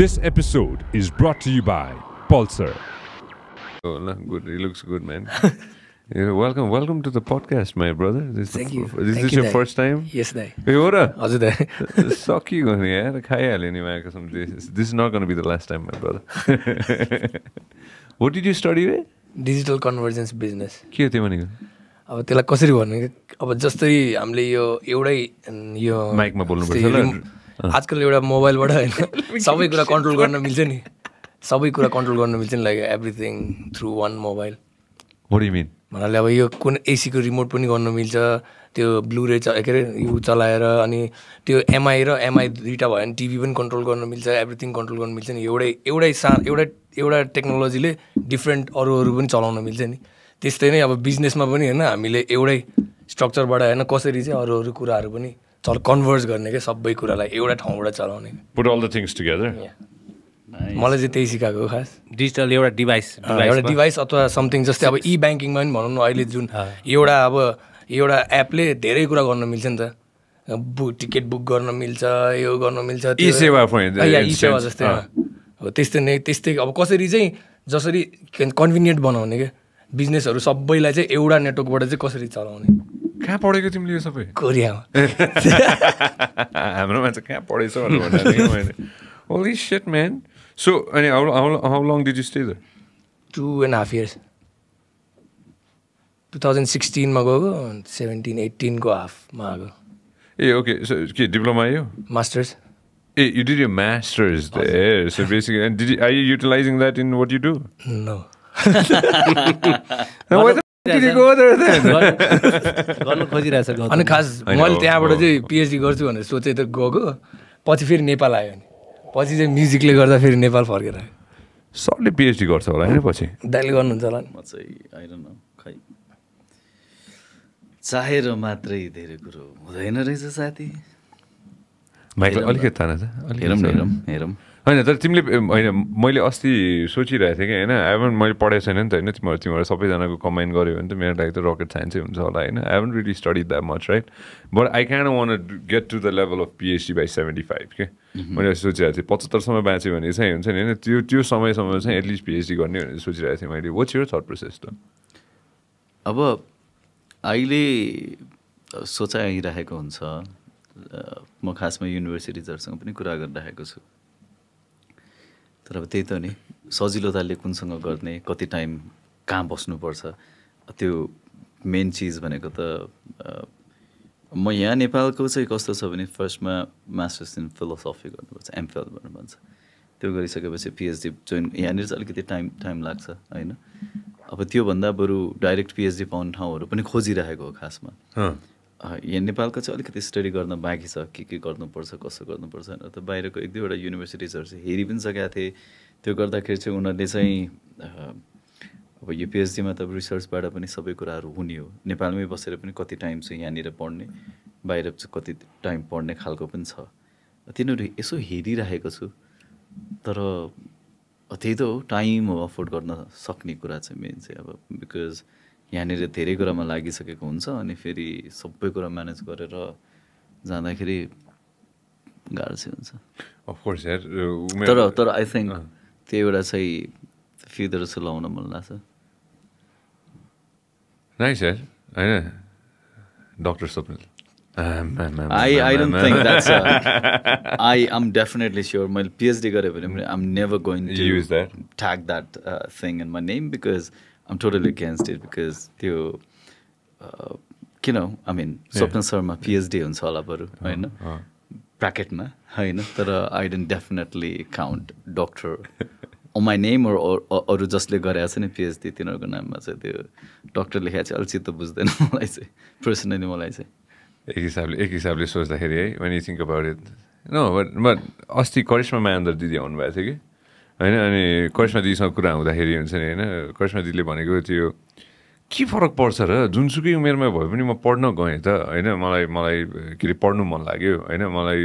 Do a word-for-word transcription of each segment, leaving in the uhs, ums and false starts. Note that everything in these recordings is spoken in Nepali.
This episode is brought to you by Pulsar. Oh, no, good. It looks good, man. Yeah, welcome, welcome to the podcast, my brother. This Thank is, you. Is Thank this you your dai. first time? Yes, dai. Hey, ora. Ajay dai. Sock you going here? This is not going to be the last time, my brother. What did you study? Re? Digital Convergence Business. What was that? अब त्यसलाई कसरी भन्नु अब जस्तै हामीले यो एउटै यो माइकमा बोल्नु पर्छ ल आजकल एउटा मोबाइलबाट हैन सबै कुरा कन्ट्रोल गर्न मिल्छ नि सबै कुरा कन्ट्रोल गर्न मिल्छ नि like everything through one mobile what do you mean मलाई अब यो कुन एसी को रिमोट पनि गर्न मिल्छ त्यो ब्लुरे के रे यु चलाएर अनि त्यो एमआई र एमआई दुईटा भयो नि टिभी पनि कन्ट्रोल गर्न मिल्छ एभ्रीथिङ कन्ट्रोल गर्न मिल्छ नि एउटै एउटै एउटा एउटा टेक्नोलोजीले डिफरेन्ट अरु अरु पनि चलाउन मिल्छ नि त्यस्तै नै अब बिजनेसमा पनि हैन हामीले एउटै स्ट्रक्चरबाट हैन कसरी चाहिँ अरु अरु कुराहरु पनि चल कन्भर्ज गर्ने के सबै कुरालाई एउटा ठाउँबाट चलाउने put all the things together मलाई चाहिँ त्यही सिकाएको खास डिजिटल एउटा डिभाइस एउटा डिभाइस अथवा समथिङ जस्तै अब ई बैंकिङमा पनि भनौँ न अहिले जुन एउटा अब एउटा एपले धेरै कुरा गर्न मिल्छ नि त टिकट बुक गर्न मिल्छ यो गर्न मिल्छ ई सेवा ई सेवा जस्तै हो त्यस्तै नै त्यस्तै अब कसरी चाहिँ जसरी कन्भिनिएन्ट बनाउने के बिजनेस or सबैलाई चाहिँ एउटा नेटवर्कबाट चाहिँ कसरी चलाउने कहाँ पढेको तिमीले यो सबै कोरियामा हाम्रो मान्छे कहाँ पढेछ भनेर भन्दै मैले holy shit man so and how, how, how long did you stay there two and a half years twenty sixteen मा गएको seventeen eighteen को half मा गएको ए ओके सो के डिप्लोमा आयो मास्टर्स ए you did your masters there so basically and did you, are you utilizing that in what you do no अनि खास मैले त्यहाँबाट चाहिँ पीएचडी गर्छु भनेर सोचे त गएको पछि फेरि नेपाल आयो नि पछि चाहिँ म्युजिकले गर्दा फेरि नेपाल फर्केर आयो सरले पीएचडी गर्छ होला हैन पछि दाइले गर्नुहुन्छ होला नि म चाहिँ आई डोन्ट नो खै चाहेर मात्रै धेरै कुरो हुँदैन रहेछ साथी माइकल अलिकति ताना छ हेरौँ हेरौँ हेरौँ हैन तर तिमीले हैन मैले अस्ति सोचिरहेको थिएँ कि हैन आई हेभन्ट मैले पढाएको छैन नि त हैन तिमीहरू तिमीहरू सबैजनाको कम्बाइन गऱ्यो भने त मेरो लागि त रकेट साइन्सै हुन्छ होला हैन I haven't really studied that much right but I kind of want to get to the level of PhD by seventy five के मैले सोचिरहेको थिएँ पचहत्तरसम्म बाँच्यो भने चाहिँ हुन्छ नि होइन त्यो त्यो समयसम्म चाहिँ एटलिस्ट पीएचडी गर्ने भनेर सोचिरहेको थिएँ मैले वाट्स योर थट प्रोसेस त अब अहिले सोचाइ आइरहेको हुन्छ म खासमा युनिभर्सिटी जरसँग पनि कुरा गरिरहेको छु तर अब त्यही त नि सजिलोताले कुनसँग गर्ने कति टाइम कहाँ बस्नुपर्छ त्यो मेन चिज भनेको त म यहाँ नेपालको चाहिँ कस्तो छ भने फर्स्टमा मास्टर्स इन फिलोसफी गर्नुपर्छ एमफिल भन्नु भन्छ त्यो गरिसकेपछि पिएचडी जोइन यहाँनिर चाहिँ अलिकति टाइम टाइम लाग्छ होइन अब त्योभन्दा बरु डाइरेक्ट पिएचडी पाउने ठाउँहरू पनि खोजिरहेको हो खासमा यहाँ नेपालको चाहिँ अलिकति स्टडी गर्न बाँकी छ के के गर्नुपर्छ कसो गर्नुपर्छ भनेर त बाहिरको एक दुईवटा युनिभर्सिटिजहरू चाहिँ हेरि पनि सकेका थिए त्यो गर्दाखेरि चाहिँ उनीहरूले चाहिँ अब यो पिएचडीमा त रिसर्चबाट पनि सबै कुराहरू हुने हो नेपालमै बसेर पनि कति टाइम चाहिँ यहाँनिर पढ्ने बाहिर चाहिँ कति टाइम पढ्ने खालको पनि छ तिनीहरू यसो हेरिरहेको छु तर त्यही त हो टाइम हो अफोर्ड गर्न सक्ने कुरा चाहिँ मेन चाहिँ अब बिकज यहाँनिर धेरै कुरामा लागिसकेको हुन्छ अनि फेरि सबै कुरा म्यानेज गरेर जाँदाखेरि गाह्रो चाहिँ हुन्छ अफकोर्स यार तर तर आई थिङ्क त्यो एउटा चाहिँ फ्युचर चलाउन मन लाग्छ नाइस यार होइन doctor Swapnil I I don't think that's I am definitely sure मैले पिएचडी गरेँ भने पनि I am never going to use that tag that thing in my name because I'm totally against it because त्यो uh, you know I mean yeah. Swapnil Sharma PhD हुन्छ होला बरु हैन ब्र्याकेटमा हैन तर I didn't definitely count doctor on my name or अरू जसले गरेको छ नि PhD तिनीहरुको नाममा चाहिँ त्यो डाक्टर लेखेको चाहिँ अलिचित्त बुझ्दैन मलाई चाहिँ पर्सनली मलाई चाहिँ एक हिसाबले एक हिसाबले सोच्दाखेरि है when you think about it no but but अस्ति करिश्मा मानन्दर दिदी आउनु भएको थियो कि हैन अनि करिश्मा दिदीसँग कुरा हुँदाखेरि हुन्छ नि हैन करिश्मा दिदीले भनेको त्यो के फरक पर्छ र जुनसुकै उमेरमा भए पनि म पढ्न गएँ त हैन मलाई मलाई के अरे पढ्नु मन लाग्यो हैन मलाई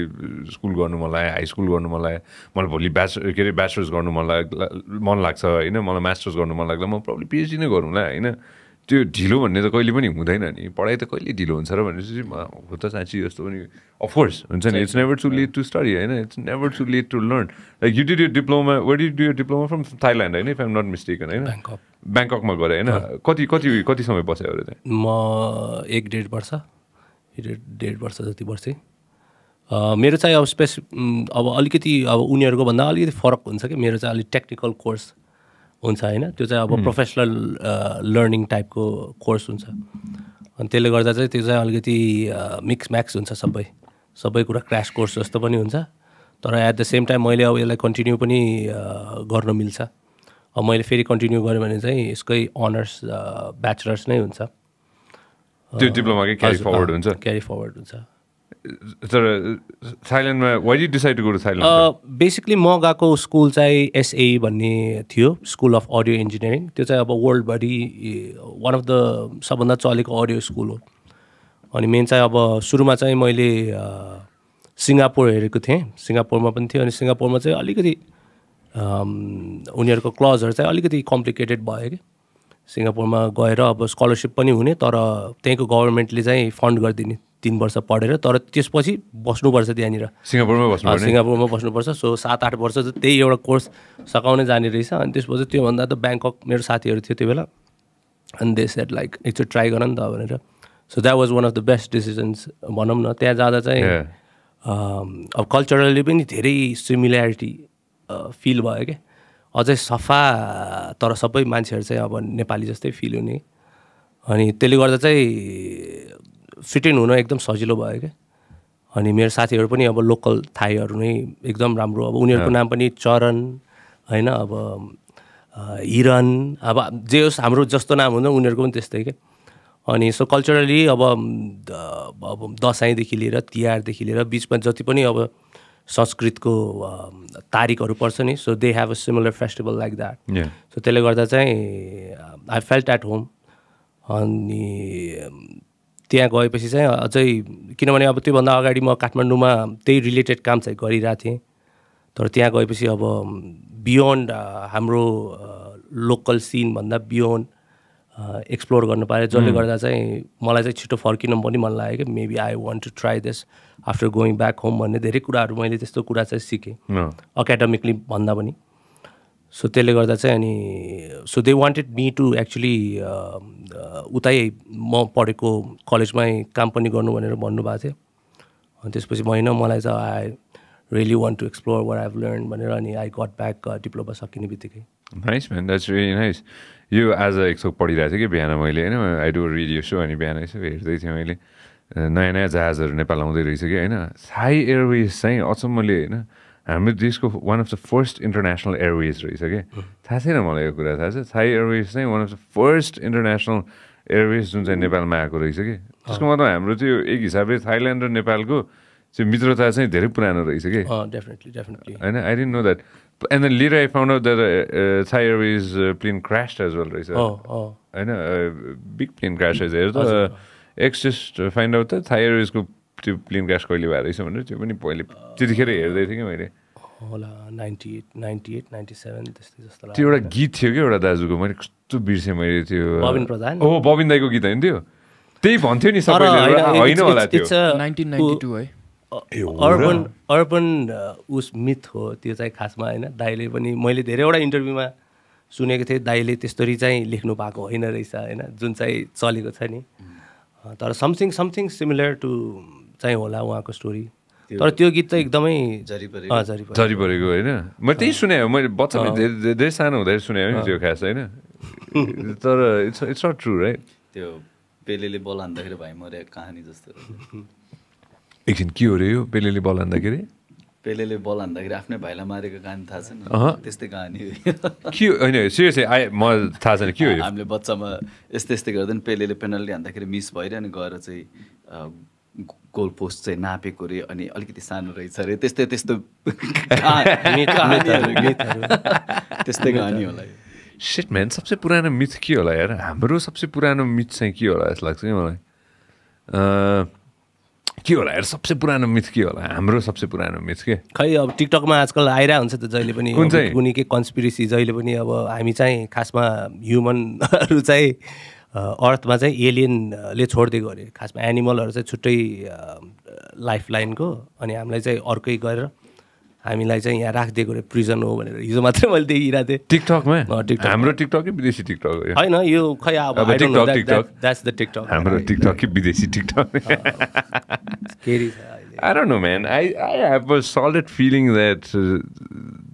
स्कुल गर्नु मन लाग्यो हाई स्कुल गर्नु मन लाग्यो मलाई भोलि ब्याच के अरे ब्याचलर्स गर्नु मन लाग मन लाग्छ हैन मलाई मास्टर्स गर्नु मन लाग्ला म प्रब्लम पिएचडी नै गरौँला हैन त्यो ढिलो भन्ने त कहिले पनि हुँदैन नि पढाइ त कहिले ढिलो हुन्छ र भनेपछि म हो त साँच्चै यस्तो पनि अफ कोर्स हुन्छ नि it's never too late to study हैन it's never too late to learn like you did your diploma where did you do your diploma from Thailand हैन if I am not mistaken हैन बैंकक बैंककमा गरे हैन कति कति कति समय बस्यो अरे त्यहाँ म एक डेढ वर्ष डेढ वर्ष जति बसे मेरो चाहिँ अब स्पेस अब अलिकति अब उनीहरुको भन्दा अलिकति फरक हुन्छ के मेरो चाहिँ अलि टेक्निकल कोर्स हुन्छ हैन त्यो चाहिँ अब प्रोफेसनल लर्निङ टाइपको कोर्स हुन्छ अनि त्यसले गर्दा चाहिँ त्यो चाहिँ अलिकति मिक्स म्याक्स हुन्छ सबै सबै कुरा क्र्याश कोर्स जस्तो पनि हुन्छ तर एट द सेम टाइम मैले अब यसलाई कन्टिन्यू पनि गर्न मिल्छ अब मैले फेरि कन्टिन्यू गरे भने चाहिँ यसकै अनर्स ब्याचलर्स नै हुन्छ त्यो डिप्लोमा के क्यारी फरवर्ड हुन्छ क्यारी फरवर्ड हुन्छ तर थाइल्यान्डमा why did decide to go to Thailand basically म गएको स्कुल चाहिँ एसएई भन्ने थियो स्कुल अफ अडियो इन्जिनियरिङ त्यो चाहिँ अब वर्ल्डभरि वान अफ द सबभन्दा चलेको अडियो स्कुल हो अनि मेन चाहिँ अब सुरुमा चाहिँ मैले सिङ्गापुर हेरेको थिएँ सिङ्गापुरमा पनि थियो अनि सिङ्गापुरमा चाहिँ अलिकति उनीहरूको क्लजहरू चाहिँ अलिकति कम्प्लिकेटेड भयो कि सिङ्गापुरमा गएर अब स्कलरसिप पनि हुने तर त्यहीँको गभर्मेन्टले चाहिँ फन्ड गरिदिने तीन वर्ष पढेर तर त्यसपछि बस्नुपर्छ त्यहाँनिर सिङ्गापुरमा बस्नुपर्छ सिङ्गापुरमा बस्नुपर्छ सो सात आठ वर्ष चाहिँ त्यही एउटा कोर्स सकाउने जाने रहेछ अनि त्यसपछि त्योभन्दा त ब्याङ्कक मेरो साथीहरू थियो त्यो बेला अनि दे सेड लाइक एकचोटि ट्राई गर नि त भनेर so that was one of the best decisions भनौँ न त्यहाँ जाँदा चाहिँ अब कल्चरली पनि धेरै सिमिल्यारिटी फिल भयो क्या अझै सफा तर सबै मान्छेहरू चाहिँ अब नेपाली जस्तै फिल हुने अनि त्यसले गर्दा चाहिँ फिट इन हुन एकदम सजिलो भयो क्या अनि मेरो साथीहरू पनि अब लोकल थाईहरू नै एकदम राम्रो अब उनीहरूको नाम पनि चरण हैन अब हिरन अब जे होस् हाम्रो जस्तो नाम हुन्छ उनीहरूको पनि त्यस्तै के अनि सो कल्चरली अब अब दसैँदेखि लिएर तिहारदेखि लिएर बीचमा जति पनि अब संस्कृतको तारिकहरू पर्छ नि so they have a similar festival like that so त्यसले गर्दा चाहिँ आई फेल्ट एट होम अनि त्यहाँ गएपछि चाहिँ अझै किनभने अब त्योभन्दा अगाडि म काठमाडौँमा त्यही रिलेटेड काम चाहिँ गरिरहेको थिएँ तर त्यहाँ गएपछि अब बियोन्ड हाम्रो लोकल सिनभन्दा बियोन्ड एक्सप्लोर गर्नु पाएँ जसले गर्दा चाहिँ मलाई चाहिँ छिटो फर्किन पनि मन लाग्यो कि maybe I want to try this after going back home भन्ने धेरै कुराहरू मैले त्यस्तो कुरा चाहिँ सिकेँ एकाडेमिकली भन्दा पनि सो त्यसले गर्दा चाहिँ अनि so they wanted me to actually उतै म पढेको कलेजमै काम पनि गर्नु भनेर भन्नुभएको थियो अनि त्यसपछि होइन मलाई चाहिँ I really want to explore what I've learn भनेर अनि आई गट ब्याक डिप्लोमा सकिने बित्तिकै nice man that's really nice यो आज एकछो पढिरहेको थिएँ कि बिहान मैले होइन आई डु रेडियो सो अनि बिहान यसो हेर्दै थिएँ मैले नयाँ नयाँ जहाजहरू नेपाल आउँदै रहेछ कि होइन थाई एयरवेज चाहिँ अचम्मले होइन हाम्रो देशको one of the first international airways रहेछ कि थाहा छैन मलाई यो कुरा थाहा छ थाई एयरवेज चाहिँ one of the first international airways जुन चाहिँ नेपालमा आएको रहेछ कि त्यसको मतलब हाम्रो त्यो एक हिसाबले थाइल्यान्ड र नेपालको चाहिँ मित्रता चाहिँ धेरै पुरानो रहेछ कि डेफिनेटली डेफिनेटली होइन I didn't know that and then later I found out that Thai airways plane crash as well रहेछ होइन बिग प्लेन क्रास रहेछ हेर त एक्स जस्ट फाइन्ड आउट त थाई एयरवेजको त्यो प्लेन क्रास कहिले भएको रहेछ भनेर त्यो पनि पहिले त्यतिखेर हेर्दै थिएँ कि मैले होला ninety eight ninety eight ninety seven त्यस्तै जस्तो त्यो एउटा गीत थियो कि एउटा दाजुको मैले कस्तो बिर्सेँ मैले त्यो बबिन प्रधान हो बबिन दाईको गीत होइन त्यो त्यही भन्थ्यो नि सबैले होइन होला त्यो नाइन्टीन नाइन्टी टू है अर्बन अर्बन उस मिथ हो त्यो चाहिँ खासमा होइन दाईले पनि मैले धेरैवटा इन्टरभ्यूमा सुनेको थिएँ दाईले त्यसरी चाहिँ लेख्नु भएको होइन रहेछ होइन जुन चाहिँ चलेको छ नि तर समथिङ समथिङ सिमिलर टु चाहिँ होला उहाँको स्टोरी तर त्यो गीत त एकदमै झरी परेको होइन मैले त्यही सुने मैले बच्चामा धेरै सानो हुँदाखेरि सुने हो नि त्यो खास होइन तर it's it's not true right त्यो पेलेले बल हान्दाखेरि भाइ मरे कहानी जस्तो एकछिन के हो रे यो पेलेले बल हान्दाखेरि पेलेले बल हान्दाखेरि आफ्नै भाइलाई मारेको कहानी थाहा छैन त्यस्तै कहानी के होइन सिरियसली आइ म थाहा छैन के हो हामीले बच्चामा यस्तै यस्तै गर्दा नि पेलेले पेनल्टी हान्दाखेरि मिस भइरह्यो अनि गएर चाहिँ गोल पोस्ट चाहिँ नापेको रे अनि अलिकति सानो रहेछ अरे त्यस्तै त्यस्तो त्यस्तै कहानी होला यो सिट म्यान सबसे पुरानो मिथ के होला यार हाम्रो सबसे पुरानो मिथ चाहिँ के होला जस्तो लाग्छ कि मलाई के होला यार सबसे पुरानो मिथ के होला हाम्रो सबसे पुरानो मिथ के खै अब टिकटकमा आजकल आइरहेको हुन्छ त जहिले पनि कुनै के कन्सपिरेसी जहिले पनि अब हामी चाहिँ खासमा ह्युमनहरू चाहिँ अर्थमा चाहिँ एलियनले छोडिदिएको अरे खासमा एनिमलहरू चाहिँ छुट्टै लाइफलाइनको अनि हामीलाई चाहिँ अर्कै गरेर हामीलाई चाहिँ यहाँ राखिदिएको अरे प्रिजन हो भनेर हिजो मात्रै मैले देखिरहेको थिएँ टिकटकमा हाम्रो टिकटक कि विदेशी टिकटक होइन यो खै अब द्याट्स द टिकटक हाम्रो टिकटक कि विदेशी TikTok I don't know, man. I, I have a solid feeling that uh,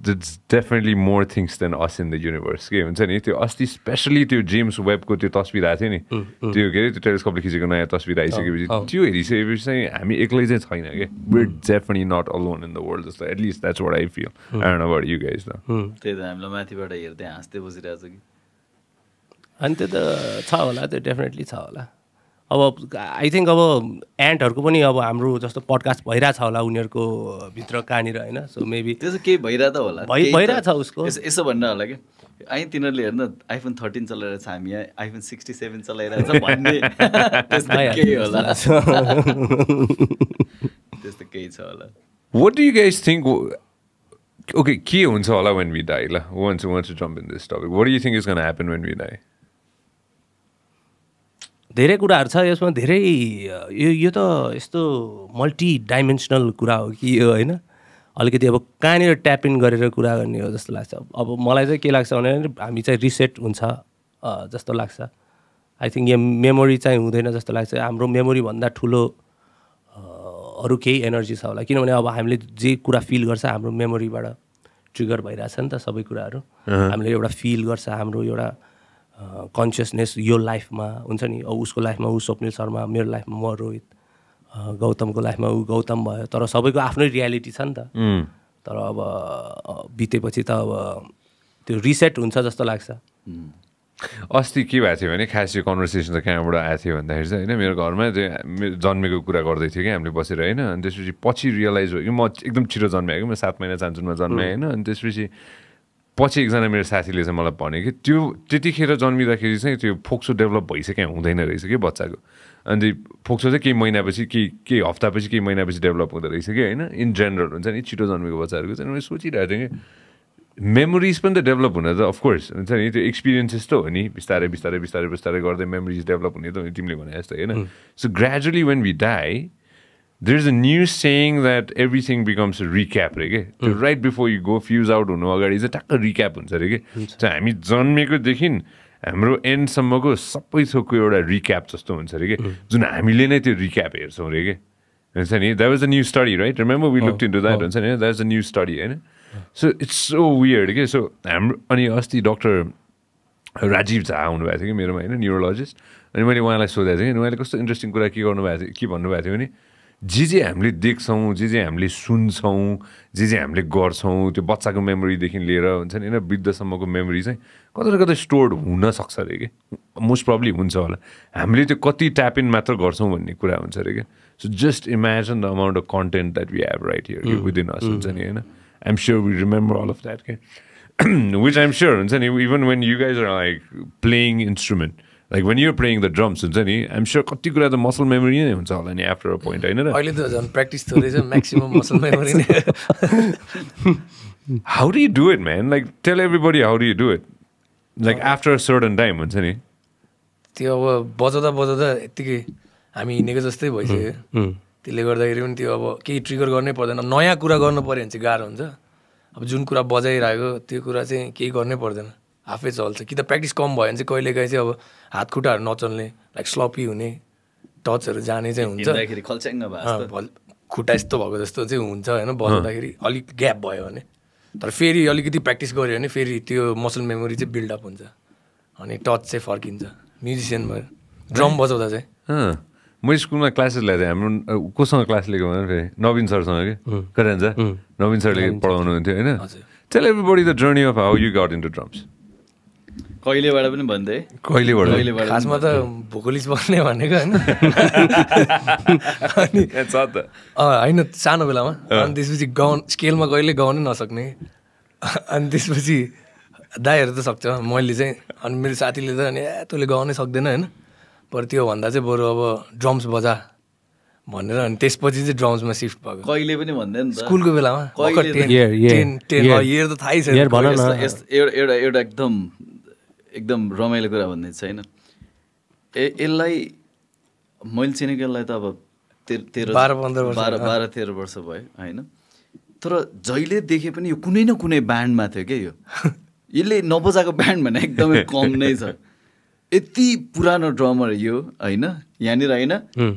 there's definitely more things than us in the universe. Especially to James Webb, to the telescope, we're definitely not alone in the world. At least that's what I feel. I don't know about you guys, though. Definitely. अब आई थिंक अब एन्टहरुको पनि अब हाम्रो जस्तो पडकास्ट भइरा छ होला उनीहरुको भित्र कानी र हैन सो मेबी त्यसो के भइरा त होला भइरा छ उसको यसो भन्न होला के आइ तिनीहरुले हेर्न आइफोन थर्टीन चलाइरा छ हामी यहाँ आइफोन सिक्सटी सेभेन चलाइरा छ भन्ने त्यस्तो के होला त्यस्तो के छ होला What do you guys think Okay के हुन्छ होला when we die la once we want to jump in this topic What do you think is going to happen when we die धेरै कुराहरु छ यसमा धेरै यो यो त यस्तो मल्टी डाइमेन्शनल कुरा हो कि यो हैन अलिकति अब कानेर ट्याप इन गरेर कुरा गर्ने हो जस्तो लाग्छ अब मलाई चाहिँ के लाग्छ भने हामी चाहिँ रिसेट हुन्छ जस्तो लाग्छ आई थिंक यो मेमोरी चाहिँ हुँदैन जस्तो लाग्छ हाम्रो मेमोरी भन्दा ठुलो अरु केही एनर्जी छ होला किनभने अब हामीले जे कुरा फिल गर्छ हाम्रो मेमोरीबाट ट्रिगर भइराछ नि त सबै कुराहरु हामीले एउटा फिल गर्छ हाम्रो एउटा कन्सियसनेस यो लाइफमा हुन्छ नि उसको लाइफमा उ स्वप्निल शर्मा मेरो लाइफमा म रोहित गौतमको लाइफमा उ गौतम भयो तर सबैको आफ्नै रियालिटी छ नि त तर अब बितेपछि त अब त्यो रिसेट हुन्छ जस्तो लाग्छ अस्ति के भएको थियो भने खास यो कन्भर्सेसन त कहाँबाट आएको थियो भन्दाखेरि चाहिँ हैन मेरो घरमा जन्मेको कुरा गर्दै थियो कि हामीले बसेर हैन अनि त्यसपछि पछि रियलाइज हो कि म एकदम छिटो जन्मेको म सात महिना चान्चुनमा जन्मेँ हैन अनि त्यसपछि पछि एकजना मेरो साथीले चाहिँ मलाई भन्यो कि त्यो त्यतिखेर जन्मिँदाखेरि चाहिँ त्यो फोक्सो डेभलप भइसक्यो हुँदैन रहेछ कि बच्चाको अनि फोक्सो चाहिँ केही महिनापछि केही केही हप्तापछि केही महिनापछि डेभलप हुँदो रहेछ कि होइन इन जेनरल हुन्छ नि छिटो जन्मेको बच्चाहरूको चाहिँ मैले सोचिरहेको थिएँ कि मेमोरिज पनि त डेभलप हुन त अफकोर्स हुन्छ नि त्यो एक्सपिरियन्सेस त हो नि बिस्तारै बिस्तारै बिस्तारै बिस्तारै गर्दै मेमोरिज डेभलप हुने त हो नि तिमीले भने जस्तो होइन so gradually when we die There's a news saying that everything becomes a recap, right? Mm. Right before you go, fuse out, it's a recap. So, I mean, हाम्रो एन्डसम्मको सबै थोकको एउटा रिक्याप जस्तो हुन्छ रे के जुन हामीले नै त्यो रिक्याप हेर्छौं रे के हुन्छ नि there was a new study right remember we looked into that हुन्छ नि there was a new study हैन सो इट्स सो वियर्ड के सो हाम्रो अनि अस्ति डाक्टर राजीव झा आउनु भएको थियो कि मेरोमा हैन न्युरोलोजिस्ट अनि मैले उहाँलाई सोधेको थिएँ अनि उहाँले कस्तो इन्ट्रेस्टिङ कुरा के गर्नु भएको थियो के भन्नु भएको थियो भने जे जे हामीले देख्छौं जे जे हामीले सुन्छौं जे जे हामीले गर्छौं त्यो बच्चाको मेमोरीदेखि लिएर हुन्छ नि हैन वृद्धसम्मको मेमोरी चाहिँ कतै न कतै स्टोर्ड हुन सक्छ रे के मोस्ट प्रोबब्ली हुन्छ होला हामीले त्यो कति ट्याप इन मात्र गर्छौं भन्ने कुरा हुन्छ रे के so just imagine the amount of content that we have right here within us हुन्छ नि हैन I am sure we remember all of that के व्हिच आइ एम स्योर हुन्छ नि even when you guys are like playing instrument Like when you're playing the drums, I'm sure the muscle memory is after a point. I practice maximum muscle memory. How do you do it, man? Like, tell everybody how do you do it? Like after a certain time, isn't it? Mm-hmm. आफै चल्छ कि त प्र्याक्टिस कम भयो भने चाहिँ कहिले गए चाहिँ अब हात खुट्टाहरु नचल्ने लाइक स्लपी हुने टचहरु जाने चाहिँ हुन्छ हेर्दाखेरि खल्चेङ्ग भएको खुट्टा यस्तो भएको जस्तो चाहिँ हुन्छ हैन बस्दाखेरि अलिक ग्याप भयो भने तर फेरि अलिकति प्र्याक्टिस गर्यो भने फेरि त्यो मसल मेमोरी चाहिँ बिल्ड अप हुन्छ अनि टच चाहिँ फर्किन्छ म्युजिशियन भयो ड्रम बजाउँदा चाहिँ मैले स्कुलमा क्लासेस ल्याएको हाम्रो कोसँग क्लास लिएको भने नवीन सरसँग के करान्छ नवीन सरले पढाउनु हुन्थ्यो हैन tell everybody the journey of how you got into drums कहिलेबाट पनि भन्दै कहिलेबाट कहिलेबाट खासमा त भोकलिस्ट बन्ने भनेको हैन अनि छ त अ हैन सानो बेलामा अनि त्यसपछि गाउन स्केलमा कहिले गाउनै नसक्ने अनि त्यसपछि दाइहरु त सक्छ मैले चाहिँ अनि मेरो साथीले त अनि तँले गाउनै सक्दैन हैन पर त्यो भन्दा चाहिँ बरु अब ड्रम्स बजा भनेर अनि त्यसपछि चाहिँ ड्रम्समा सिफ्ट भएको कहिले पनि भन्दैन त स्कुलको बेलामा टेन टेन इयर त थाहै छ एउटा एउटा एकदम एकदम रमाइलो कुरा भन्ने छैन यसलाई मैले चिनेकोलाई त अब तेह्र बाह्र बाह्र तेह्र वर्ष भयो होइन, तर जहिले देखे पनि यो कुनै न कुनै ब्यान्डमा थियो क्या, यो यसले नबजाएको ब्यान्ड भने एकदमै कम नै छ। यति पुरानो ड्रमर यो होइन, यहाँनिर होइन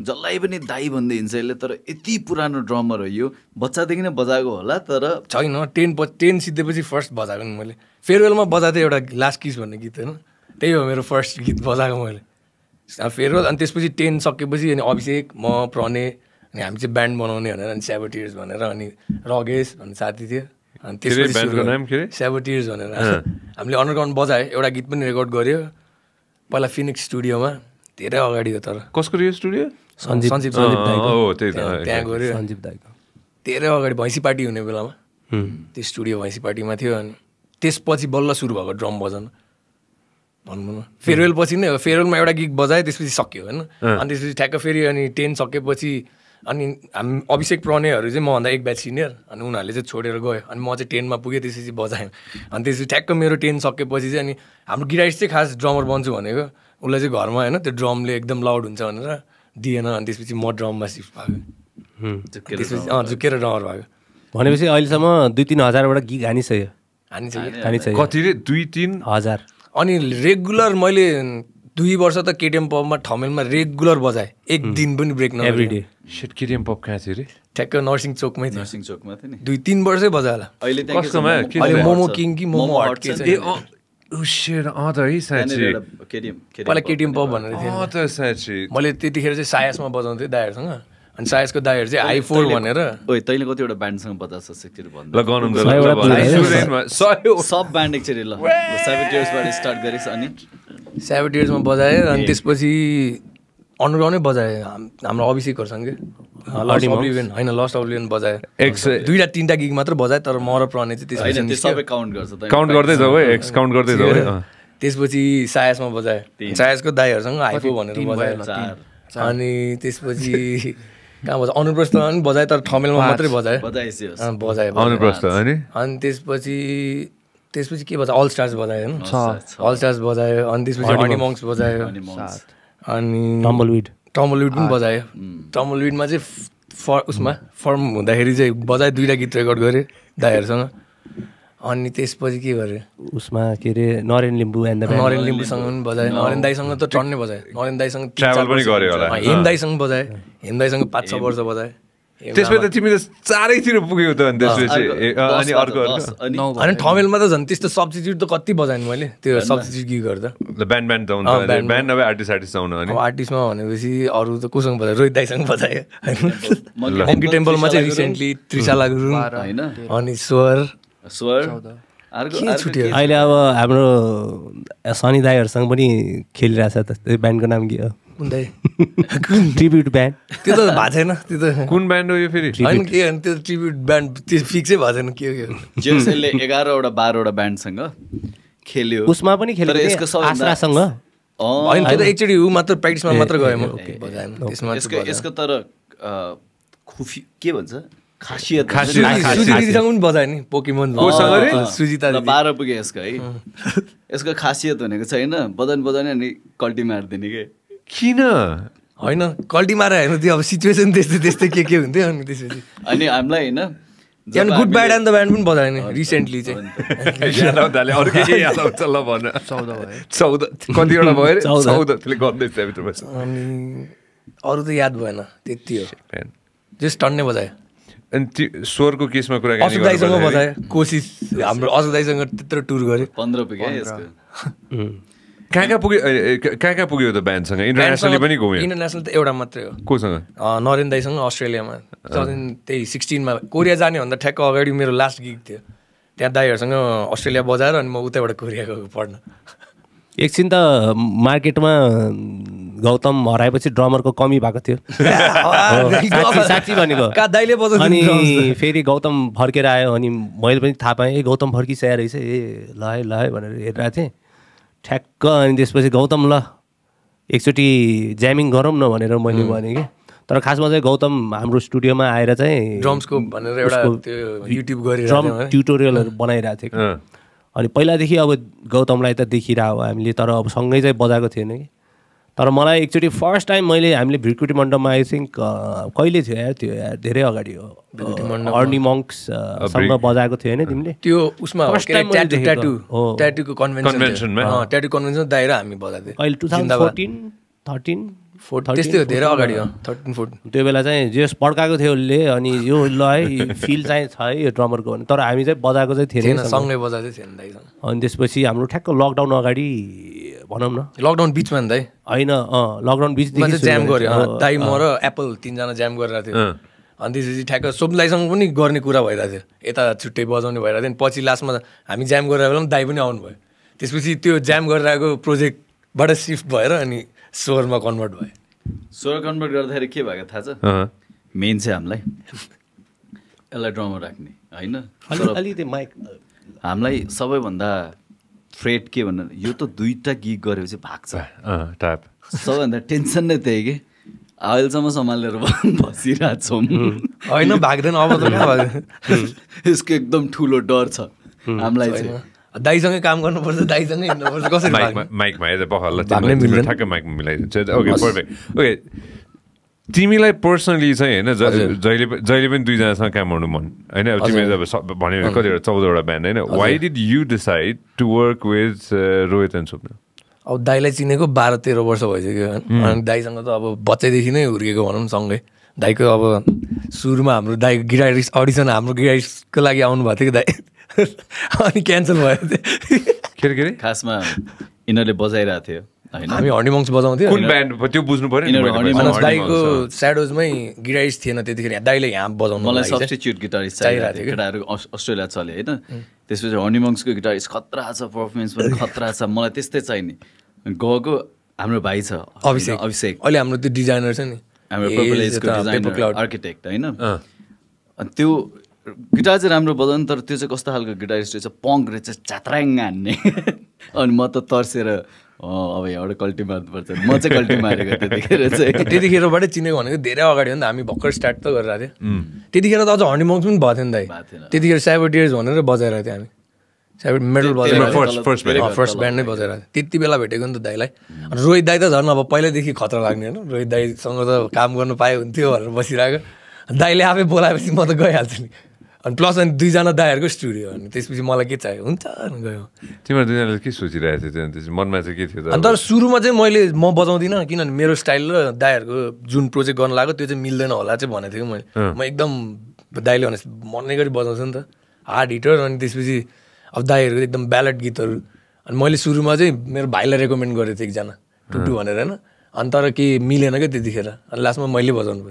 जसलाई पनि दाई भन्दै हिँड्छ यसले, तर यति पुरानो ड्रमर हो यो, बच्चादेखि नै बजाएको होला तर छैन, टेन टेन सिद्धेपछि फर्स्ट बजाएको नि मैले, फेयरवेलमा बजाएको एउटा लास्ट किस भन्ने गीत होइन, त्यही हो मेरो फर्स्ट गीत बजाएको मैले फेयरवेल। अनि त्यसपछि टेन सकेपछि अनि अभिषेक म प्रणे अनि हामी चाहिँ ब्यान्ड बनाउने भनेर अनि स्याबोटियर्स भनेर अनि रगेश अनि साथी थियो अनि त्यसपछि स्याबोटियर्स भनेर हामीले अन्डरग्राउन्ड बजायो, एउटा गीत पनि रेकर्ड गऱ्यो पहिला फिनिक्स स्टुडियोमा, धेरै अगाडि हो तर कसको यो स्टुडियो सञ्जीव सञ्जीव त्यहाँ गऱ्यो सञ्जीव दाईको, धेरै अगाडि भैँसी पार्टी हुने बेलामा त्यो स्टुडियो भैँसी पार्टीमा थियो। अनि त्यसपछि बल्ल सुरु भएको ड्रम बजाउन भन्नु न, फेयरवेल पछि नै हो, फेयरवेलमा एउटा गीत बजायो त्यसपछि सक्यो होइन। अनि त्यसपछि ठ्याक्क फेरि अनि टेन सकेपछि अनि हामी अभिषेक प्रणयहरू चाहिँ मभन्दा एक ब्याच सिनियर अनि उनीहरूले चाहिँ छोडेर गयो अनि म चाहिँ टेनमा पुगेँ त्यसपछि बजाएँ। अनि त्यसपछि ठ्याक्क मेरो टेन सकेपछि चाहिँ अनि हाम्रो गिटारिस्ट चाहिँ खास ड्रमर बन्छु भनेको, उसलाई चाहिँ घरमा होइन त्यो ड्रमले एकदम लाउड हुन्छ भनेर दिएन अनि त्यसपछि म ड्रममा सिफ्ट भएको, त्यसपछि अँ झुकेर ड्रमर भएको। भनेपछि अहिलेसम्म दुई तिन हजारबाट गीत हानिसक्यो हानिसक्यो कति रे दुई तिन हजार। अनि रेगुलर मैले दुई वर्ष त केटिएम पबमा ठमेलमा रेगुलर बजाएँ, एक दिन पनि ब्रेक नभए every day. Set KTM pub कहाँ थियो अरे? ठ्याक्क नर्सिङ चोकमै थियो, नर्सिङ चोकमा थियो नि, दुई तिन वर्षै बजायो होला। अहिले कसमा के मोमो किङ कि मोमो हट के चाहिँ ए ओ सेट अ त है साच्चै केटिएम पहिला केटिएम पब भनेर थियो अ त साच्चै। मैले त्यतिखेर चाहिँ सायसमा बजाउँथे दाइहरूसँग अनि सायसको दाइहरू चाहिँ हाई फोर भनेर ओइ तैले कतिवटा ब्यान्डसँग बजाछ सेक्टर भन्नु ल गर्नु ल सब ब्यान्ड एकचोटि ल सेभेन्टीजबाट स्टार्ट गरेछ अनि सेभेन्टीजमा बजायो अनि त्यसपछि अन्डरग्राउन्डै बजायो हाम्रो अभिषेकहरूसँगै लस्ट अब्लिभियन होइन लस्ट अब्लिभियन बजायो दुईवटा तिनवटा गिग मात्र बजायो तर म र प्रणय चाहिँ त्यसपछि सबै काउन्ट गर्छ काउन्ट गर्दै जाऊ है एक्स काउन्ट गर्दै जाऊ है। त्यसपछि सायसमा बजायो सायसको दाइहरूसँग हाइफो भनेर बजायो अनि त्यसपछि कहाँ बजायो अनुप्रस्थमा पनि बजायो तर ठमेलमा मात्रै बजायो बजायो अनुप्रस्थ अनि अनि त्यसपछि त्यसपछि के बजायो अल स्टार्स बजायो होइन अल स्टार्स बजायो अनि त्यसपछि हनी मङ्क्स बजायो अनि टम्बलविड टम्बलविड पनि बजायो। टम्बलविडमा चाहिँ फर उसमा फर्म हुँदाखेरि चाहिँ बजायो दुईवटा गीत रेकर्ड गरेँ दाइहरूसँग अनि त्यसपछि के गरेँ उसमा के अरे नरेन लिम्बू एन्ड नरेन लिम्बूसँग पनि बजाएँ नरेन दाईसँग त टन्नै बजाएँ नरेन दाईसँग ट्राभल पनि गऱ्यो होला हेम दाईसँग बजाएँ हेम दाईसँग पाँच छ वर्ष बजाएँ। त्यसपछि त तिमी त चारैतिर पुग्यौ त अनि त्यसपछि अनि अर्को अनि ठमेलमा त झन् त्यस्तो सब्स्टिट्युट त कति बजाएँ मैले त्यो सब्स्टिट्युट गीतहरू त ब्यान्ड ब्यान्ड त हुन्छ ब्यान्ड अब आर्टिस्ट आर्टिस्ट आउनु अनि आर्टिस्टमा भनेपछि अरू त कोसँग बजायो रोहित दाईसँग बजायो होइन मङ्की टेम्पलमा चाहिँ रिसेन्टली त्रिशाला गुरुङ होइन अनि स्वर स्वर अहिले अब हाम्रो सनी दाईहरूसँग पनि खेलिरहेको छ त्यो ब्यान्डको नाम के हो कुन दाई ट्रिब्युट ब्यान्ड त्यो त भएको छैन त्यो त कुन ब्यान्ड हो यो फेरि होइन के हो त्यो ट्रिब्युट ब्यान्ड त्यो फिक्सै भएको छैन के हो जेसले एघारवटा बाह्रवटा ब्यान्डसँग खेल्यो उसमा पनि खेल्यो आश्रासँग होइन त्यो त एकचोटि ऊ मात्र प्र्याक्टिसमा मात्र गयो म बजाएन त्यसमा यसको यसको तर खुफी के भन्छ खासियत दिदीसँग पनि बजायो नि पोकेमोन सुजिता बाह्र पुग्यो यसको है यसको खासियत भनेको छैन बजाउनु बजाउने अनि कल्टी मारिदिने के किन होइन कल्टी मारेर हेर्नु त्यो अब सिचुएसन त्यस्तै त्यस्तै के के हुन्थ्यो अनि त्यसपछि अनि हामीलाई होइन अनि good bad and the band पनि बजायो नि रिसेन्टली चाहिँ अनि अरू त याद भएन त्यति हो जस्ट टन्नै बजायो। अनि त्यो स्वरको केसमा कुरा अशोक दाईसँग बजायो कोसिस हाम्रो अशोक दाईसँग त्यत्रो टुर गऱ्यो पन्ध्र पुग्यो कहाँ कहाँ पुग्यो कहाँ कहाँ पुग्यो त ब्यान्डसँग इन्टरनेसनल पनि घुम्यो इन्टरनेसनल त एउटा मात्रै हो कोसँग नरेन दाईसँग अस्ट्रेलियामा त्यही सिक्सटिनमा कोरिया जानेभन्दा ठ्याक्क अगाडि मेरो लास्ट गिग थियो त्यहाँ दाईहरूसँग अस्ट्रेलिया बजाएर अनि म उतैबाट कोरिया गएको पढ्न। एकछिन त मार्केटमा गौतम हराएपछि ड्रमरको कमी भएको थियो साँच्ची भनेको अनि फेरि गौतम फर्केर आयो अनि मैले पनि थाहा पाएँ ए गौतम फर्किसकेको रहेछ ए ल है ल है भनेर हेरेर थिएँ ठ्याक्क अनि त्यसपछि गौतम ल एकचोटि ज्यामिङ गरौँ न भनेर मैले भने कि तर खासमा चाहिँ गौतम हाम्रो स्टुडियोमा आएर चाहिँ ड्रम्सको भनेर एउटा युट्युब गरेर ड्रम ट्युटोरियलहरू बनाइरहेको थियो अनि पहिलादेखि अब गौतमलाई त देखिरहेको हामीले तर अब सँगै चाहिँ बजाएको थिएन कि तर मलाई एक्चुअली फर्स्ट टाइम मैले हामीले भिरकुटी मण्डपमा आई थिंक कहिले थियो यार त्यो यार धेरै अगाडि हो भिरकुटी मण्डप अर्नी मङ्क्स सँग बजाएको थियो हैन तिमीले त्यो उसमा ट्याटू ट्याटू ट्याटूको कन्भेन्सन हो ट्याटू कन्भेन्सन दाइरा हामी बजाथे अहिले twenty fourteen thirteen fourteen त्यस्तै हो धेरै अगाडि हो thirteen fourteen त्यो बेला चाहिँ जे पड्काको थियो उले अनि यो ल है फील चाहिँ छ है यो ड्रमरको भने तर हामी चाहिँ बजाएको चाहिँ थिएन सँगै बजाथे थिएन दाइसँग अनि त्यसपछि हाम्रो ठ्याक्क लकडाउन अगाडि भनौं न लकडाउन बीचमा नि दाइ हैन अ लकडाउन बीच देखि ज्याम गर्यो दाइ म र एप्पल तीन जना ज्याम गरिरा थियो अनि त्यसपछि ठ्याक्क सोमलाईसँग पनि गर्ने कुरा भइरा थियो एता छुट्टै बजाउने भइरा थियो पछि लास्टमा हामी ज्याम गरिरा बेलामा दाइ पनि आउनु भयो त्यसपछि त्यो ज्याम गरिराको प्रोजेक्ट बाट शिफ्ट भएर अनि स्वरमा कन्भर्ट भयो स्वर कन्भर्ट गर्दाखेरि के भएको थाहा छ मेन चाहिँ हामीलाई एला ड्रममा राख्ने हैन अलि त्यो माइक हामीलाई सबैभन्दा फ्रेट के भन्नु यो त दुईटा गीत गरेपछि भाग्छ टाइप सबैभन्दा टेन्सन नै त्यही के अहिलेसम्म सम्हालेर बसिरहेको छौँ होइन भाग्दैन अब त यसको एकदम ठुलो डर छ हामीलाई चाहिँ दाइसँगै काम गर्नुपर्छ दाइसँगै हिँड्नुपर्छ कसरी माइकमा हेर बखरलाई ठ्याक्कै माइकमा मिलाइदिन्छ ओके पर्फेक्ट ओके तिमीलाई पर्सनली चाहिँ होइन जहिले जहिले पनि दुईजनासँग काम गर्नु मन होइन अब तिमीले अब भन्यो कतिवटा चौधवटा ब्यान्ड होइन why did you decide to work with Rohit and Swapna अब दाइलाई चिनेको बाह्र तेह्र वर्ष भइसक्यो अनि दाइसँग त अब बच्चैदेखि नै हुर्केको भनौँ सँगै दाइको अब सुरुमा हाम्रो दाइको गिटारिस्ट अडिसन हाम्रो गिटारिस्टको लागि आउनुभएको थियो कि दाइ अनि क्यान्सल भयो के अरे खासमा यिनीहरूले बजाइरहेको थियो होइन हामी हनी मङ्क्स बजाउँथ्यो कुन ब्यान्ड त्यो बुझ्नु पर्यो दाइको स्याडोजमै गिटारिस्ट थिएन त्यतिखेर दाइले यहाँ बजाउनु मलाई सब्स्टिट्युट गिटारिस्ट चाहिरहेको थियो केटाहरू अस्ट्रेलिया चले होइन त्यसपछि हनी मङ्क्सको गिटारिस्ट खतरा छ पर्फर्मेन्स पनि खतरा छ मलाई त्यस्तै चाहिने गएको हाम्रो भाइ छ अभिषेक अभिषेक अहिले हाम्रो त्यो डिजाइनर छ नि हाम्रो पर्पलेजको डिजाइनर आर्किटेक्ट होइन अनि त्यो गिटार चाहिँ राम्रो बजाउने तर त्यो चाहिँ कस्तो खालको गिटारिस्ट रहेछ पङ्क रहेछ च्यात्राङ हान्ने अनि म त तर्सेर अब एउटा कल्टी मार्नुपर्छ म चाहिँ कल्टी मारेको त्यतिखेर चाहिँ त्यतिखेरबाटै चिनेको भनेको धेरै अगाडि हो नि त हामी भर्खर स्टार्ट त गरिरहेको थियौँ त्यतिखेर त अझ हनी मङ्क्स पनि भएको थियो नि त त्यतिखेर सेभेटियर्स भनेर बजाइरहेको थियो हामी सेभेट मेडल बजाइरहेको फर्स्ट ब्यान्ड नै बजाइरहेको थियो त्यति बेला भेटेको नि त दाइलाई अनि रोहित दाइ त झन् अब पहिल्यैदेखि खतरा लाग्ने होइन रोहित दाइसँग त काम गर्नु पाए हुन्थ्यो भनेर बसिरहेको दाइले आफै बोलाएपछि म त गइहाल्छु नि अनि प्लस अनि दुईजना दाइहरूको स्टुडियो अनि त्यसपछि मलाई के चाहियो हुन्छ अनि गयो तिम्रो दुईजनाले के सोचिरहेको थियो त्यसपछि मनमा चाहिँ के थियो तर सुरुमा चाहिँ मैले म बजाउँदिनँ किनभने मेरो स्टाइल र दाइहरूको जुन प्रोजेक्ट गर्न लाग्यो त्यो चाहिँ मिल्दैन होला चाहिँ भनेको थिएँ मैले म एकदम दाइले भने मनै गरी बजाउँछु नि त हार्ड हिटर अनि त्यसपछि अब दाइहरूको एकदम ब्यालेट गीतहरू अनि मैले सुरुमा चाहिँ मेरो भाइलाई रेकमेन्ड गरेको थिएँ एकजना टुटु भनेर होइन अनि तर केही मिलेन क्या त्यतिखेर अनि लास्टमा मैले बजाउनु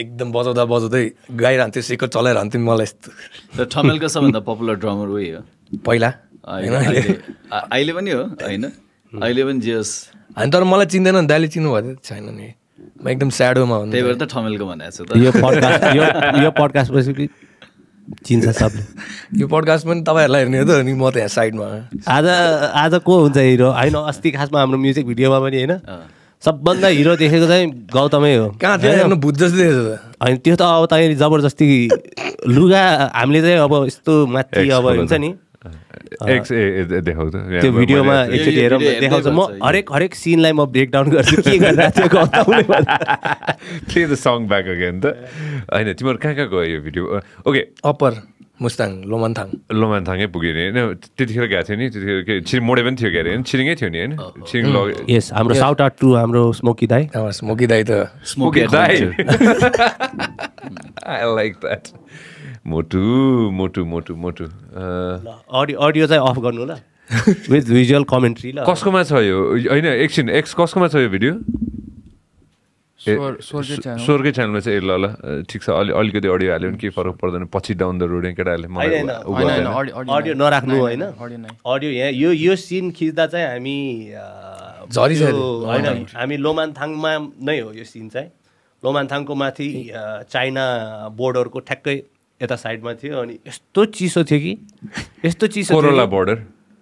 एकदम बजाउँदा बजाउँदै गाइरहन्थ्यो सिक्को चलाइरहन्थ्यो मलाई यस्तो ठमेलको सबभन्दा पपुलर ड्रमर उही हो पहिला अहिले पनि हो होइन अहिले पनि जे होस् होइन तर मलाई चिन्दैन नि दाइले चिन्नु भएको छैन नि म एकदम स्याडोमा हुन्थेँ त्यही भएर त ठमेलको भनेको छु यो पडकास्ट पछि चिन्छ सबले यो पडकास्ट पनि तपाईँहरूलाई हेर्ने हो त अनि म त यहाँ साइडमा आज आज को हुन्छ हिरो होइन अस्ति खासमा हाम्रो म्युजिक भिडियोमा पनि होइन सबभन्दा हिरो देखेको चाहिँ गौतमै हो कहाँ थियो बुझ्दै होइन त्यो त अब त जबरजस्ती लुगा हामीले चाहिँ अब यस्तो माथि अब हुन्छ नि त्यो भिडियोमा एकचोटि हेरौँ देखाउँछ म हरेक हरेक सिनलाई म ब्रेकडाउन गर्छु के गरिरहेको थियो सङ ब्याक अगेन त होइन तिमीहरू कहाँ कहाँ गयो यो video okay upper Mustang Lomanthang लोमान्थाङै पुग्यो नि होइन त्यतिखेर गएको थियो नि त्यतिखेर के छिरिङ मोडे पनि थियो क्यारे छिरिङै थियो नि होइन छिरिङ लग्यो यस हाम्रो साउट आउट टु हाम्रो स्मोकी दाई स्मोकी दाई त स्मोकी दाई आई लाइक द्याट मोटु मोटु मोटु मोटु अडियो अडियो चाहिँ अफ गर्नु ल विथ भिजुअल कमेन्ट्री ल कसकोमा छ यो होइन एकछिन एक्स कसकोमा छ यो भिडियो स्वर्गै च्यानलमा चाहिँ ए ल ल ठिक छ अलि अलिकति अडियो हाल्यो भने केही फरक पर्दैन पछि डाउन द रोड केटाहरूले अडियो नराख्नु होइन अडियो यहाँ यो यो सिन खिच्दा चाहिँ हामी Sorry, sir. I mean, Lomanthang ma nahi ho yo scene chai. Lomanthang ko mathi China border ko thakkai eta side ma thiyo ani yesto chiso thiyo ki yesto chiso Corolla border.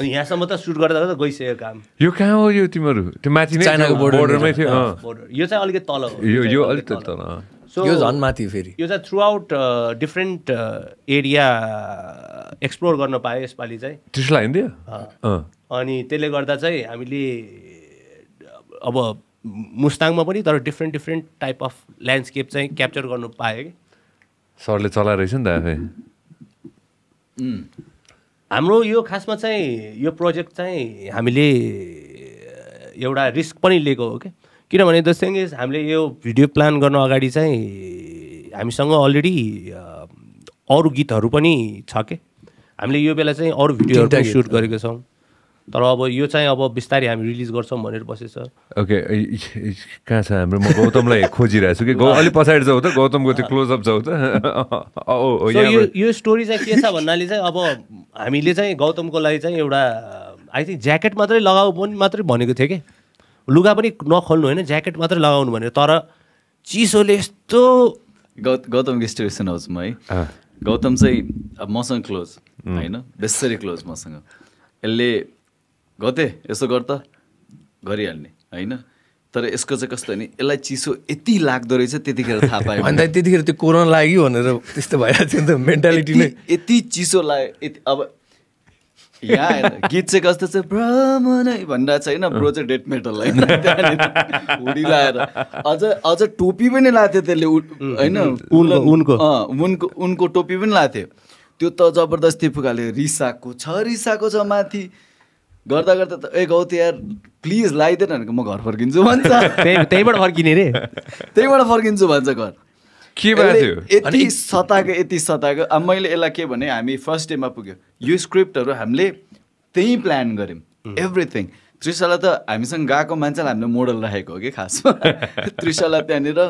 अनि यहाँसम्म त शूट गर्दा गर्दा गइसक्यो काम यो कहाँ हो यो तिम्रो त्यो माथि नै चाइनाको बोर्डरमै थियो यो चाहिँ अलिकति तल हो यो यो अलिकति तल यो झन् माथि फेरि यो चाहिँ throughout different area explore गर्न पाए यसपालि चाहिँ त्यसलाई हैन दियो अ अनि त्यसले गर्दा चाहिँ हामीले अब मुस्ताङमा पनि तर different different type of landscape चाहिँ क्याप्चर गर्न पाए के सरले चला रहेछ नि त आफै हाम्रो यो खासमा चाहिँ यो प्रोजेक्ट चाहिँ हामीले एउटा रिस्क पनि लिएको हो के किनभने द थिङ इज हामीले यो भिडियो प्लान गर्न अगाडि चाहिँ हामीसँग अलरेडी अरु गीतहरु पनि छ के हामीले यो बेला चाहिँ अरु भिडियोहरु पनि शूट गरेको छौं तर अब यो चाहिँ अब बिस्तारै हामी रिलिज गर्छौं भनेर बसेछ ओके कहाँ छ हाम्रो म गौतमलाई खोजिरहेको छु कि अलि पछाडी जाऊ त गौतमको त्यो क्लोज अप जाऊ त ओ यो यो स्टोरी चाहिँ के छ भन्नाले चाहिँ अब हामीले चाहिँ गौतमको लागि चाहिँ एउटा आई थिंक ज्याकेट मात्रै लगाऊ पनि मात्रै भनेको थियो के लुगा पनि नखोल्नु हैन ज्याकेट मात्रै लगाउनु भनेर तर चिसोले यस्तो गौतमको स्टोरी सुनाउँछु म है गौतम चाहिँ अब मसँग क्लोज हैन बेसरी क्लोज मसँग यसले गते यसो गर्दा गरिहाल्ने हैन तर यसको चाहिँ कस्तो नि एलाई चिसो यति लाग्दो रहेछ त्यतिखेर थाहा पाए भन्दा त्यतिखेर त्यो कोरोना लाग्यो भनेर त्यस्तो भइरहेको थियो नि त मेन्टालिटी नै यति चिसो लाग्यो अब या गीत चाहिँ कस्तो छ ब्रह्मनै भन्दा छैन ब्रो चाहिँ डेथ मेटल हैन हुडी लाएर अझ अझ टोपी पनि लाथ्यो त्यसले हैन उनको उनको उनको टोपी पनि लाथ्यो त्यो त जबरदस्ती फुकाल्यो रिसाको छ रिसाको छ माथि गर्दा गर्दा त ए गौत यार प्लिज लाइदिएन भनेको म घर फर्किन्छु भन्छ त्यहीबाट फर्किने रे त्यहीबाट फर्किन्छु भन्छ घर के भयो यति सताको यति सताको अब मैले यसलाई के भने हामी फर्स्ट डेमा पुग्यो यो स्क्रिप्टहरू हामीले त्यही प्लान गर्यौँ एभ्रिथिङ त्रिशाला त हामीसँग गएको मान्छेलाई हामीले मोडल राखेको हो कि खासमा त्रिशाला त्यहाँनिर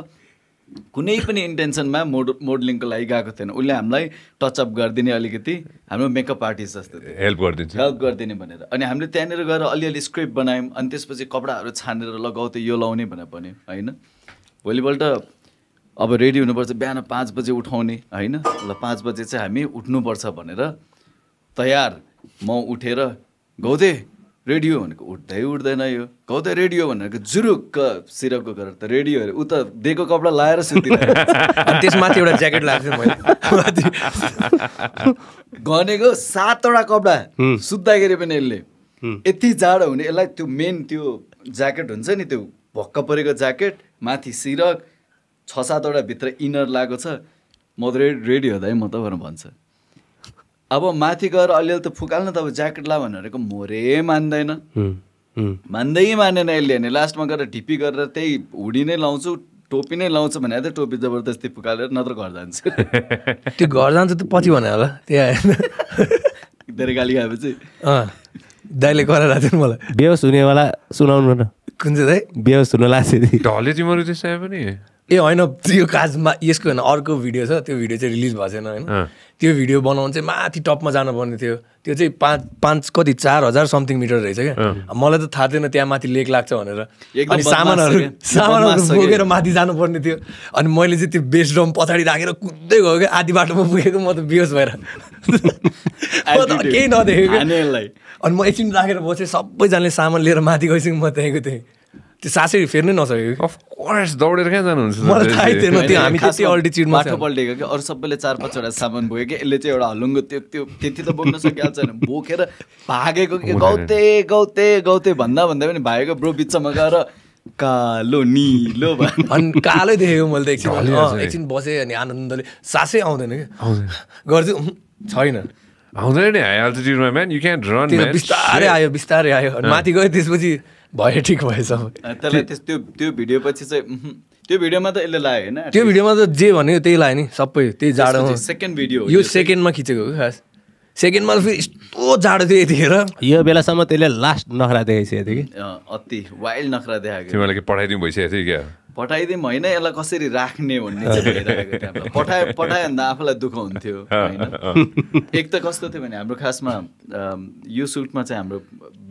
कुनै पनि इन्टेन्सनमा मोड मोडलिङको लागि गएको थिएन उसले हामीलाई टचअप गरिदिने अलिकति हाम्रो मेकअप आर्टिस्ट जस्तो हेल्प गरिदिन्छ हेल्प गरिदिने भनेर अनि हामीले त्यहाँनिर गएर अलिअलि स्क्रिप्ट बनायौँ अनि त्यसपछि कपडाहरू छानेर लगाउँथे यो लाउने भनेर भन्यो होइन भोलिपल्ट अब रेडी हुनुपर्छ बिहान पाँच बजे उठाउने होइन ल पाँच बजे चाहिँ हामी उठ्नुपर्छ भनेर तयार म उठेर गौदे रेडियो भनेको उठ्दै उठ्दैन यो गौतै रेडियो भनेको जुरुक्क सिरपको गरेर त रेडियो अरे उ त दिएको कपडा लाएर सुतिरहेको अनि त्यसमाथि एउटा ज्याकेट लाएको मैले गनेको सातवटा कपडा सुत्दाखेरि पनि यसले यति जाडो हुने यसलाई त्यो मेन त्यो ज्याकेट हुन्छ नि त्यो भक्क परेको ज्याकेट माथि सिरक छ सातवटा भित्र इनर लागेको छ म त रेडियो हुँदै म त भनेर भन्छ अब माथि गएर अलिअलि त फुकाल्नु त अब ज्याकेट ला भनेको मोरे मान्दैन मान्दै मानेन यसले अनि लास्टमा गएर ढिपी गरेर त्यही हुडी नै लाउँछु टोपी नै लाउँछु भने त टोपी जबरजस्ती फुकालेर नत्र घर जान्छु त्यो घर जान्छु त पछि भने होला त्यहाँ धेरै गाली खाएपछि दाइले कराएर थियो मलाई बेहोस हुनेवाला सुनाउनु न कुन चाहिँ दाइ बेहोस हुनु लाग्छ ढले तिमीहरू त्यसै पनि ए होइन त्यो काजमा यसको होइन अर्को भिडियो छ त्यो भिडियो चाहिँ रिलिज भएको छैन होइन त्यो भिडियो बनाउनु चाहिँ माथि टपमा जानुपर्ने थियो त्यो चाहिँ पाँच पाँच कति चार हजार समथिङ मिटर रहेछ क्या मलाई त थाहा थिएन त्यहाँ माथि लेक लाग्छ भनेर अनि सामानहरू सामानहरू बोकेर माथि जानुपर्ने थियो अनि मैले चाहिँ त्यो बेस ड्रम पछाडि राखेर कुद्दै गयो क्या आधी बाटोमा पुगेको म त बेहोस भएर केही नदेखेको अनि म एकछिन राखेर बसेँ सबैजनाले सामान लिएर माथि गइसक्यो म त्यहीँको त्यहीँ त्यो सासै फेर्नै नसकेको अफकोर्स दौडेर कहाँ जानुहुन्छ मलाई थाहै थिएन त्यो हामी त्यति अल्टिच्युडमा माथि पल्टेको कि अरू सबैले चार पाँचवटा सामान बोक्यो कि यसले चाहिँ एउटा हलुङ्गो त्यो त्यो त्यति त बोक्न सकिहाल्छ होइन बोकेर भागेको कि गौते गौते गौते भन्दा भन्दा पनि भागेको ब्रो बिचमा गएर कालो निलो अनि कालै देखेको मैले त एकछिन एकछिन बसेँ अनि आनन्दले सासै आउँदैन कि गर्छु छैन आउँदैन नि हाई अल्टिच्युडमा म्यान यु क्यान्ट रन बिस्तारै आयो बिस्तारै आयो माथि गयो त्यसपछि भयो ठिक भएछ त्यसलाई त्यो त्यो भिडियो पछि चाहिँ त्यो त्यो भिडियोमा त यसले लायो हैन त्यो भिडियोमा त जे भन्यो त्यही लायो नि सबै त्यही जाडोमा सेकेन्ड भिडियो यो सेकेन्डमा खिचेको हो खास सेकेन्डमा फेरि यस्तो जाडो थियो यतिखेर यो बेलासम्म त्यसले लास्ट नखरा देखाइसकेको थियो कि अति वाइल्ड नखरा देखाएको थियो तिमीले के पठाइदिनु भइसकेको थियो क्या पठाइदिउँ होइन यसलाई कसरी राख्ने भन्ने चाहिँ भइरहेको थियो पठाए पठाए भन्दा आफूलाई दुःख हुन्थ्यो होइन एक त कस्तो थियो भने हाम्रो खासमा यो सुटमा चाहिँ हाम्रो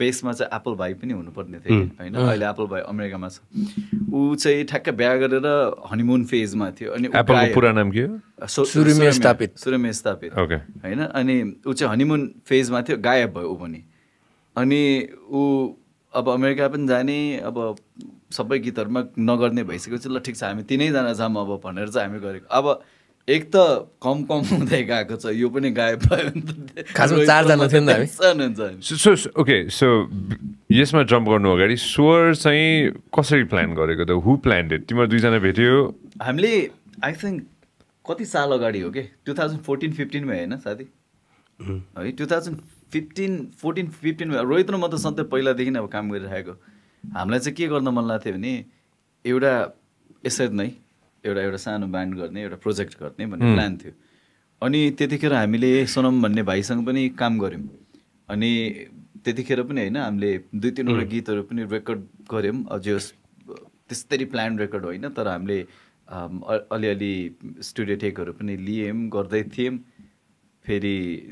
बेसमा चाहिँ एप्पल भाइ पनि हुनुपर्ने थियो होइन अहिले एप्पल भाइ अमेरिकामा छ ऊ चाहिँ ठ्याक्कै बिहा गरेर हनीमुन फेजमा थियो अनि एप्पलको पुरा नाम के हो सूर्यमे स्थापित सूर्यमे स्थापित होइन अनि ऊ चाहिँ हनीमुन फेजमा थियो गायब भयो ऊ पनि अनि ऊ अब अमेरिका पनि जाने अब सबै गीतहरुमा नगर्ने भइसकेपछि ल ठीक छ हामी तीनैजना जाम अब भनेर चाहिँ हामी गरेको अब एक त कम कम हुँदै गएको छ यो पनि गायब भयो खासमा चार जना थियो नि त हामी सो ओके सो यसमा जम्प गर्नु अगाडि स्वर चाहिँ कसरी प्लान गरेको त हु प्लान्ड इट तिम्रो दुई जना भेट्यो हामीले आई थिंक कति साल अगाडि हो के twenty fourteen fifteen मा हैन साथी है twenty fifteen fourteen fifteen मा रोहित र म त सधैँ पहिलादेखि अब काम गरिरहेको हामीलाई चाहिँ के गर्न मन लाग्थ्यो भने एउटा यसरी नै एउटा एउटा सानो ब्यान्ड गर्ने एउटा प्रोजेक्ट गर्ने भन्ने प्लान थियो अनि त्यतिखेर हामीले सोनम भन्ने भाइसँग पनि काम गऱ्यौँ अनि त्यतिखेर पनि होइन हामीले दुई तीनवटा गीतहरू पनि रेकर्ड गऱ्यौँ अझै त्यस्तै प्लान रेकर्ड होइन तर हामीले अलिअलि स्टुडियो टेकहरू पनि लियौँ गर्दै थियौँ फेरि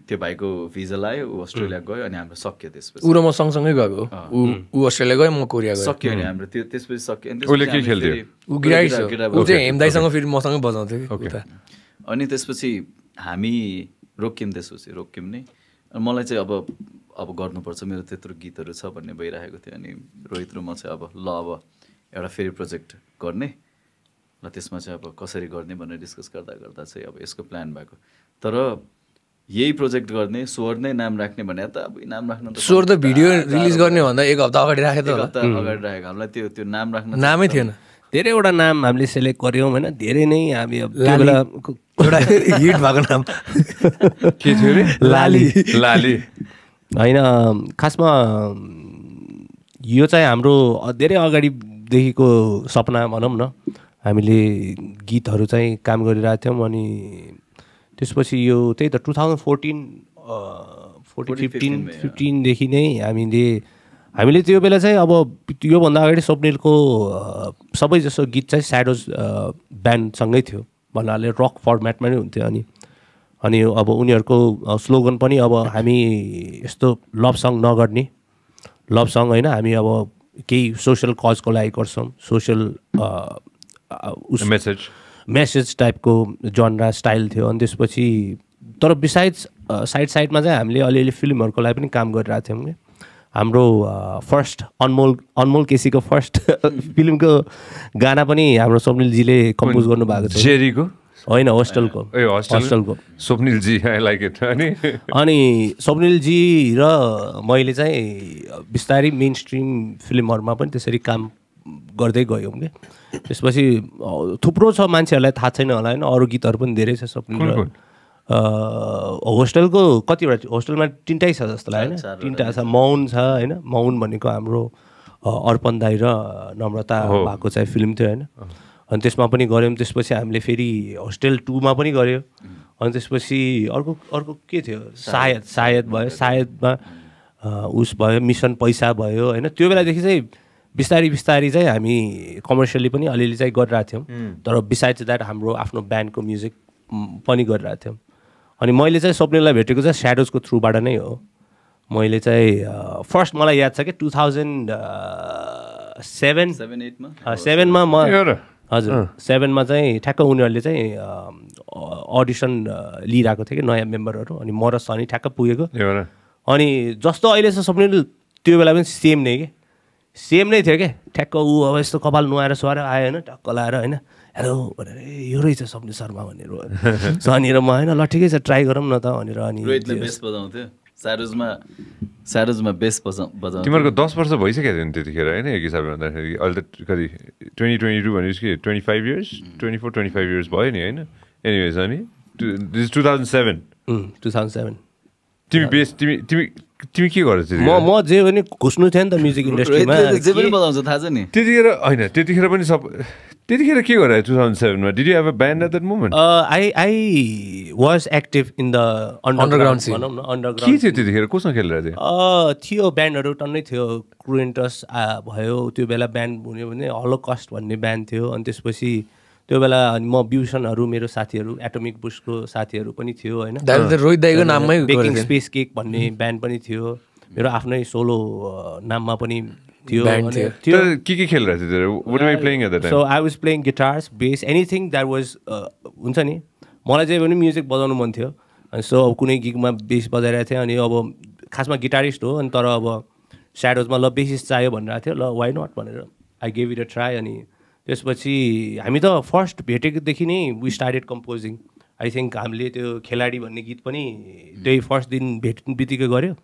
त्यो भाइको भिजा लायो ऊ अस्ट्रेलिया गयो अनि हाम्रो सक्यो त्यसपछि ऊ र म सँगसँगै गएको ऊ ऊ अस्ट्रेलिया गयो म कोरिया गयो सक्यो अनि हाम्रो त्यो त्यसपछि सक्यो अनि त्यसपछि के खेल्थ्यो ऊ गिटार ऊ चाहिँ हेमदाईसँग फेरि मसँगै बजाउँथ्यो उता अनि त्यसपछि हामी रोक्यौँ त्यसपछि रोक्यौँ नै मलाई चाहिँ अब अब गर्नुपर्छ मेरो त्यत्रो गीतहरू छ भन्ने भइरहेको थियो अनि रोहित र म चाहिँ अब ल अब एउटा फेरि प्रोजेक्ट गर्ने र त्यसमा चाहिँ अब कसरी गर्ने भनेर डिस्कस गर्दा गर्दा चाहिँ अब यसको प्लान भएको तर यही प्रोजेक्ट गर्ने स्वर नै नाम राख्ने भने त अब नाम राख्न त स्वर त भिडियो रिलिज गर्ने भन्दा एक हप्ता अगाडि राखे त हप्ता अगाडि राखेको हामीलाई त्यो त्यो नाम राख्न नामै थिएन धेरैवटा नाम हामीले सेलेक्ट गऱ्यौँ होइन धेरै नै हामी अब एउटा हिट भएको नाम के थियो अरे लाली लाली होइन खासमा यो चाहिँ हाम्रो धेरै अगाडिदेखिको सपना भनौँ न हामीले गीतहरू चाहिँ काम गरिरहेको थियौँ अनि त्यसपछि यो त्यही त two thousand fourteen fourteen fifteen फिफ्टिनदेखि नै हामीले हामीले त्यो बेला चाहिँ अब योभन्दा अगाडि स्वप्निलको सबै जसो गीत चाहिँ स्याडोज ब्यान्डसँगै थियो भन्नाले रक फर्मेटमा नै हुन्थ्यो अनि अनि अब उनीहरूको स्लोगन पनि अब हामी यस्तो लभ सङ नगर्ने लभ सङ होइन हामी अब केही सोसियल कजको लागि गर्छौँ सोसियल मेसेज मेसेज टाइपको जनरा स्टाइल थियो अनि त्यसपछि तर बिसाइड्स साइड साइडमा चाहिँ हामीले अलिअलि फिल्महरूको लागि पनि काम गरिरहेको थियौँ कि हाम्रो फर्स्ट अनमोल अनमोल केसीको फर्स्ट फिल्मको गाना पनि हाम्रो स्वप्निलजीले कम्पोज गर्नुभएको थियो जेरीको होइन होस्टलको ए होस्टलको स्वप्निलजी आई लाइक इट अनि अनि स्वप्निलजी र मैले चाहिँ बिस्तारै मेन स्ट्रिम फिल्महरूमा पनि त्यसरी काम गर्दै गयौँ कि त्यसपछि थुप्रो छ मान्छेहरूलाई थाहा छैन होला होइन अरू गीतहरू पनि धेरै छ स्वप्निलको होस्टेलको कतिवटा होस्टेलमा तिनटै छ जस्तो लाग्यो होइन तिनवटा छ मौन छ होइन मौन भनेको हाम्रो अर्पण दाई र नम्रता भएको चाहिँ फिल्म थियो होइन अनि त्यसमा पनि गऱ्यौँ त्यसपछि हामीले फेरि होस्टेल टूमा पनि गऱ्यो अनि त्यसपछि अर्को अर्को के थियो सायद सायद भयो सायदमा उस भयो मिसन पैसा भयो होइन त्यो बेलादेखि चाहिँ बिस्तारी बिस्तारी चाहिँ हामी कमर्सियली पनि अलिअलि चाहिँ गरिरहेको थियौँ तर बिसाइड्स द्याट हाम्रो आफ्नो ब्यान्डको म्युजिक पनि गरिरहेको थियौँ अनि मैले चाहिँ स्वप्निललाई भेटेको चाहिँ स्याडोजको थ्रुबाट नै हो मैले चाहिँ फर्स्ट मलाई याद छ कि टु थाउजन्ड सेभेन सेभेन एटमा सेभेनमा म हजुर सेभेनमा चाहिँ ठ्याक्क उनीहरूले चाहिँ अडिसन लिइरहेको थियो कि नयाँ मेम्बरहरू अनि म र सनी ठ्याक्क पुगेको अनि जस्तो अहिले चाहिँ स्वप्निल त्यो बेला पनि सेम नै कि सेम नै थियो क्या ठ्याक्क ऊ अब यस्तो कपाल नुहाएर सुहाएर आयो होइन टक्क लाएर होइन हेलो भनेर ए यो रहेछ स्वप्निल शर्मा भनेर सनी र म होइन ल ठिकै छ ट्राई गरौँ न त भनेर अनि बेस बजाउँथ्यो स्याडोजमा स्याडोजमा बेस बजाउ बजाउ तिमीहरूको दस वर्ष भइसकेको थियो नि त्यतिखेर होइन एक हिसाबले भन्दाखेरि अहिले त कति ट्वेन्टी ट्वेन्टी टू भनेपछि twenty five years twenty four twenty five years भयो नि होइन एनिवेज अनि two thousand seven two thousand seven तिमी बेस तिमी तिमी तिमी के गर्छ म म जे पनि घुस्नु थियो नि त म्युजिक इन्डस्ट्रीमा जे पनि बजाउँछ थाहा छ नि त्यतिखेर होइन त्यतिखेर पनि सब two thousand seven? Did you have a band at that moment? Uh, I I was active in the underground scene. Underground scene. Uh, Theo band haru tannai thiyo. Crew interest bhayo. Tyo bela band bhanyo bhane Holocaust bhanne band thiyo. Ani त्यसपछि त्यो बेला म ब्यूसन हरु मेरो साथीहरु एटोमिक बुशको साथीहरु पनि थियो हैन दाइले रोहित दाइको नाममै बेकिङ स्पेस केक भन्ने ब्यान्ड पनि थियो मेरो आफ्नै सोलो नाममा पनि थियो त्यो के के खेलिरहेथे what am I playing at that time so I was playing guitars bass anything that was हुन्छ नि मलाई जे पनि म्युजिक बजाउनु मन थियो अनि सो अब कुनै गिगमा बेस बजाइरहेथे थिए अनि अब खासमा गिटारिस्ट हो अनि तर अब Shadows मा ल बेसिस चाहियो भनिरहेथे ल व्हाई नॉट भनेर I give it a try अनि त्यसपछि हामी त फर्स्ट भेटेकोदेखि नै we started composing I think हामीले त्यो खेलाडी भन्ने गीत पनि त्यही फर्स्ट दिन भेट्नबित्तिकै गर्यो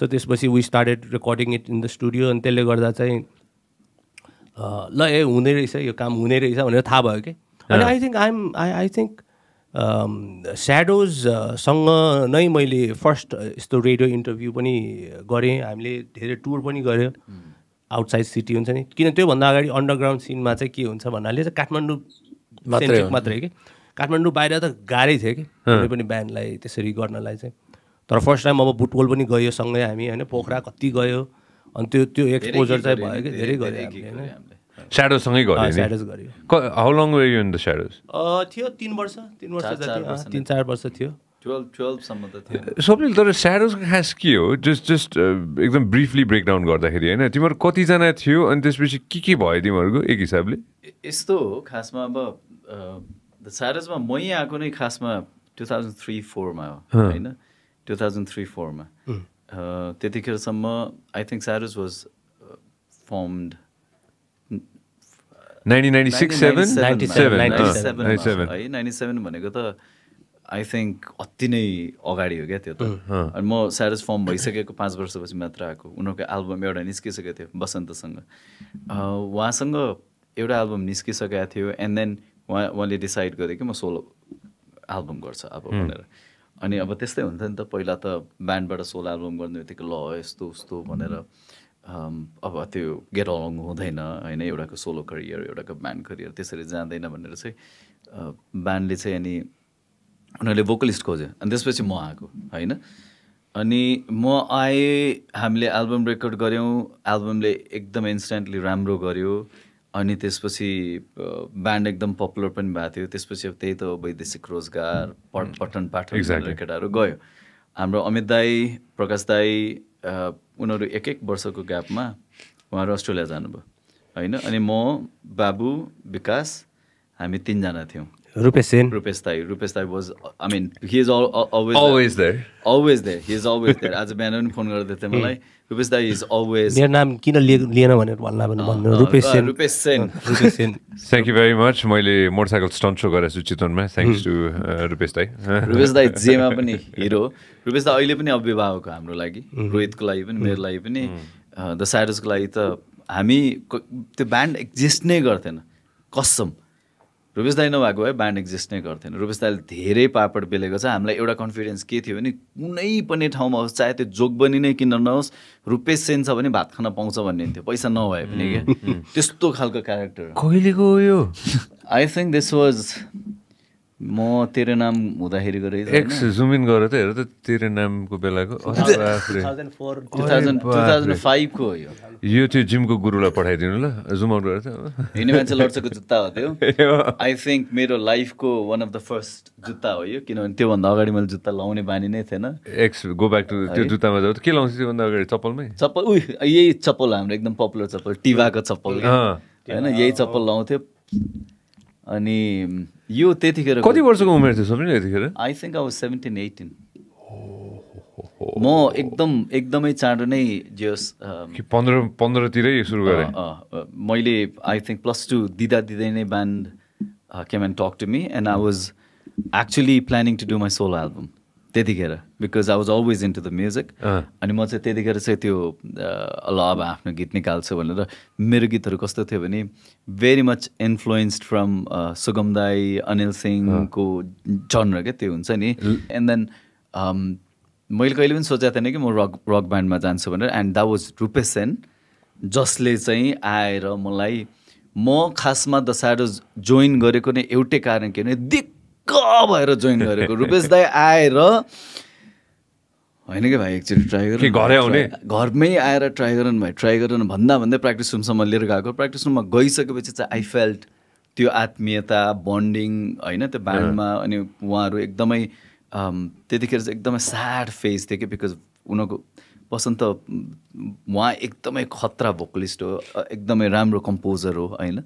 सो त्यसपछि we started recording it in the studio अनि त्यसले गर्दा चाहिँ ल ए हुँदै रहेछ यो काम हुँदै रहेछ भनेर थाहा भयो के अनि I think I am I I think Shadows सँग नै मैले फर्स्ट यस्तो रेडियो इन्टरभ्यु पनि गरे हामीले धेरै टुर पनि गर्यो आउटसाइड सिटी हुन्छ नि किन त्यो भन्दा अगाडि अन्डरग्राउन्ड सिनमा चाहिँ के हुन्छ भन्नाले चाहिँ काठमाडौँ मात्रै मात्रै के काठमाडौँ बाहिर त गाह्रै थियो कि कुनै पनि ब्यान्डलाई त्यसरी गर्नलाई चाहिँ तर फर्स्ट टाइम अब बुटबल पनि गयो सँगै हामी हैन पोखरा कति गयो अनि त्यो त्यो एक्सपोजर चाहिँ भयो कि धेरै गयो हैन Shadows सँगै गरे Shadows गरे how long were you in the Shadows uh थियो तीन वर्ष तीन वर्ष जति तीन चार वर्ष थियो twelve twelve सम्म त थियो सबैले तर Shadows को खास के हो जस्ट जस्ट एकदम ब्रीफली ब्रेकडाउन गर्दाखेरि हैन तिम्रो कति जना थियो अनि त्यसपछि के के भयो तिमीहरुको एक हिसाबले यस्तो हो खासमा अब द Shadows मा म यहाँ आको नै खासमा two thousand three four मा हो हैन two thousand three four मा त्यतिखेर सम्म I think Shadows was formed nineteen ninety-six seven ninety-seven भनेको त I think अति नै अगाडि हो क्या त्यो त अनि म Shadows फर्म भइसकेको पाँच वर्षपछि मात्र आको उनीहरुको एल्बम एउटा निस्किसकेको थियो बसन्तसँग उहाँसँग एउटा एल्बम निस्किसकेको थियो एन्ड देन उहाँले डिसाइड गरे कि म सोलो एल्बम गर्छ अब भनेर अनि अब त्यस्तै हुन्छ नि त पहिला त ब्यान्डबाट सोलो एल्बम गर्नुबित्तिकै ल यस्तो उस्तो भनेर अब त्यो गेट अलङ हुँदैन हैन एउटाको सोलो करियर एउटाको ब्यान्ड करियर त्यसरी जाँदैन भनेर चाहिँ ब्यान्डले चाहिँ अनि उनीहरूले भोकलिस्ट खोज्यो अनि त्यसपछि म आएको हैन अनि म आएँ हामीले एल्बम रेकर्ड गर्यौं एल्बमले एकदम इन्स्ट्यान्टली राम्रो गर्यो अनि त्यसपछि ब्यान्ड एकदम पपुलर पनि भएको थियो त्यसपछि अब त्यही त वैदेशिक रोजगार पठन पाठन गरेर केटाहरू गयो हाम्रो अमित दाई प्रकाश दाई उनीहरू एक एक वर्षको ग्यापमा उहाँहरू अस्ट्रेलिया जानुभयो हैन अनि म बाबु विकास हामी तीन जना थियौं Rupesh Sen. Rupesh Dai. Rupesh Dai was, I mean, he is all, all, always, always there. there. Always there. He is always there. As a man, I phone Rupesh Dai is always. My name is Rupesh Sen. Rupesh Sen. Rupesh Sen. Thank you very much. I have motorcycle stunt show. Thanks to uh, Rupesh Dai. Rupesh Dai is a hero. Rupesh Dai is also a hero. Rohit Kulai, Mirlai, the Shadows Kulai. The band exists not. Custom. Rupesh दाइ नभएको भए ब्यान्ड एक्जिस्ट नै गर्थेन रुपेश दाइले धेरै पापड बेलेको छ हामीलाई एउटा कन्फिडेन्स के थियो भने कुनै पनि ठाउँमा होस् चाहे त्यो जोगबनी नै किन नहोस् रुपेश सेन छ भने भात खान पाउँछ भन्ने थियो पैसा नभए पनि के त्यस्तो खालको क्यारेक्टर कहिलेको यो आई थिंक दिस वाज म तेरो नाम हुँदाखेरि गरेछ एक्स जुम इन गरे त हेर त तेरो नामको बेलाको two thousand four two thousand five को यो यो त्यो जिमको गुरुलाई पठाइदिनु ल जुम आउट गरे त हिँड्ने मान्छे लड्छको जुत्ता हो त्यो आई थिंक मेरो लाइफको वान अफ द फर्स्ट जुत्ता हो यो किनभने त्यो भन्दा अगाडि मैले जुत्ता लाउने बानी नै थिएन एक्स गो ब्याक टु त्यो जुत्तामा जाऊ त के लाउँछ त्यो भन्दा अगाडि चप्पलमै चप्पल उही यही चप्पल हाम्रो एकदम पपुलर चप्पल टिभाको चप्पल हैन यही चप्पल लाउँथ्यो अनि यो त्यतिखेर कति वर्षको उमेर थियो सबैले त्यतिखेर I think I was seventeen eighteen म एकदम एकदमै चाँडो नै जस पन्ध्र तिरै सुरु गरे मैले आई थिंक प्लस टू दिदा दिदै नै band came and talk to me and I was actually planning to do my solo album त्यतिखेर because I was always into the music अनि म चाहिँ त्यतिखेर चाहिँ त्यो ल अब आफ्नो गीत निकाल्छु भनेर मेरो गीतहरू कस्तो थियो भने भेरी मच इन्फ्लुएन्स्ड फ्रम सुगम दाई अनिल सिंहको जनर क्या त्यो हुन्छ नि एन्ड देन मैले कहिले पनि सोचेको थिएन कि म रक रक ब्यान्डमा जान्छु भनेर and that was Rupesh Sen जसले चाहिँ आएर मलाई म खासमा द स्याडोज जोइन गरेको नै एउटै कारण के भने दिक्क भएर जोइन गरेको रुपेश दाइ आएर हैन के भाइ एकचोटी ट्राई गर्नु के घरै आउने घरमै आएर ट्राई गर्नु भाइ ट्राई गर्नु भन्दा भन्दै प्र्याक्टिस रुमसम्म लिएर गएको प्र्याक्टिस रुममा गइसकेपछि चाहिँ आई फेल्ट त्यो आत्मीयता बन्डिङ हैन त्यो बारेमा अनि उहाँहरु एकदमै त्यतिखेर चाहिँ एकदमै स्याड फेज थियो के बिकज उनको पसन्त उहाँ एकदमै खतरा भोकलिस्ट हो एकदमै राम्रो कम्पोजर हो हैन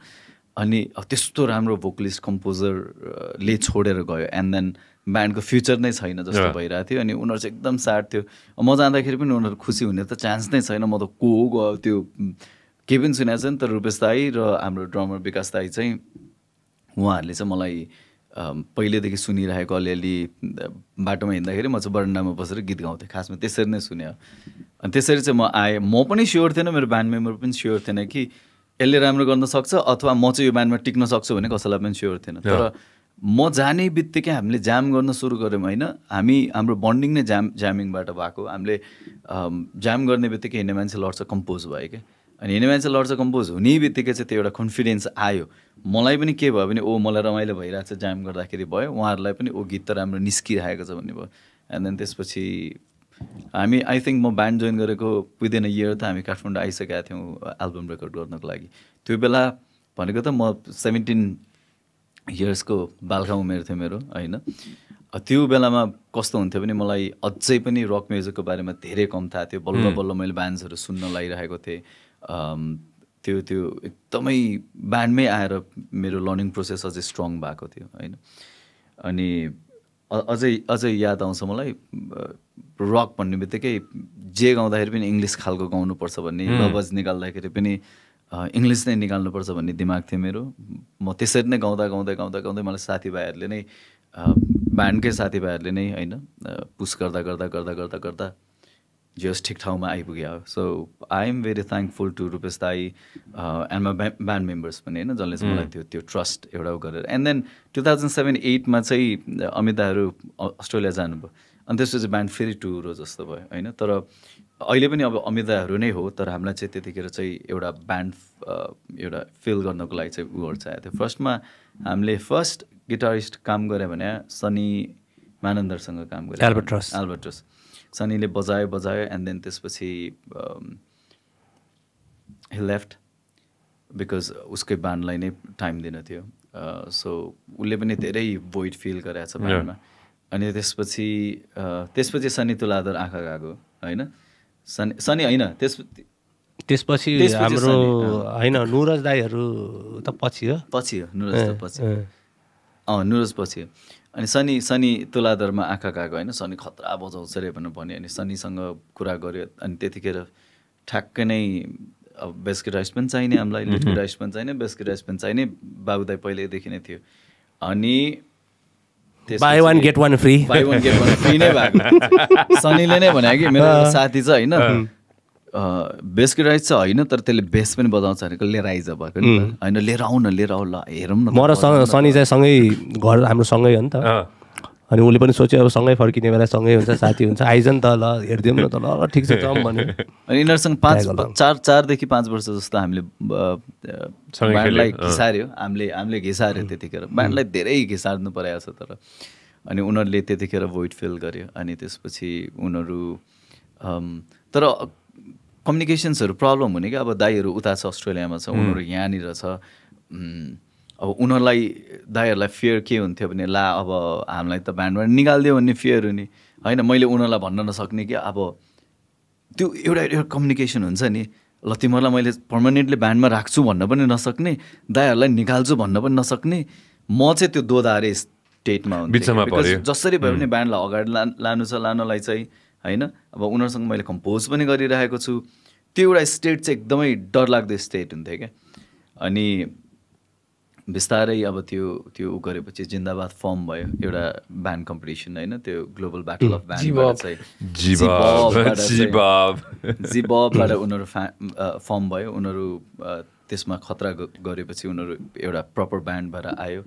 अनि त्यस्तो राम्रो भोकलिस्ट कम्पोजरले छोडेर गयो एन्ड देन ब्यान्डको फ्युचर नै छैन जस्तो भइरहेको थियो अनि उनीहरु चाहिँ एकदम साड थियो म जाँदाखेरि पनि उनीहरु खुसी हुने त चान्स नै छैन म त को हो गयो त्यो के पनि सुनेको छैन तर रुपेश दाई र हाम्रो ड्रमर विकास दाई चाहिँ उहाँहरुले चाहिँ मलाई पहिलेदेखि सुनिरहेको अलिअलि बाटोमा हिँड्दाखेरि म चाहिँ बरन्डामा बसेर गीत गाउँथे खासमा त्यसरी नै सुने अनि त्यसरी चाहिँ म आएँ म पनि स्योर थिएन मेरो ब्यान्ड मेम्बर पनि स्योर थिएन कि यसले राम्रो गर्न सक्छ अथवा म चाहिँ यो ब्यान्डमा टिक्न सक्छु भने कसैलाई पनि स्योर थिएन तर म जाने बित्तिकै हामीले जाम गर्न सुरु गऱ्यौँ होइन हामी हाम्रो बन्डिङ नै जाम जामिङबाट भएको हामीले जाम गर्ने बित्तिकै हिँड्ने मान्छे लड्छ कम्पोज भयो क्या अनि हिँड्ने मान्छे लड्छ कम्पोज हुने बित्तिकै चाहिँ त्यो एउटा कन्फिडेन्स आयो मलाई पनि के भयो भने ओ मलाई रमाइलो भइरहेको छ जाम गर्दाखेरि भयो उहाँहरूलाई पनि ओ गीत त राम्रो निस्किरहेको छ भन्ने भयो एन्ड देन त्यसपछि हामी आई थिङ्क म ब्यान्ड जोइन गरेको विदिन अ इयर त हामी काठमाडौँ आइसकेका थियौँ एल्बम रेकर्ड गर्नको लागि त्यो बेला भनेको त म सेभेन्टिन इयर्सको बालखा उमेर थियो मेरो होइन त्यो बेलामा कस्तो हुन्थ्यो भने मलाई अझै पनि रक म्युजिकको बारेमा धेरै कम थाहा थियो बल्ल बल्ल मैले ब्यान्ड्सहरू सुन्न लागिरहेको थिएँ त्यो त्यो एकदमै ब्यान्डमै आएर मेरो लर्निङ प्रोसेस अझै स्ट्रङ भएको थियो होइन अनि अझै अझै याद आउँछ मलाई रक भन्ने बित्तिकै जे गाउँदाखेरि पनि इङ्ग्लिस खालको गाउनुपर्छ भन्ने आवाज निकाल्दाखेरि पनि इङ्ग्लिस नै निकाल्नुपर्छ भन्ने दिमाग थियो मेरो म त्यसरी नै गाउँदा गाउँदै गाउँदा गाउँदै मलाई साथीभाइहरूले नै ब्यान्डकै साथीभाइहरूले नै होइन पुस गर्दा गर्दा गर्दा गर्दा गर्दा जस्ट ठिक ठाउँमा आइपुग्यो so I am very thankful to Rupesh दाई एन्ड माई ब्यान्ड मेम्बर्स पनि होइन जसले चाहिँ मलाई त्यो त्यो ट्रस्ट एउटा गरेर and then two thousand seven एटमा चाहिँ अमित दाहरू अस्ट्रेलिया जानुभयो अनि त्यसपछि ब्यान्ड फेरि टुर हो जस्तो भयो होइन तर अहिले पनि अब अमित दाहरू नै हो तर हामीलाई चाहिँ त्यतिखेर चाहिँ एउटा ब्यान्ड एउटा फिल गर्नको लागि चाहिँ उहरू चाहिएको थियो फर्स्टमा हामीले फर्स्ट गिटारिस्ट काम गऱ्यो भने सनी मानन्दरसँग काम गऱ्यो एल्बट्रस एल्बट्रस सनीले बजायो बजायो एन्ड देन त्यसपछि हि लेफ्ट बिकज उसकै ब्यान्डलाई नै टाइम दिनु थियो सो उसले पनि धेरै भोइड फिल गराएको छ ब्यान्डमा अनि त्यसपछि त्यसपछि सनी तुलाधर आँखा गएको होइन सनी सनी होइन त्यसपछि त्यसपछि हाम्रो होइन नुरज दाईहरू त पछि हो पछि हो नुरज त पछि अँ नुरज पछि हो अनि सनी सनी तुलाधरमा आँखा गएको होइन सनी खतरा बजाउँछ अरे भनेर भन्यो अनि सनीसँग कुरा गऱ्यो अनि त्यतिखेर ठ्याक्कै नै अब बेस्ट गिटारिस्ट पनि चाहिने हामीलाई लिड गिटारिस्ट पनि चाहिने बेस्ट गिटारिस्ट पनि चाहिने बाबुदाई पहिल्यैदेखि नै थियो अनि buy one get one free buy one get one free नै भएको सनीले नै भने कि मेरो साथी चाहिँ होइन बेस्ट गिटारिस्ट चाहिँ होइन तर त्यसले बेस पनि बजाउँछ भनेको लिएर आइज भएको नि त होइन लिएर आउन लिएर आउ ल हेरौँ न म र सनी चाहिँ सँगै घर हाम्रो सँगै हो नि त अनि उसले पनि सोच्यो अब सँगै फर्किने बेला सँगै हुन्छ साथी हुन्छ आइज नि त ल हेरिदिउँ न त ल ठिक छ जाउँ भन्यो अनि यिनीहरूसँग पाँच चार चारदेखि पाँच वर्ष जस्तो हामीले ब्यान्डलाई घिसार्यो हामीले हामीले घिसार्यो त्यतिखेर ब्यान्डलाई धेरै घिसार्नु परेको छ तर अनि उनीहरूले त्यतिखेर भोइड फिल गर्यो अनि त्यसपछि उनीहरू तर कम्युनिकेसन्सहरू प्रब्लम हुने क्या अब दाईहरू उता छ अस्ट्रेलियामा छ उनीहरू यहाँनिर छ अब उनीहरूलाई दाईहरूलाई फियर के हुन्थ्यो भने ला अब हामीलाई त ब्यान्डबाट निकालिदियो भन्ने फियर हुने होइन मैले उनीहरूलाई भन्न नसक्ने कि अब त्यो एउटा एउटा कम्युनिकेसन हुन्छ नि ल तिमीहरूलाई मैले पर्मानेन्टली ब्यान्डमा राख्छु भन्न पनि नसक्ने दाईहरूलाई निकाल्छु भन्न पनि नसक्ने म चाहिँ त्यो दोधारे स्टेटमा हुन्छ जसरी भयो भने ब्यान्डलाई अगाडि ला लानु छ लानलाई चाहिँ होइन अब उनीहरूसँग मैले कम्पोज पनि गरिरहेको छु त्यो एउटा स्टेट चाहिँ एकदमै डरलाग्दो स्टेट हुन्थ्यो क्या अनि बिस्तारै अब त्यो त्यो उ गरेपछि जिन्दाबाद फर्म भयो एउटा ब्यान्ड कम्पिटिसन होइन त्यो ग्लोबल ब्याटल अफ ब्यान्ड जेबबबाट उनीहरू फ्या फर्म भयो उनीहरू त्यसमा खतरा गरेपछि उनीहरू एउटा प्रपर ब्यान्ड भएर आयो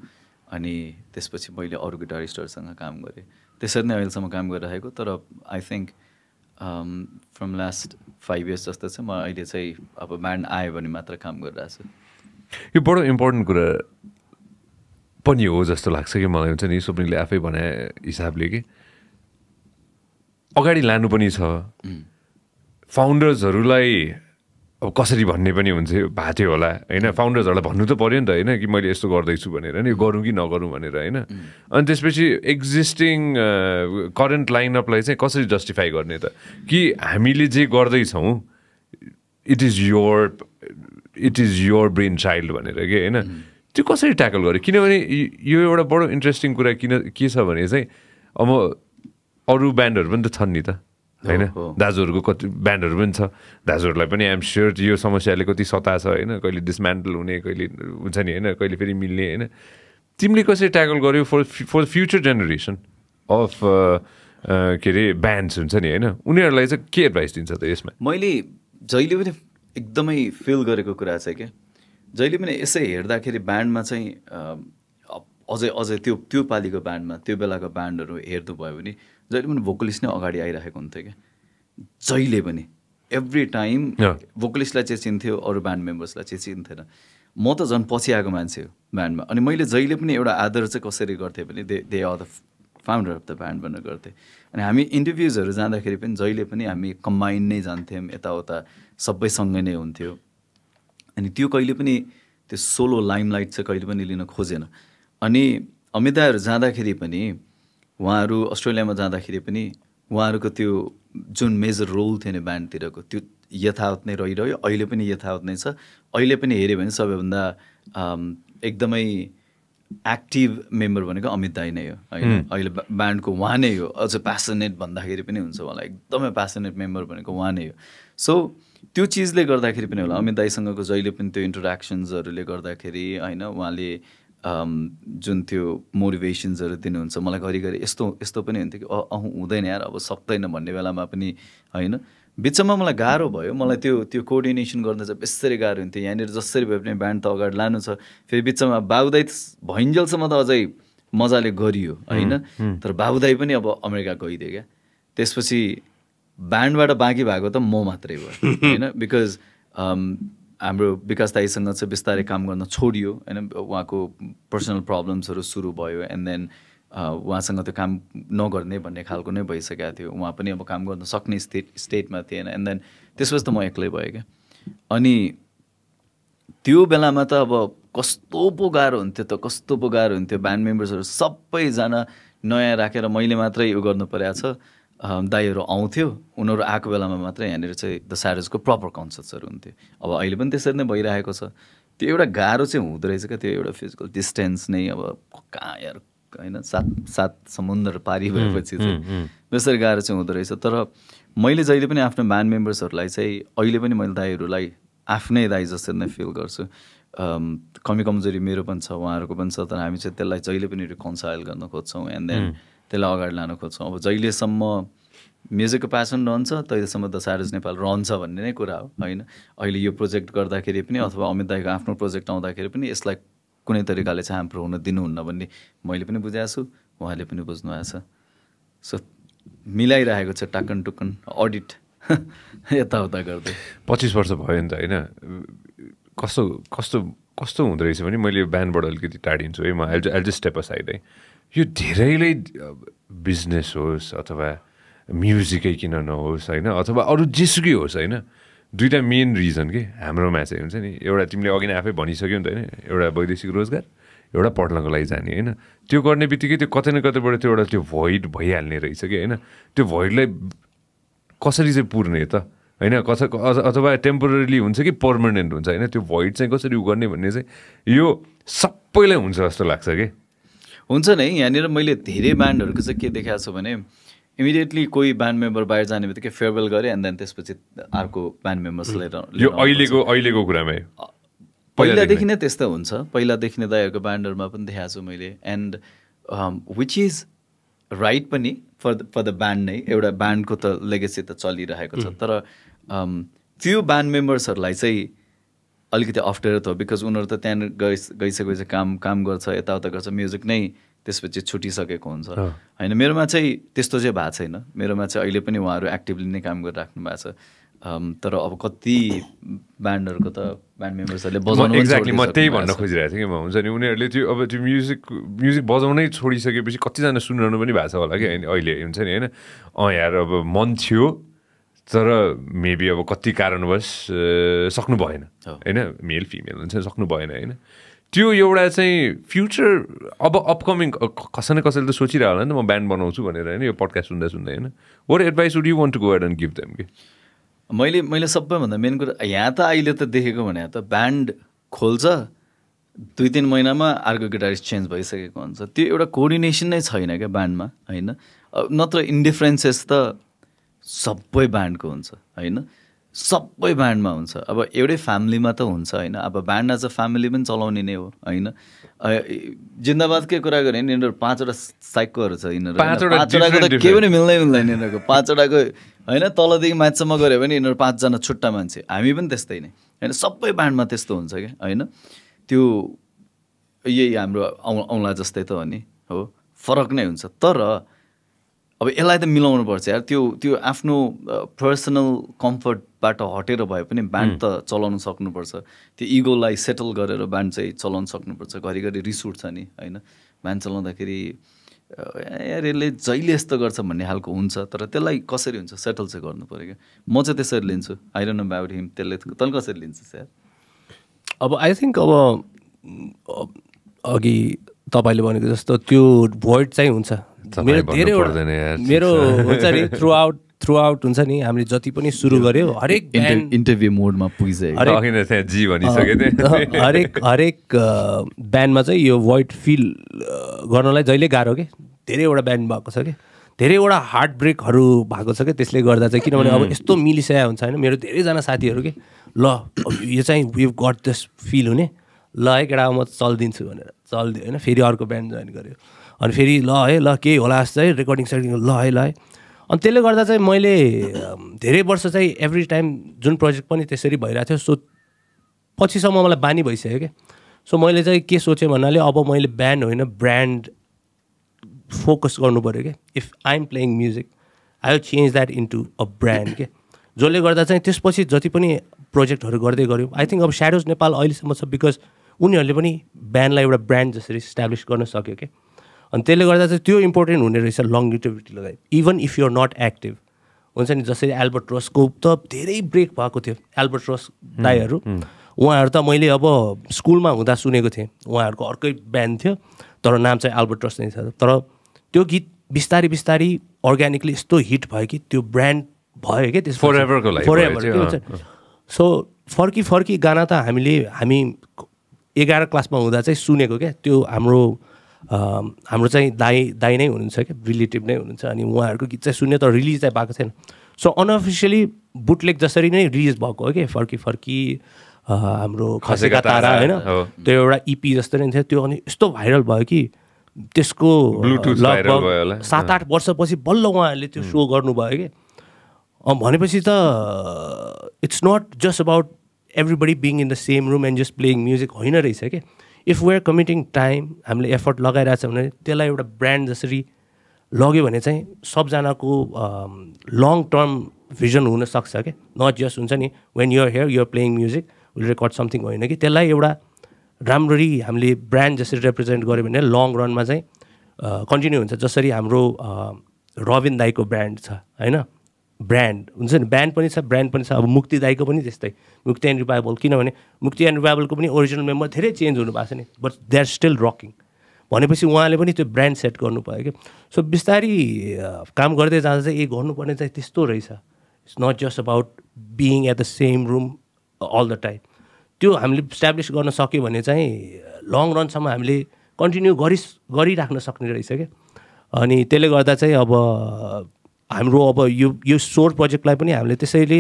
अनि त्यसपछि मैले अरू गिटारिस्टहरूसँग काम गरेँ त्यसरी नै अहिलेसम्म काम गरिरहेको तर I think from last five years जस्तो चाहिँ म अहिले चाहिँ अब ब्यान्ड आयो भने मात्र काम गरिरहेको छु यो बडो इम्पोर्टेन्ट कुरा पनि हो जस्तो लाग्छ कि मलाई, हुन्छ नि स्वप्निलले आफै भने हिसाबले कि अगाडि लानु पनि छ, फाउन्डर्सहरूलाई अब कसरी भन्ने पनि हुन्छ भाते होला हैन, फाउन्डर्सहरूलाई भन्नु त पर्यो नि त हैन कि मैले यस्तो गर्दैछु भनेर नि, गरौँ कि नगरौँ भनेर हैन। अनि त्यसपछि एक्जिस्टिङ करेन्ट लाइनअपलाई चाहिँ कसरी जस्टिफाई गर्ने त, कि हामीले जे गर्दै छौं it is your it is your brain child भनेर के हैन, त्यो कसरी ट्याकल गर्यो? किनभने यो एउटा बडो इन्ट्रेस्टिङ कुरा किन के छ भने चाहिँ अब अरू ब्यान्डहरू पनि त छन् नि त हैन, दाजुहरूको कति ब्यान्डहरू पनि छ, दाजुहरूलाई पनि आइएम स्योर यो समस्याले कति सता छ हैन, कहिले डिसमेन्टल हुने, कहिले हुन्छ नि हैन, कहिले फेरि मिल्ने हैन। तिमीले कसरी ट्याकल गर्यो for for future generation of के अरे ब्यान्ड्स हुन्छ नि हैन, उनीहरूलाई चाहिँ के एडभाइस दिन्छ त यसमा? मैले जहिले पनि एकदमै फिल गरेको कुरा चाहिँ के, जहिले पनि यसै हेर्दाखेरि ब्यान्डमा चाहिँ अझै अझै त्यो त्यो पालिको ब्यान्डमा त्यो बेलाको ब्यान्डहरू हेर्नुभयो भने जहिले पनि भोकलिस्ट नै अगाडि आइरहेको हुन्थ्यो क्या, जहिले पनि एभ्री टाइम भोकलिस्टलाई चाहिँ चिन्थ्यो, अरू ब्यान्ड मेम्बर्सलाई चाहिँ चिन्थेन। म त झन् पछि आएको मान्छे हो ब्यान्डमा, अनि मैले जहिले पनि एउटा आदर चाहिँ कसरी गर्थेँ भने they they are the founder of the band भनेर गर्थेँ। अनि हामी इन्टरभ्युजहरू जाँदाखेरि पनि जहिले पनि हामी कम्बाइन नै जान्थ्यौँ, यताउता सबैसँगै नै हुन्थ्यो, अनि त्यो कहिले पनि त्यो सोलो लाइमलाइट चाहिँ कहिले पनि लिन खोजेन। अनि अमिताहरू जाँदाखेरि पनि उहाँहरू अस्ट्रेलियामा जाँदाखेरि पनि उहाँहरूको त्यो जुन मेजर रोल थियो नि ब्यान्डतिरको त्यो यथावत नै रहिरह्यो, अहिले पनि यथावत नै छ। अहिले पनि हेऱ्यो भने सबैभन्दा एकदमै एक्टिभ मेम्बर भनेको अमित दाई नै हो होइन, अहिले ब्यान्डको उहाँ नै हो, अझ प्यासनेट भन्दाखेरि पनि हुन्छ उहाँलाई, एकदमै प्यासनेट मेम्बर भनेको उहाँ नै हो। सो त्यो चिजले गर्दाखेरि पनि होला अमित दाईसँगको जहिले पनि त्यो इन्टरेक्सन्सहरूले गर्दाखेरि होइन, उहाँले Um, जुन त्यो मोटिभेसन्सहरू दिनुहुन्छ मलाई घरिघरि यस्तो यस्तो पनि हुन्थ्यो कि अहँ हुँदैन यार अब सक्दैन भन्ने बेलामा पनि होइन, बिचमा मलाई गाह्रो भयो, मलाई त्यो त्यो कोअर्डिनेसन गर्दा चाहिँ बेसरी गाह्रो हुन्थ्यो। यहाँनिर जसरी भयो भने ब्यान्ड त अगाडि लानु छ, फेरि बिचमा बाबुदाई भइन्जेलसम्म त अझै मजाले गरियो होइन, तर बाबुदाई पनि अब अमेरिका गइदियो क्या, त्यसपछि ब्यान्डबाट बाँकी भएको त म मात्रै भयो होइन, बिकज हाम्रो विकास दाईसँग चाहिँ बिस्तारै काम गर्न छोडियो होइन, उहाँको पर्सनल प्रब्लम्सहरू सुरु भयो, एन्ड देन उहाँसँग त्यो काम नगर्ने भन्ने खालको नै भइसकेको थियो, उहाँ पनि अब काम गर्न सक्ने स्टेट स्टेटमा थिएन, एन्ड देन त्यसपछि त म एक्लै भएँ क्या। अनि त्यो बेलामा त अब कस्तो पो गाह्रो हुन्थ्यो त, कस्तो पो गाह्रो हुन्थ्यो, ब्यान्ड मेम्बर्सहरू सबैजना नयाँ राखेर मैले मात्रै यो गर्नु परेको छ। दाईहरू आउँथ्यो, उनीहरू आएको बेलामा मात्र यहाँनिर चाहिँ द स्याडोजको प्रपर कन्सर्ट्सहरू हुन्थ्यो, अब अहिले पनि त्यसरी नै भइरहेको छ। त्यो एउटा गाह्रो चाहिँ हुँदो रहेछ क्या, त्यो एउटा फिजिकल डिस्टेन्स नै अब कहाँ यार होइन, सात सात समुद्र पारी भएपछि चाहिँ त्यसरी गाह्रो चाहिँ हुँदो रहेछ। तर मैले जहिले पनि आफ्नो ब्यान्ड मेम्बर्सहरूलाई चाहिँ, अहिले पनि मैले दाईहरूलाई आफ्नै दाई जस्तै नै फिल गर्छु, कमी कमजोरी मेरो पनि छ, उहाँहरूको पनि छ, तर हामी चाहिँ त्यसलाई जहिले पनि रिकन्साइल गर्न खोज्छौँ, एन्ड देन त्यसलाई अगाडि लान खोज्छौँ। अब जहिलेसम्म म्युजिकको प्यासन रहन्छ तहिलेसम्म द स्याडोज नेपाल रहन्छ भन्ने नै कुरा हो होइन। अहिले यो प्रोजेक्ट गर्दाखेरि पनि अथवा अमित दाईको आफ्नो प्रोजेक्ट आउँदाखेरि पनि यसलाई कुनै तरिकाले चाहिँ हाम्रो हुन दिनुहुन्न भन्ने मैले पनि बुझाएको छु, उहाँले पनि बुझ्नु भएको छ। सो मिलाइरहेको छ टाकन टुकन अडिट यताउता गर्दै। पच्चिस वर्ष भयो नि त होइन, कस्तो कस्तो कस्तो हुँदो रहेछ भने मैले यो ब्यान्डबाट अलिकति टाढिन्छु है, म एल एल जस्ट स्टेप असाइड है, यो धेरैले बिजनेस होस् अथवा म्युजिकै किन नहोस् होइन, अथवा अरू जेसुकै होस् होइन, दुईवटा मेन रिजन के हाम्रोमा चाहिँ हुन्छ नि, एउटा तिमीले अघि नै आफै भनिसक्यौ नि त होइन, एउटा वैदेशिक रोजगार, एउटा पढ्नको लागि जाने होइन, त्यो गर्ने बित्तिकै त्यो कतै न कतैबाट त्यो एउटा त्यो भोइड भइहाल्ने रहेछ कि होइन, त्यो भोइडलाई कसरी चाहिँ पुर्ने त होइन, कस अथवा टेम्पोरेरी हुन्छ कि पर्मानेन्ट हुन्छ होइन, त्यो भोइड चाहिँ कसरी उ गर्ने भन्ने चाहिँ यो सबैलाई हुन्छ जस्तो लाग्छ कि हुन्छ नै। यहाँनिर मैले धेरै ब्यान्डहरूको चाहिँ के देखाएको छु भने इमिडिएटली कोही ब्यान्ड मेम्बर बाहिर जाने बित्तिकै फेयरवेल गरे, एन्ड देन त्यसपछि अर्को ब्यान्ड मेम्बर्सलाई, यो अहिलेको अहिलेको कुरामा पहिलादेखि नै त्यस्तो हुन्छ, पहिलादेखि नै दाईहरूको ब्यान्डहरूमा पनि देखाएको छु मैले, एन्ड विच इज राइट पनि for the for the band नै, एउटा ब्यान्डको त लेगेसी त चलिरहेको छ, तर त्यो ब्यान्ड मेम्बर्सहरूलाई चाहिँ अलिकति अप्ठ्यारो त हो, बिकज उनीहरू त त्यहाँ गइ गइसकेपछि काम काम गर्छ, यताउता गर्छ, म्युजिक नै त्यसपछि छुटिसकेको हुन्छ होइन। मेरोमा चाहिँ त्यस्तो चाहिँ भएको छैन, मेरोमा चाहिँ अहिले पनि उहाँहरू एक्टिभली नै काम गरिराख्नु भएको छ। तर अब कति ब्यान्डहरुको त ब्यान्ड मेम्बर्सहरुले बजाउनु एक्ज्याक्टली म त्यही भन्न खोजिरहेको थिएँ कि म हुन्छ नि उनीहरुले त्यो अब त्यो म्युजिक म्युजिक बजाउनै छोडिसकेपछि कतिजना सुन्नु पनि भएको छ होला कि अहिले हुन्छ नि हैन अ यार अब मन थियो तर मेबी अब कति कारणवश सक्नु भएन हैन मेल फिमेल हुन्छ सक्नु भएन हैन त्यो एउटा चाहिँ फ्युचर अब अपकमिङ कसैले कसैले त सोचिरहा होला नि म ब्यान्ड बनाउँछु भनेर हैन यो पडकास्ट सुन्दै सुन्दै हैन what advice would you want to go ahead and give them के मैले मैले सबैभन्दा मेन कुरा यहाँ त अहिले त देखेको भने त ब्यान्ड खोल्छ दुई तीन महिनामा अर्को गिटारिस्ट चेन्ज भइसकेको हुन्छ त्यो एउटा कोअर्डिनेसन नै छैन क्या ब्यान्डमा हैन नत्र इन्डिफरेन्सेस त सबै ब्यान्डको हुन्छ हैन सबै ब्यान्डमा हुन्छ अब एउटै फ्यामिलीमा त हुन्छ हैन अब ब्यान्ड एज अ फ्यामिली पनि चलाउने नै हो हैन जिन्दाबादकै कुरा गरे नि यिनीहरु पाँचवटा साइकोहरु छ यिनीहरु पाँचवटाको त के पनि मिल्नै मिल्दैन यिनीहरुको पाँचवटाको हैन तलदेखि माथिसम्म गरे भने यिनीहरु पाँचजना छुट्टा मान्छे हामी पनि त्यस्तै नै हैन सबै ब्यान्डमा त्यस्तो हुन्छ के हैन त्यो यही हाम्रो औँला जस्तै त हो नि हो फरक नै हुन्छ तर अब यसलाई त मिलाउनु पर्छ यार त्यो त्यो आफ्नो पर्सनल कम्फर्टबाट हटेर भए पनि ब्यान्ड त चलाउन सक्नुपर्छ त्यो इगोलाई सेटल गरेर ब्यान्ड चाहिँ चलाउन सक्नुपर्छ घरिघरि रिस उठ्छ नि हैन ब्यान्ड चलाउँदाखेरि यार यसले जहिले यस्तो गर्छ भन्ने हालको हुन्छ तर त्यसलाई कसरी हुन्छ सेटल चाहिँ गर्नुपर्यो क्या म चाहिँ त्यसरी लिन्छु I don't know about him त्यसले तल कसरी लिन्छस् यार अब आई थिङ्क अब अघि तपाईले भनेको जस्तो त्यो भोइड चाहिँ हुन्छ मेरो धेरैवटा मेरो हुन्छ नि थ्रु आउट थ्रु आउट हुन्छ नि हामीले जति पनि सुरु गर्यो हरेक इन्टरभ्यू मोडमा पुगिसक्यो हरेक हरेक ब्यान्डमा चाहिँ यो वाइड फिल गर्नलाई जहिले गाह्रो के धेरैवटा ब्यान्ड भएको छ कि धेरैवटा हार्ट ब्रेकहरू भएको छ कि त्यसले गर्दा चाहिँ किनभने अब यस्तो मिलिसकेको हुन्छ होइन मेरो धेरैजना साथीहरू के ल यो चाहिँ we have got this feel हुने ल है केटा म चलिदिन्छु भनेर चलिदियो होइन फेरि अर्को ब्यान्ड जोइन गर्यो अनि फेरि ल है ल केही होला जस्तो है रेकर्डिङ सेकर्डिङ ल है ल है अनि त्यसले गर्दा चाहिँ मैले धेरै वर्ष चाहिँ एभ्री टाइम जुन प्रोजेक्ट पनि त्यसरी भइरहेको थियो सो पछिसम्म मलाई बानी भइसक्यो क्या सो मैले चाहिँ के सोचेँ भन्नाले अब मैले ब्यान्ड होइन ब्रान्ड फोकस गर्नु पऱ्यो क्या if I am playing music I will change that into a brand के जसले गर्दा चाहिँ त्यसपछि जति पनि प्रोजेक्टहरू गर्दै गऱ्यौँ आई थिङ्क अब स्याडोज नेपाल अहिलेसम्म छ बिकज उनीहरूले पनि ब्यान्डलाई एउटा ब्रान्ड जसरी इस्टाब्लिस गर्न सक्यो क्या अनि त्यसले गर्दा चाहिँ त्यो इम्पोर्टेन्ट हुने रहेछ लङ्गेटिभिटी लगायत even if you are not active हुन्छ नि जसरी एल्बर्ट्रसको त धेरै ब्रेक भएको थियो एल्बर्ट्रस दाईहरू उहाँहरू त मैले अब स्कुलमा हुँदा सुनेको थिएँ उहाँहरूको अर्कै ब्यान्ड थियो तर नाम चाहिँ एल्बर्ट्रस नै छ तर त्यो गीत बिस्तारै बिस्तारै अर्ग्यानिकली यस्तो हिट भयो कि त्यो ब्रान्ड भयो क्या त्यस फरएभरको लागि फरएभर सो फर्की फर्की गाना त हामीले हामी एघार क्लासमा हुँदा चाहिँ सुनेको क्या त्यो हाम्रो हाम्रो चाहिँ दाई दाई नै हुनुहुन्छ क्या रिलेटिभ नै हुनुहुन्छ अनि उहाँहरूको गीत चाहिँ सुन्यो तर रिलिज चाहिँ भएको थिएन सो अनअफिसियली बुटलेक जसरी नै रिलिज भएको हो कि फर्की फर्की हाम्रो खसेका तारा होइन त्यो एउटा इपी जस्तो नै थियो त्यो अनि यस्तो भाइरल भयो कि त्यसको लगभग सात आठ वर्षपछि बल्ल उहाँहरूले त्यो सो गर्नुभयो कि भनेपछि त it's not just about everybody being in the same room and just playing music होइन रहेछ क्या if we are committing time हामीले एफर्ट लगाइरहेछ भने त्यसलाई एउटा ब्रान्ड जसरी लग्यो भने चाहिँ सबजनाको लङ टर्म भिजन हुनसक्छ क्या नट जस्ट हुन्छ नि when you're here you're playing music will record something होइन कि त्यसलाई एउटा राम्ररी हामीले ब्रान्ड जसरी रिप्रेजेन्ट गऱ्यो भने लङ रनमा चाहिँ कन्टिन्यू हुन्छ जसरी हाम्रो रविन दाईको ब्रान्ड छ होइन ब्रान्ड हुन्छ नि ब्यान्ड पनि छ ब्रान्ड पनि छ अब मुक्ति दाईको पनि त्यस्तै मुक्ति एन्ड रिभाइबल किनभने मुक्ति एन्ड रिभाइबलको पनि ओरिजिनल मेम्बर धेरै चेन्ज हुनुभएको छ नि but they are still rocking भनेपछि उहाँले पनि त्यो ब्रान्ड सेट गर्नु पऱ्यो क्या सो बिस्तारी काम गर्दै जाँदा चाहिँ ए गर्नुपर्ने चाहिँ त्यस्तो रहेछ it's not just about being at the same room all the time त्यो हामीले इस्टाब्लिस गर्न सक्यो भने चाहिँ लङ रनसम्म हामीले कन्टिन्यू गरि गरिराख्न सक्ने रहेछ क्या अनि त्यसले गर्दा चाहिँ अब हाम्रो अब यो यो सोर प्रोजेक्टलाई पनि हामीले त्यसैले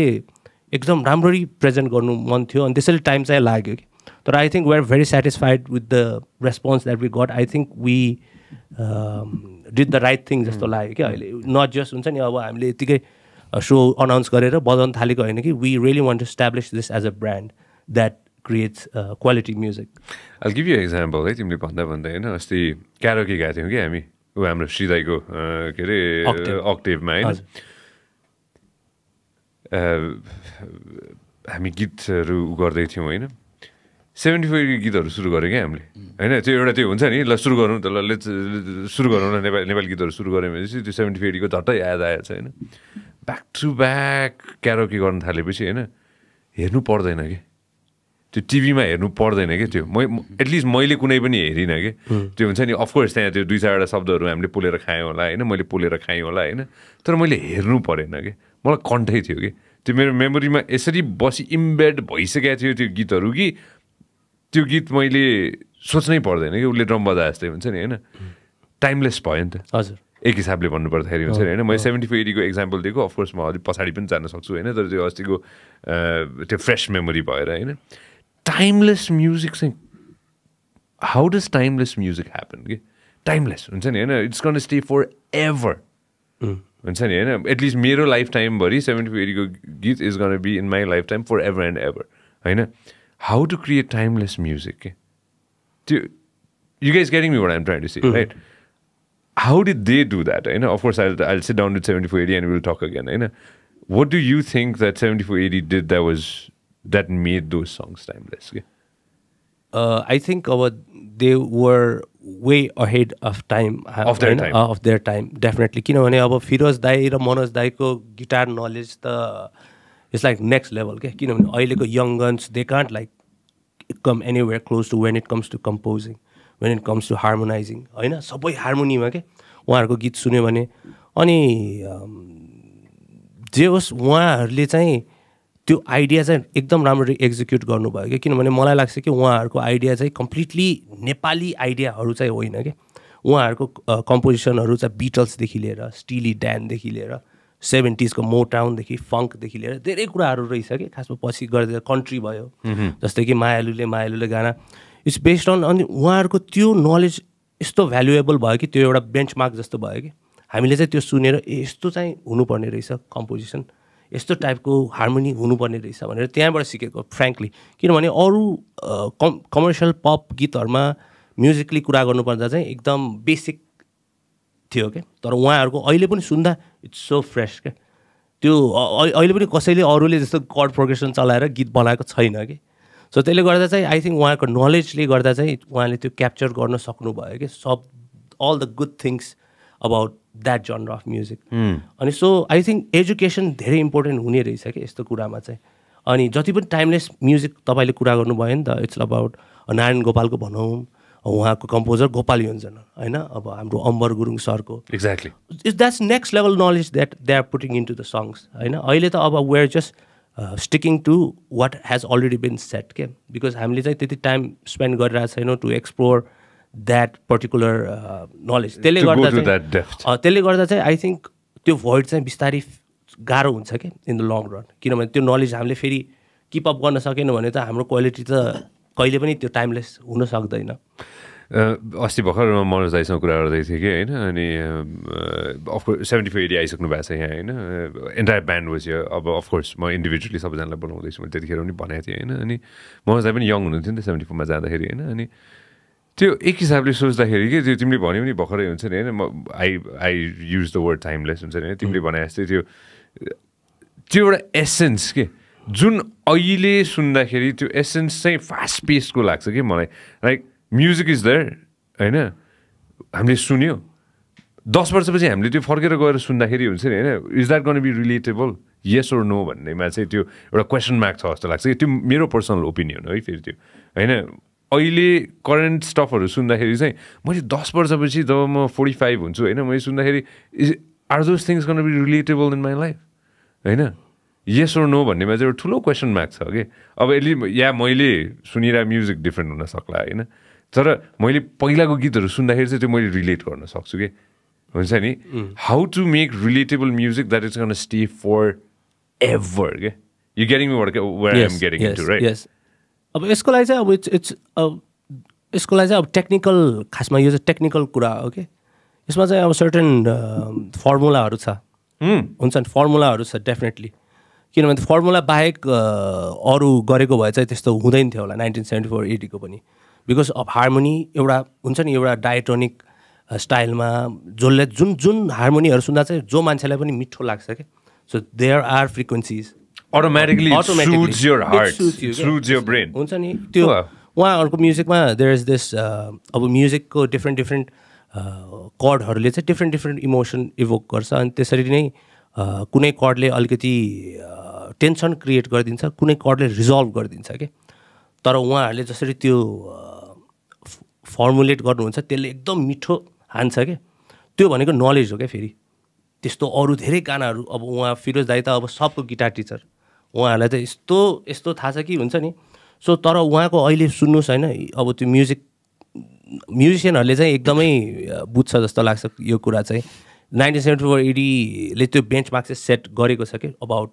एकदम राम्ररी प्रेजेन्ट गर्नु मन थियो अनि त्यसैले टाइम चाहिँ लाग्यो कि तर I think we are very satisfied with the response that we got I think we did the right thing जस्तो लाग्यो क्या अहिले नट जस्ट हुन्छ नि अब हामीले यतिकै सो अनाउन्स गरेर बजाउन थालेको होइन कि we really want to establish this as a brand that creates uh, quality music. I'll give you an example है तिमीले भन्दा भन्दै होइन अस्ति क्यारोके गाएको थियौँ कि हामी ऊ हाम्रो श्रीदाईको के अरे अक्टेभमा होइन हामी गीतहरु गर्दै थियौ हैन seventy-four गीतहरु सुरु गरे के हामीले हैन त्यो एउटा त्यो हुन्छ नि ल सुरु गरौँ त ल सुरु गरौँ न नेपाली नेपाली गीतहरु सुरु गरेपछि त्यो seventy-four को झट्टै याद आएछ हैन ब्याक टु ब्याक क्यारोकी गर्न थालेपछि हैन हेर्नु पर्दैन के त्यो टिभीमा हेर्नु पर्दैन के त्यो म एटलिस्ट मैले कुनै पनि हेरिन के त्यो हुन्छ नि अफ कोर्स त्यहाँ त्यो दुई चारवटा शब्दहरु हामीले पोलेर खायौ होला हैन मैले पोलेर खायौ होला हैन तर मैले हेर्नु परेन के मलाई कन्ठै थियो के त्यो मेरो मेमोरीमा यसरी बसी इम्बेड भइसकेको थियो त्यो गीतहरु कि त्यो गीत मैले सोच्नै पर्दैन कि उसले ड्रम बजाए जस्तै हुन्छ नि हैन टाइमलेस भयो नि त हजुर एक हिसाबले भन्नु पर्दाखेरि हुन्छ नि हैन मैले seventy-four A D को एक्जाम्पल दिएको अफ कोर्स म अलि पछाडी पनि जान्न सक्छु हैन तर त्यो अस्तिको त्यो फ्रेश मेमोरी भएर हैन टाइमलेस म्युजिक चाहिँ how does timeless music happen के टाइमलेस हुन्छ नि हैन it's gonna stay forever हुन्छ नि हैन एटलिस्ट मेरो लाइफ टाइमभरि seventy-four A D को गीत is gonna be in my lifetime forever and ever हैन how to create timeless music. Do, you guys getting me what I'm trying to say, mm-hmm. right? How did they do that? You know, of course, I'll, I'll sit down with seventy-four A D and we'll talk again. You know, what do you think that seventy-four A D did that was that made those songs timeless? Uh, I think our, they were way ahead of time. Of their time. Uh, of their time, definitely. Because our Feroz Dai and Manoj Dai ko guitar knowledge the. It's like next level. Because young guns, they can't like come anywhere close to when it comes to composing, when it comes to harmonizing. They all have harmony. They listen to their songs. And they execute their ideas and execute their ideas. Because their ideas are completely Nepali ideas. Their composition is Beatles, Steely Dan, seventies को Motown देखि funk देखि लेर धेरै कुराहरु रहिस के खासमा पछि गर्दै कन्ट्री भयो जस्तै कि मायालुले मायालुले गाना इट्स बेस्ड अन अनि उहाँहरुको त्यो नलेज यस्तो भ्यालुएबल भयो कि त्यो एउटा बेन्चमार्क जस्तो भयो कि हामीले चाहिँ त्यो सुनेर ए यस्तो चाहिँ हुनुपर्ने रहेछ कम्पोजिसन यस्तो टाइपको हार्मनी हुनुपर्ने रहेछ भनेर त्यहाँबाट सिकेको फ्र्याङ्कली किनभने अरु कमर्शियल पप गीतहरुमा म्युजिकली कुरा गर्नुपर्दा चाहिँ एकदम बेसिक थियो के तर उहाँहरुको अहिले पनि सुन्दा इट्स सो फ्रेश के त्यो अहिले पनि कसैले अरूले जस्तो कॉर्ड प्रोग्रेसन चलाएर गीत बनाएको छैन के सो त्यसले गर्दा चाहिँ आई थिंक उहाँको नलेजले गर्दा चाहिँ उहाँले त्यो क्याप्चर गर्न सक्नु भयो के सब all the good things about that genre of music अनि सो आई थिंक एजुकेसन धेरै इम्पोर्टेन्ट हुने रहेछ के यस्तो कुरामा चाहिँ अनि जति पनि टाइमलेस म्युजिक तपाईले कुरा गर्नु भयो नि त इट्स अबाउट नारायण गोपालको भनौं उहाँको कम्पोजर गोपाल योन्जन हैन अब हाम्रो अम्बर गुरुङ सरको exactly is that's next level knowledge that they are putting into the songs हैन अहिले त अब we are just sticking to what has already been set के बिकज हामीले चाहिँ त्यति टाइम स्पेन्ड गरिरहेको छैनौँ to explore that particular knowledge त्यसले गर्दा चाहिँ त्यसले गर्दा चाहिँ आई थिंक त्यो भोइड चाहिँ बिस्तारै गाह्रो हुन्छ के इन द लङ रन किनभने त्यो नलेज हामीले फेरि किप अप गर्न सकेनौँ भने त हाम्रो क्वालिटी त कहिले पनि त्यो टाइमलेस हुन सक्दैन अस्ति भर्खर म मनोज दाइसँग कुरा गर्दै थिएँ कि हैन अनि अफकोर्स seventy-four A D आइसक्नु भएको छ यहाँ हैन एन्टायर ब्यान्ड वाज हियर अब अफकोर्स म इन्डिभिजुअली सबैजनालाई बोलाउँदैछु मैले त्यतिखेर पनि भनेको थिएँ हैन अनि मनोज दाइ पनि यङ हुनुहुन्थ्यो नि त seventy-four मा जाँदाखेरि हैन अनि त्यो एक हिसाबले सोच्दाखेरि के त्यो तिमीले भन्यौ नि भर्खरै हुन्छ नि हैन म I I use the word timeless हुन्छ नि तिमीले भने जस्तै त्यो त्यो एउटा एसेन्स के जुन अहिले सुन्दाखेरि त्यो एसेन्स चाहिँ फास्ट पेसको लाग्छ कि मलाई लाइक म्युजिक इज देयर हैन हामीले सुन्यो दस वर्षपछि हामीले त्यो फर्केर गएर सुन्दाखेरि हुन्छ नि हैन is that gonna be relatable yes or no भन्नेमा चाहिँ त्यो एउटा क्वेसन मार्क छ जस्तो लाग्छ कि त्यो मेरो पर्सनल ओपिनियन हो है फेरि त्यो हैन अहिले करेन्ट स्टफहरू सुन्दाखेरि चाहिँ मैले दस वर्षपछि जब म फोर्टी फाइभ हुन्छु हैन मैले सुन्दाखेरि are those things gonna be relatable in my life हैन येस ओर नो भन्नेमा चाहिँ एउटा ठुलो क्वेसन मार्क छ कि अब यसले या मैले सुनिरहेको म्युजिक डिफ्रेन्ट हुन सक्ला होइन तर मैले पहिलाको गीतहरू सुन्दाखेरि चाहिँ त्यो मैले रिलेट गर्न सक्छु कि हुन्छ नि how to make relatable music that is gonna stay forever के you getting me what where I am getting into right यस अब यसको लागि चाहिँ अब इट्स इट्स यसको लागि चाहिँ अब टेक्निकल खासमा यो चाहिँ टेक्निकल कुरा हो कि यसमा चाहिँ अब सर्टेन फर्मुलाहरू छ हुन्छ नि फर्मुलाहरू छ डेफिनेटली किनभने फर्मुला बाहेक अरू गरेको भए चाहिँ त्यस्तो हुँदैन थियो होला nineteen seventy-four A D को पनि बिकज अब हार्मोनी एउटा हुन्छ नि एउटा डायटोनिक स्टाइलमा जसले जुन जुन हार्मोनीहरू सुन्दा चाहिँ जो मान्छेलाई पनि मिठो लाग्छ के so there are frequencies automatically, automatically soothes your heart, it soothes, you, it soothes your brain. Music there is this uh, music ko different different uh, chord harle cha different different emotion evoke garcha ani tesari nai kunai chord le alikati tension create gardincha, kunai chord le resolve gardincha ke. Tara waharle jasari tyo formulate garnuhuncha tele ekdam mithho hancha ke. Tyo bhaneko knowledge ho ke feri. Testo aru dherai ganaharu aba waha Feroz Dai ta aba sabko guitar teacher. Wahaharlai ta yesto yesto thaha cha ki huncha ni. So tara wahako aile sunnuhos haina aba tyo music म्युजिशियनहरुले चाहिँ एकदमै बुझ्छ जस्तो लाग्छ यो कुरा चाहिँ nineteen seventy-four A D ले त्यो बेन्चमार्क चाहिँ सेट गरेको छ के अबाउट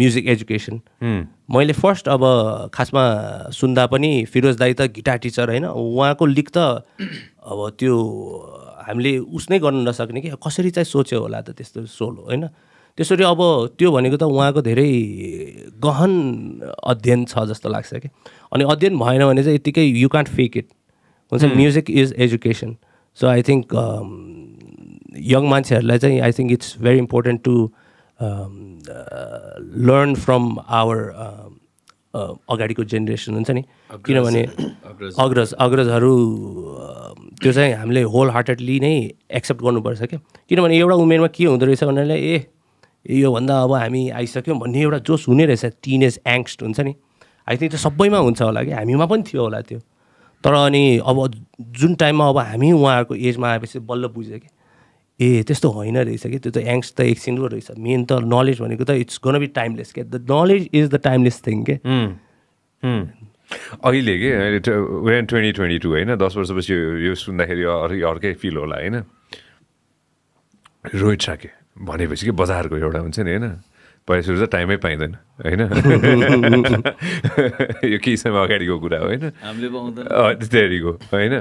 म्युजिक एजुकेसन. मैले फर्स्ट अब खासमा सुन्दा पनि फिरोज दाई त गिटार टिचर हैन, उहाँको लिख त अब त्यो हामीले उसले गर्न नसक्ने के कसरी चाहिँ सोचे होला त त्यस्तो सोलो हैन. त्यसरी अब त्यो भनेको त उहाँको धेरै गहन अध्ययन छ जस्तो लाग्छ के. अनि अध्ययन भएन भने चाहिँ यतिकै यु कान्ट फेक इट हुन्छ. Music is education. So I think young मान्छेहरुलाई चाहिँ I think it's very important to learn from our अगाडिको जेनेरेसन हुन्छ नि, किनभने अग्रज अग्रजहरु त्यो चाहिँ हामीले होल हार्टेडली नै एक्सेप्ट गर्नुपर्छ के. किनभने एउटा उमेरमा के हुँदो रहेछ भन्नाले ए यो भन्दा अब हामी आइसक्यौं भन्ने एउटा जोश हुने रहेछ. टिनेज एङ्स्ट हुन्छ नि, आई थिंक त्यो सबैमा हुन्छ होला कि, हामीमा पनि थियो होला त्यो. तर अनि अब जुन टाइममा अब हामी उहाँहरूको एजमा आएपछि बल्ल बुझ्यो कि ए त्यस्तो होइन रहेछ कि, त्यो त एङ्स्ट त एकछिन पो रहेछ. मेन त नलेज भनेको त इट्स गोना बी टाइमलेस के. The knowledge is the timeless thing के. अहिले के वेन ट्वेन्टी ट्वेन्टी टू होइन, दस वर्षपछि यो सुन्दाखेरि अर्कै फिल होला होइन. रोहित शाक्य भनेपछि कि बजारको एउटा हुन्छ नि हैन, पैसा रुजा टाइमै पाइदैन हैन. यो केही समय अगाडिको कुरा हो हैन, हामीले पाउँदैन त्यतिको हैन.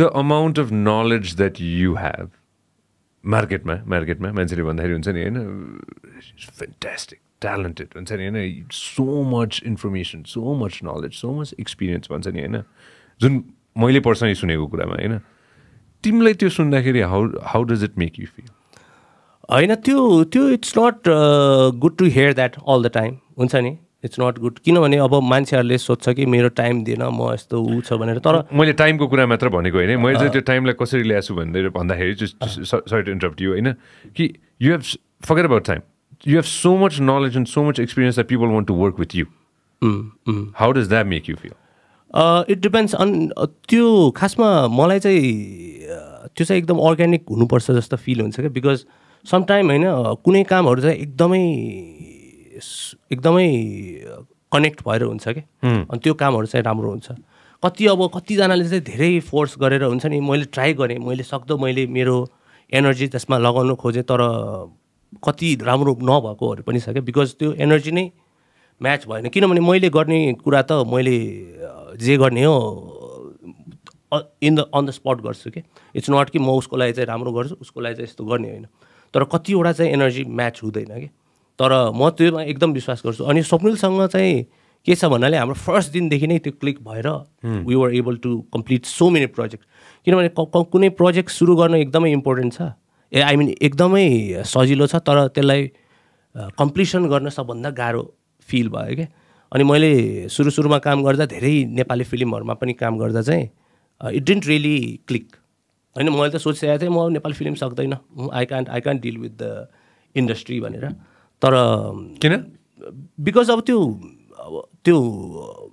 The amount of knowledge that you have मार्केटमा मार्केटमा मान्छेले भन्दाखेरि हुन्छ नि हैन, फ्यान्टास्टिक ट्यालेन्टेड हुन्छ नि हैन. So much information, so much knowledge, so much experience भन्छ नि हैन. जुन मैले पर्सनली सुनेको कुरामा हैन, तिमीलाई त्यो सुन्दाखेरि how how does it make you feel? हैन त्यो त्यो it's not good to hear that all the time हुन्छ नि. इट्स नट गुड, किनभने अब मान्छेहरूले सोध्छ कि मेरो टाइम दिएन म यस्तो ऊ छ भनेर. तर मैले टाइमको कुरा मात्र भनेको होइन, मैले चाहिँ त्यो टाइमलाई कसरी ल्याएछु भनेर भन्दाखेरि सरी टु इन्टरप्ट यु होइन, कि you have forget about time, you have so much knowledge and so much experience that people want to work with you. How does that make you feel? It depends on त्यो. खासमा मलाई चाहिँ त्यो चाहिँ एकदम अर्ग्यानिक हुनुपर्छ जस्तो फिल हुन्छ क्या. बिकज समटाइम होइन कुनै कामहरू चाहिँ एकदमै एकदमै कनेक्ट भएर हुन्छ क्या, अनि त्यो कामहरू चाहिँ राम्रो हुन्छ. कति अब कतिजनाले चाहिँ धेरै फोर्स गरेर हुन्छ नि, मैले ट्राई गरेँ, मैले सक्दो मैले मेरो एनर्जी त्यसमा लगाउन खोजेँ, तर कति राम्रो नभएकोहरू पनि छ क्या. बिकज त्यो एनर्जी नै म्याच भएन, किनभने मैले गर्ने कुरा त मैले जे गर्ने हो in the on the spot गर्छु कि. इट्स नट कि म उसको लागि चाहिँ राम्रो गर्छु, उसको लागि चाहिँ यस्तो गर्ने होइन. तर कतिवटा चाहिँ एनर्जी म्याच हुँदैन कि. तर म त्योमा एकदम विश्वास गर्छु. अनि स्वप्निलसँग चाहिँ के छ भन्नाले हाम्रो फर्स्ट दिनदेखि नै त्यो क्लिक भएर we were able to complete so many project. किनभने कुनै प्रोजेक्ट सुरु गर्न एकदमै इम्पोर्टेन्ट छ, ए आई मिन एकदमै सजिलो छ, तर त्यसलाई कम्प्लिसन गर्न सबभन्दा गाह्रो फिल भयो क्या. अनि मैले सुरु सुरुमा काम गर्दा धेरै नेपाली फिल्महरूमा पनि काम गर्दा चाहिँ इट डिन्ट रियली क्लिक हैन. मैले त सोचिरहेको थिएँ म नेपाली फिल्म सक्दैन, I can't I can't deal with the industry भनेर. तर किन? बिकज अब त्यो अब त्यो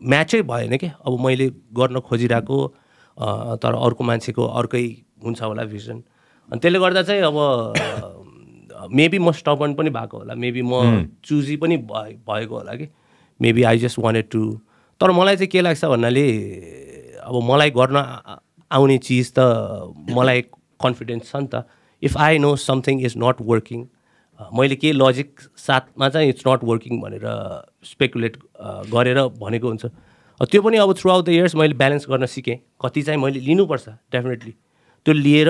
म्याचै भएन क्या. अब मैले गर्न खोजिरहेको तर अर्को मान्छेको अर्कै हुन्छ होला भिजन, अनि त्यसले गर्दा चाहिँ अब मेबी म स्टबर्न पनि भएको होला, मेबी म चुजी पनि भएको होला कि. Maybe I just wanted to. तर मलाई चाहिँ के लाग्छ भन्नाले अब मलाई गर्न आउने चिज त मलाई कन्फिडेन्स छ नि त. If I know something is not working, मैले के लजिक साथमा चाहिँ इट्स नट वर्किङ भनेर स्पेकुलेट गरेर भनेको हुन्छ. त्यो पनि अब थ्रु आउट द इयर्स मैले ब्यालेन्स गर्न सिकेँ. कति चाहिँ मैले लिनुपर्छ डेफिनेटली, त्यो लिएर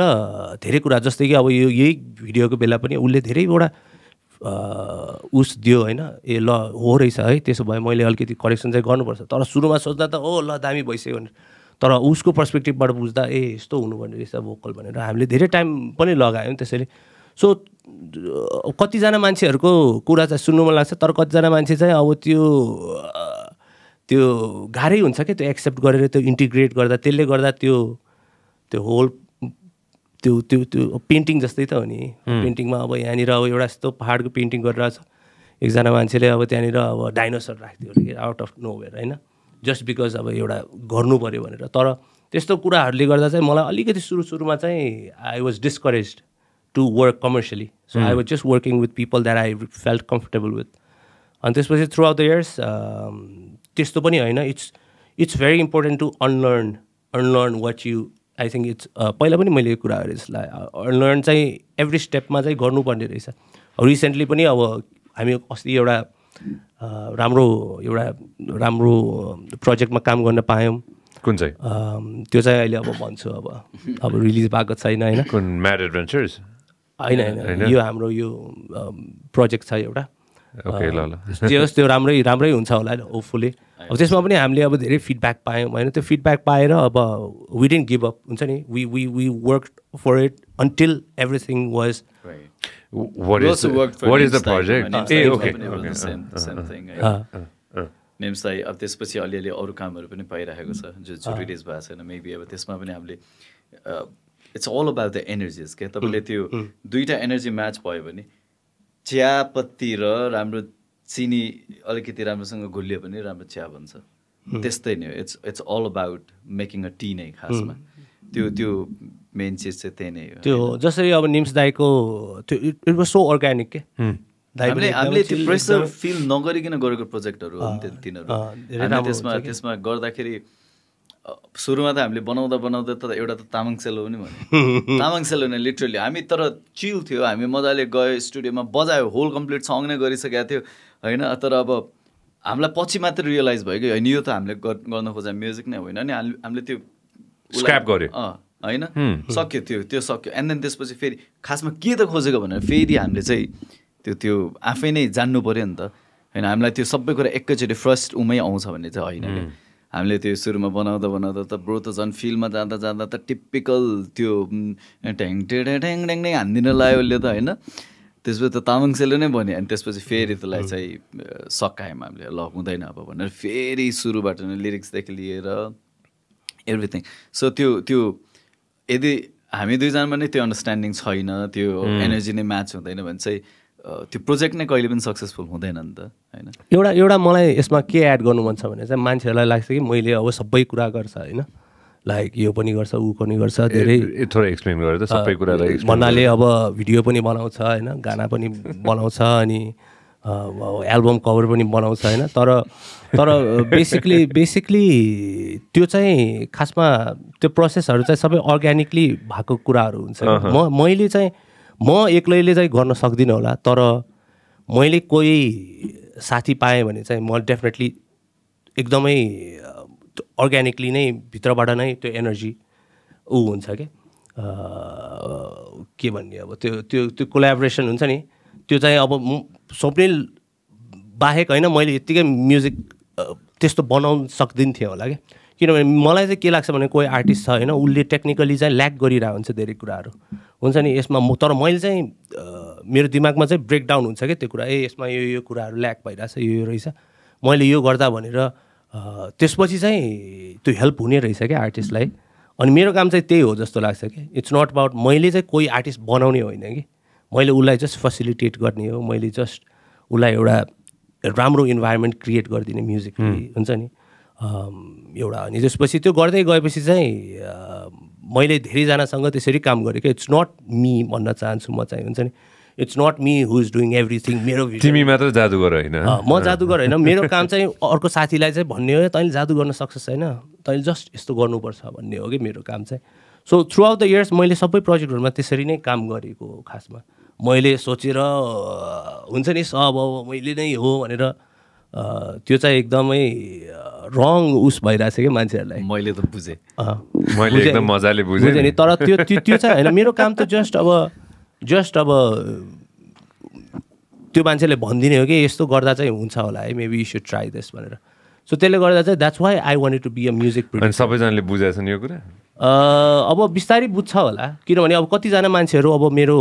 धेरै कुरा जस्तै कि अब यो यही भिडियोको बेला पनि उसले धेरैवटा उस दियो होइन, ए ल हो रहेछ है, त्यसो भए मैले अलिकति करेक्सन चाहिँ गर्नुपर्छ. तर सुरुमा सोच्दा त ओ ल दामी भइसक्यो भनेर, तर उसको पर्सपेक्टिभबाट बुझ्दा ए यस्तो हुनुपर्ने रहेछ भोकल भनेर हामीले धेरै टाइम पनि लगायौँ त्यसैले. So कति जना मान्छेहरुको कुरा चाहिँ सुन्नु मन लाग्छ तर कति जना मान्छे चाहिँ अब त्यो त्यो गाह्रै हुन्छ के त्यो एक्सेप्ट गरेर त्यो इन्टिग्रेट गर्दा त्यसले गर्दा त्यो त्यो होल त्यो त्यो त्यो पेन्टिङ जस्तै त हो नि पेन्टिङमा अब यहाँ नि अब एउटा यस्तो पहाडको पेन्टिङ गरिरा छ एकजना मान्छेले अब त्यहाँ नि अब डाइनोसर राख्दियो रे आउट अफ नोवेयर हैन जस्ट बिकज अब एउटा गर्नु पर्यो भनेर तर त्यस्तो कुराहरुले गर्दा चाहिँ मलाई अलिकति सुरु सुरुमा चाहिँ I was discouraged to work commercially. So mm. I was just working with people that I felt comfortable with. And this was throughout the years. Um, it's, it's very important to unlearn, unlearn what you, I think it's, पहिला पनि मैले यो कुराहरु यसलाई unlearn चाहिँ every step मा चाहिँ गर्नुपर्ने रहेछ. Recently पनि अब हामी अस्ति एउटा राम्रो एउटा राम्रो प्रोजेक्टमा काम गर्न पायौं. कुन चाहिँ? त्यो चाहिँ अहिले अब भन्छु अब अब रिलिज भएको छैन हैन. कुन mad adventures? I know you amro you project chai euta okay la la just tyo ramrai ramrai huncha hola hopefully ab tesma pani hamle aba dherai feedback paayau हैन त्यो feedback पाएर अब we didn't give up huncha ni we we we worked for it until everything was right what is what is the project eh okay same thing names lai ab त्यसपछि अलिअलि अरु कामहरु पनि पाइराखेको छ जो छुट्टी डेज भएको छैन मेबी अब त्यसमा पनि हामीले it's all about the energies के तपाईले त्यो दुईटा एनर्जी म्याच भयो भने चियापत्ती र राम्रो चिनी अलिकति राम्रोसँग घुल्यो भने राम्रो चिया बन्छ त्यस्तै नै it's it's all about making a tea नै खासमा त्यो त्यो मेन चीज चाहिँ त्यही नै हो त्यो जसरी अब निम्स दाइको त्यो it was so organic के हामीले हामीले त्यो प्रेसर फिल नगरिकन गरेको प्रोजेक्टहरु हो तिनीहरु अनि त्यसमा त्यसमा गर्दाखेरि सुरुमा त हामीले बनाउँदा बनाउँदा त एउटा त तामाङ सेलो पनि भन्यो तामाङ सेलो नै लिटरली हामी तर चिल थियो हामी मजाले गयो स्टुडियोमा बजायो होल कम्प्लिट सङ नै गरिसकेको थियो हैन तर अब हामीलाई पछि मात्र रियलाइज भयो कि हैन यो त हामीले गर्न खोजे म्युजिक नै होइन अनि हामीले त्यो स्क्रैप गर्यो हैन सक्यो त्यो त्यो सक्यो एन्ड देन त्यसपछि फेरि खासमा के त खोजेको भनेर फेरि हामीले चाहिँ त्यो त्यो आफै नै जान्नु पर्यो नि त हैन हामीलाई त्यो सबै कुरा एकैचोटी फर्स्ट उमै आउँछ भन्ने चाहिँ हैन हामीले त्यो सुरुमा बनाउँदा बनाउँदा त ब्रो त जन फिल्डमा जाँदा जाँदा त टिपिकल त्यो ढ्याङ ढ्याङ ढ्याङ नै हान्दिन लायो उसले त हैन त्यसपछि त तामाङ सेलो नै भन्यो अनि त्यसपछि फेरि त्यसलाई चाहिँ सकायौँ हामीले ल हुँदैन अब भनेर फेरि सुरुबाट नै लिरिक्सदेखि लिएर एभ्रिथिङ सो त्यो त्यो यदि हामी दुईजनामा नै त्यो अन्डरस्ट्यान्डिङ छैन त्यो एनर्जी नै म्याच हुँदैन भने चाहिँ त्यो प्रोजेक्ट नै कहिले पनि सक्सेसफुल हुँदैन नि त हैन एउटा एउटा मलाई यसमा के एड गर्नु मन छ भने चाहिँ मान्छेहरुलाई लाग्छ कि मैले अब सबै कुरा गर्छ हैन लाइक यो पनि गर्छ उ पनि गर्छ धेरै थोरै एक्सप्लेन गरे त सबै कुरालाई एक्सप्लेन भन्नाले अब भिडियो पनि बनाउँछ हैन गाना पनि बनाउँछ अनि एल्बम कभर पनि बनाउँछ हैन तर तर बेसिकली बेसिकली त्यो चाहिँ खासमा त्यो प्रोसेसहरु चाहिँ सबै अर्गानिकली भएको कुराहरु हुन्छ म मैले चाहिँ म एक्लैले चाहिँ गर्न सक्दिन होला तर मैले कोही साथी पाए भने चाहिँ म डेफिनेटली एकदमै अर्गानिकली नै भित्रबाट नै त्यो एनर्जी उ हुन्छ के के भन्ने अब त्यो त्यो त्यो कोल्याबोरेसन हुन्छ नि त्यो चाहिँ अब स्वप्निल बाहेक हैन मैले यतिकै म्युजिक त्यस्तो बनाउन सक्दिन थिएँ होला के किनभने मलाई चाहिँ के लाग्छ भने कोही आर्टिस्ट छ हैन उसले टेक्निकली चाहिँ ल्याक गरिरहेको हुन्छ धेरै कुराहरु हुन्छ नि यसमा तर मैले चाहिँ मेरो दिमागमा चाहिँ ब्रेकडाउन हुन्छ के त्यो कुरा ए यसमा यो यो कुराहरु ल्याक भइराछ यो रहेछ मैले यो गर्दा भनेर त्यसपछि चाहिँ त्यो हेल्प हुने रहेछ के आर्टिस्टलाई अनि मेरो काम चाहिँ त्यही हो जस्तो लाग्छ के इट्स नॉट अबाउट मैले चाहिँ कोही आर्टिस्ट बनाउने होइन के मैले उलाई जस्ट फसिलिटेट गर्ने हो मैले जस्ट उलाई एउटा राम्रो इन्भाइरोमेन्ट क्रिएट गर्दिने म्युजिकली हुन्छ नि एउटा अनि त्यसपछि त्यो गर्दै गएपछि चाहिँ मैले धेरैजनासँग त्यसरी काम गरेको इट्स नट मी भन्न चाहन्छु म चाहिँ हुन्छ नि it's not me who is doing everything मेरो तिमी मात्र जादुगर हैन म जादुगर हैन मेरो काम चाहिँ अर्को साथीलाई चाहिँ भन्ने हो तैँले जादु गर्न सक्छस् हैन तैँले जस्ट यस्तो गर्नुपर्छ भन्ने हो कि मेरो काम चाहिँ so throughout the years मैले सबै प्रोजेक्टहरुमा त्यसरी नै काम गरेको हो खासमा मैले सोचेर हुन्छ नि सब अब मैले नै हो भनेर त्यो चाहिँ एकदमै रङ उस भइराछ के मान्छेहरुलाई मैले त बुझे मैले एकदम मजाले बुझे नि तर त्यो त्यो चाहिँ हैन मेरो काम त जस्ट अब जस्ट अब त्यो मान्छेले भन्दिने हो कि यस्तो गर्दा चाहिँ हुन्छ होला है maybe you should try this भनेर सो त्यसले गर्दा चाहिँ that's why I wanted to be a music producer अनि सबैजनाले बुझेछन् यो कुरा अब बिस्तारै बुझ्छ होला किनभने अब कतिजना मान्छेहरू अब मेरो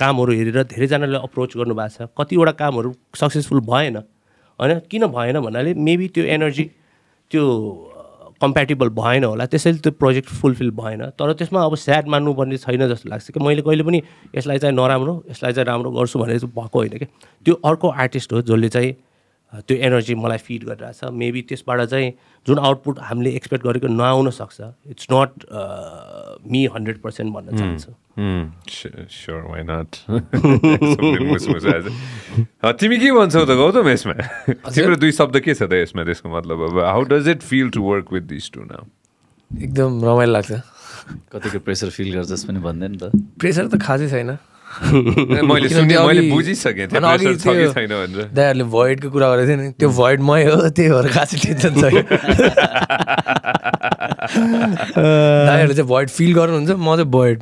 कामहरू हेरेर धेरैजनाले अप्रोच गर्नुभएको छ, कतिवटा कामहरू सक्सेसफुल भएन हैन, किन भएन भन्नाले मेबी त्यो एनर्जी त्यो कम्प्याटिबल भएन होला, त्यसैले त्यो प्रोजेक्ट फुलफिल भएन। तर त्यसमा अब स्याड मान्नुपर्ने छैन जस्तो लाग्छ कि मैले कहिले पनि यसलाई चाहिँ नराम्रो यसलाई चाहिँ राम्रो गर्छु भनेर भएको होइन के, त्यो अर्को आर्टिस्ट हो जसले चाहिँ त्यो एनर्जी मलाई फिड गरिरहेछ, मेबी त्यसबाट चाहिँ जुन आउटपुट हामीले एक्सपेक्ट गरेको नआउन सक्छ। It's not me hundred percent भन्न चाहन्छु। Sure why not. तिमी के भन्छौ त गौतम यसमा? तिम्रो दुई शब्द के छ त यसमा? त्यसको मतलब अब how does it feel to work with this to now? एकदम रमाइलो लाग्छ। कतिको प्रेसर फिल गर्छस् पनि भन्दैन त? प्रेसर त खासै छैन। मैले सुने मैले बुझिसकेँ दाइहरूले भोइडको कुरा गरेको थियो नि, त्यो भोइड मै हो, त्यही भएर खासै टेन्सन छैन। दाइहरूले चाहिँ भोइड फिल गर्नुहुन्छ, म चाहिँ भोइड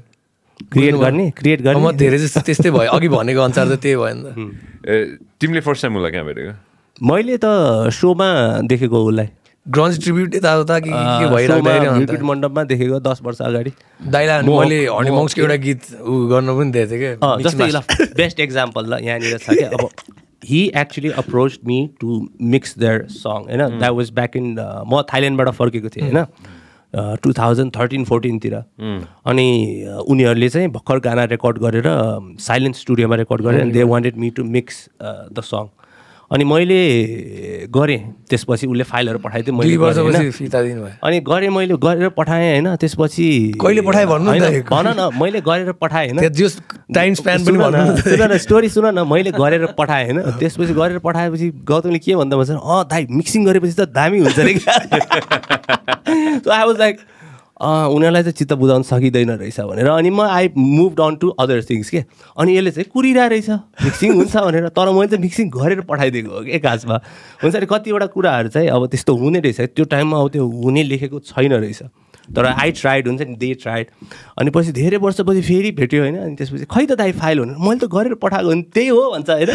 क्रिएट गर्ने क्रिएट गर्ने म धेरै जस्तो त्यस्तै भयो, अघि भनेको अनुसार त त्यही भयो नि त। तिमीले फर्स्ट टाइम उसलाई कहाँ भेटेको? मैले त सोमा देखेको उसलाई, ग्रन्ज ट्रिब्युट यताउता कि के भइरहेको मण्डपमा देखेको दस वर्ष अगाडि। दाइला मैले हनीमङ्सको एउटा गीत ऊ गर्न पनि दिएको थिएँ कि जस्तै बेस्ट एक्जाम्पल ल यहाँनिर छ क्या। अब he actually approach me to mix their song होइन, द्याट वाज ब्याक इन म थाइल्यान्डबाट फर्केको थिएँ होइन टु थाउजन्ड थर्टिन फोर्टिनतिर। अनि उनीहरूले चाहिँ भर्खर गाना रेकर्ड गरेर साइलेन्स स्टुडियोमा रेकर्ड गरेर they wanted me to mix the song. अनि मैले गरेँ, त्यसपछि उसले फाइलहरू पठाइदिएँ, मैले अनि गरेँ मैले गरेर पठाएँ होइन। त्यसपछि कहिले पठाएँ भन्नु भन न, मैले गरेर पठाएँ होइन, स्टोरी सुन न, मैले गरेर पठाएँ होइन। त्यसपछि गरेर पठाएपछि गौतमले के भन्दा भन्छ अँ दाइ मिक्सिङ गरेपछि त दामी हुन्छ रे क्या। सो आई वाज लाइक उनीहरूलाई चाहिँ चित्त बुझाउन सकिँदैन रहेछ भनेर, अनि म I move on to other things के। अनि यसले चाहिँ कुरिरहेको रहेछ मिक्सिङ हुन्छ भनेर, तर मैले चाहिँ मिक्सिङ गरेर पठाइदिएको हो एक खासमा हुन्छ नि। कतिवटा कुराहरू चाहिँ अब त्यस्तो हुने रहेछ, त्यो टाइममा अब त्यो हुने लेखेको छैन रहेछ, तर आई ट्राइड हुन्छ नि, दे ट्राइड। अनि पछि धेरै वर्षपछि फेरि भेट्यो होइन, अनि त्यसपछि खै त दाइ फाइल हुनु मैले त गरेर पठाएको हो नि, त्यही हो भन्छ होइन।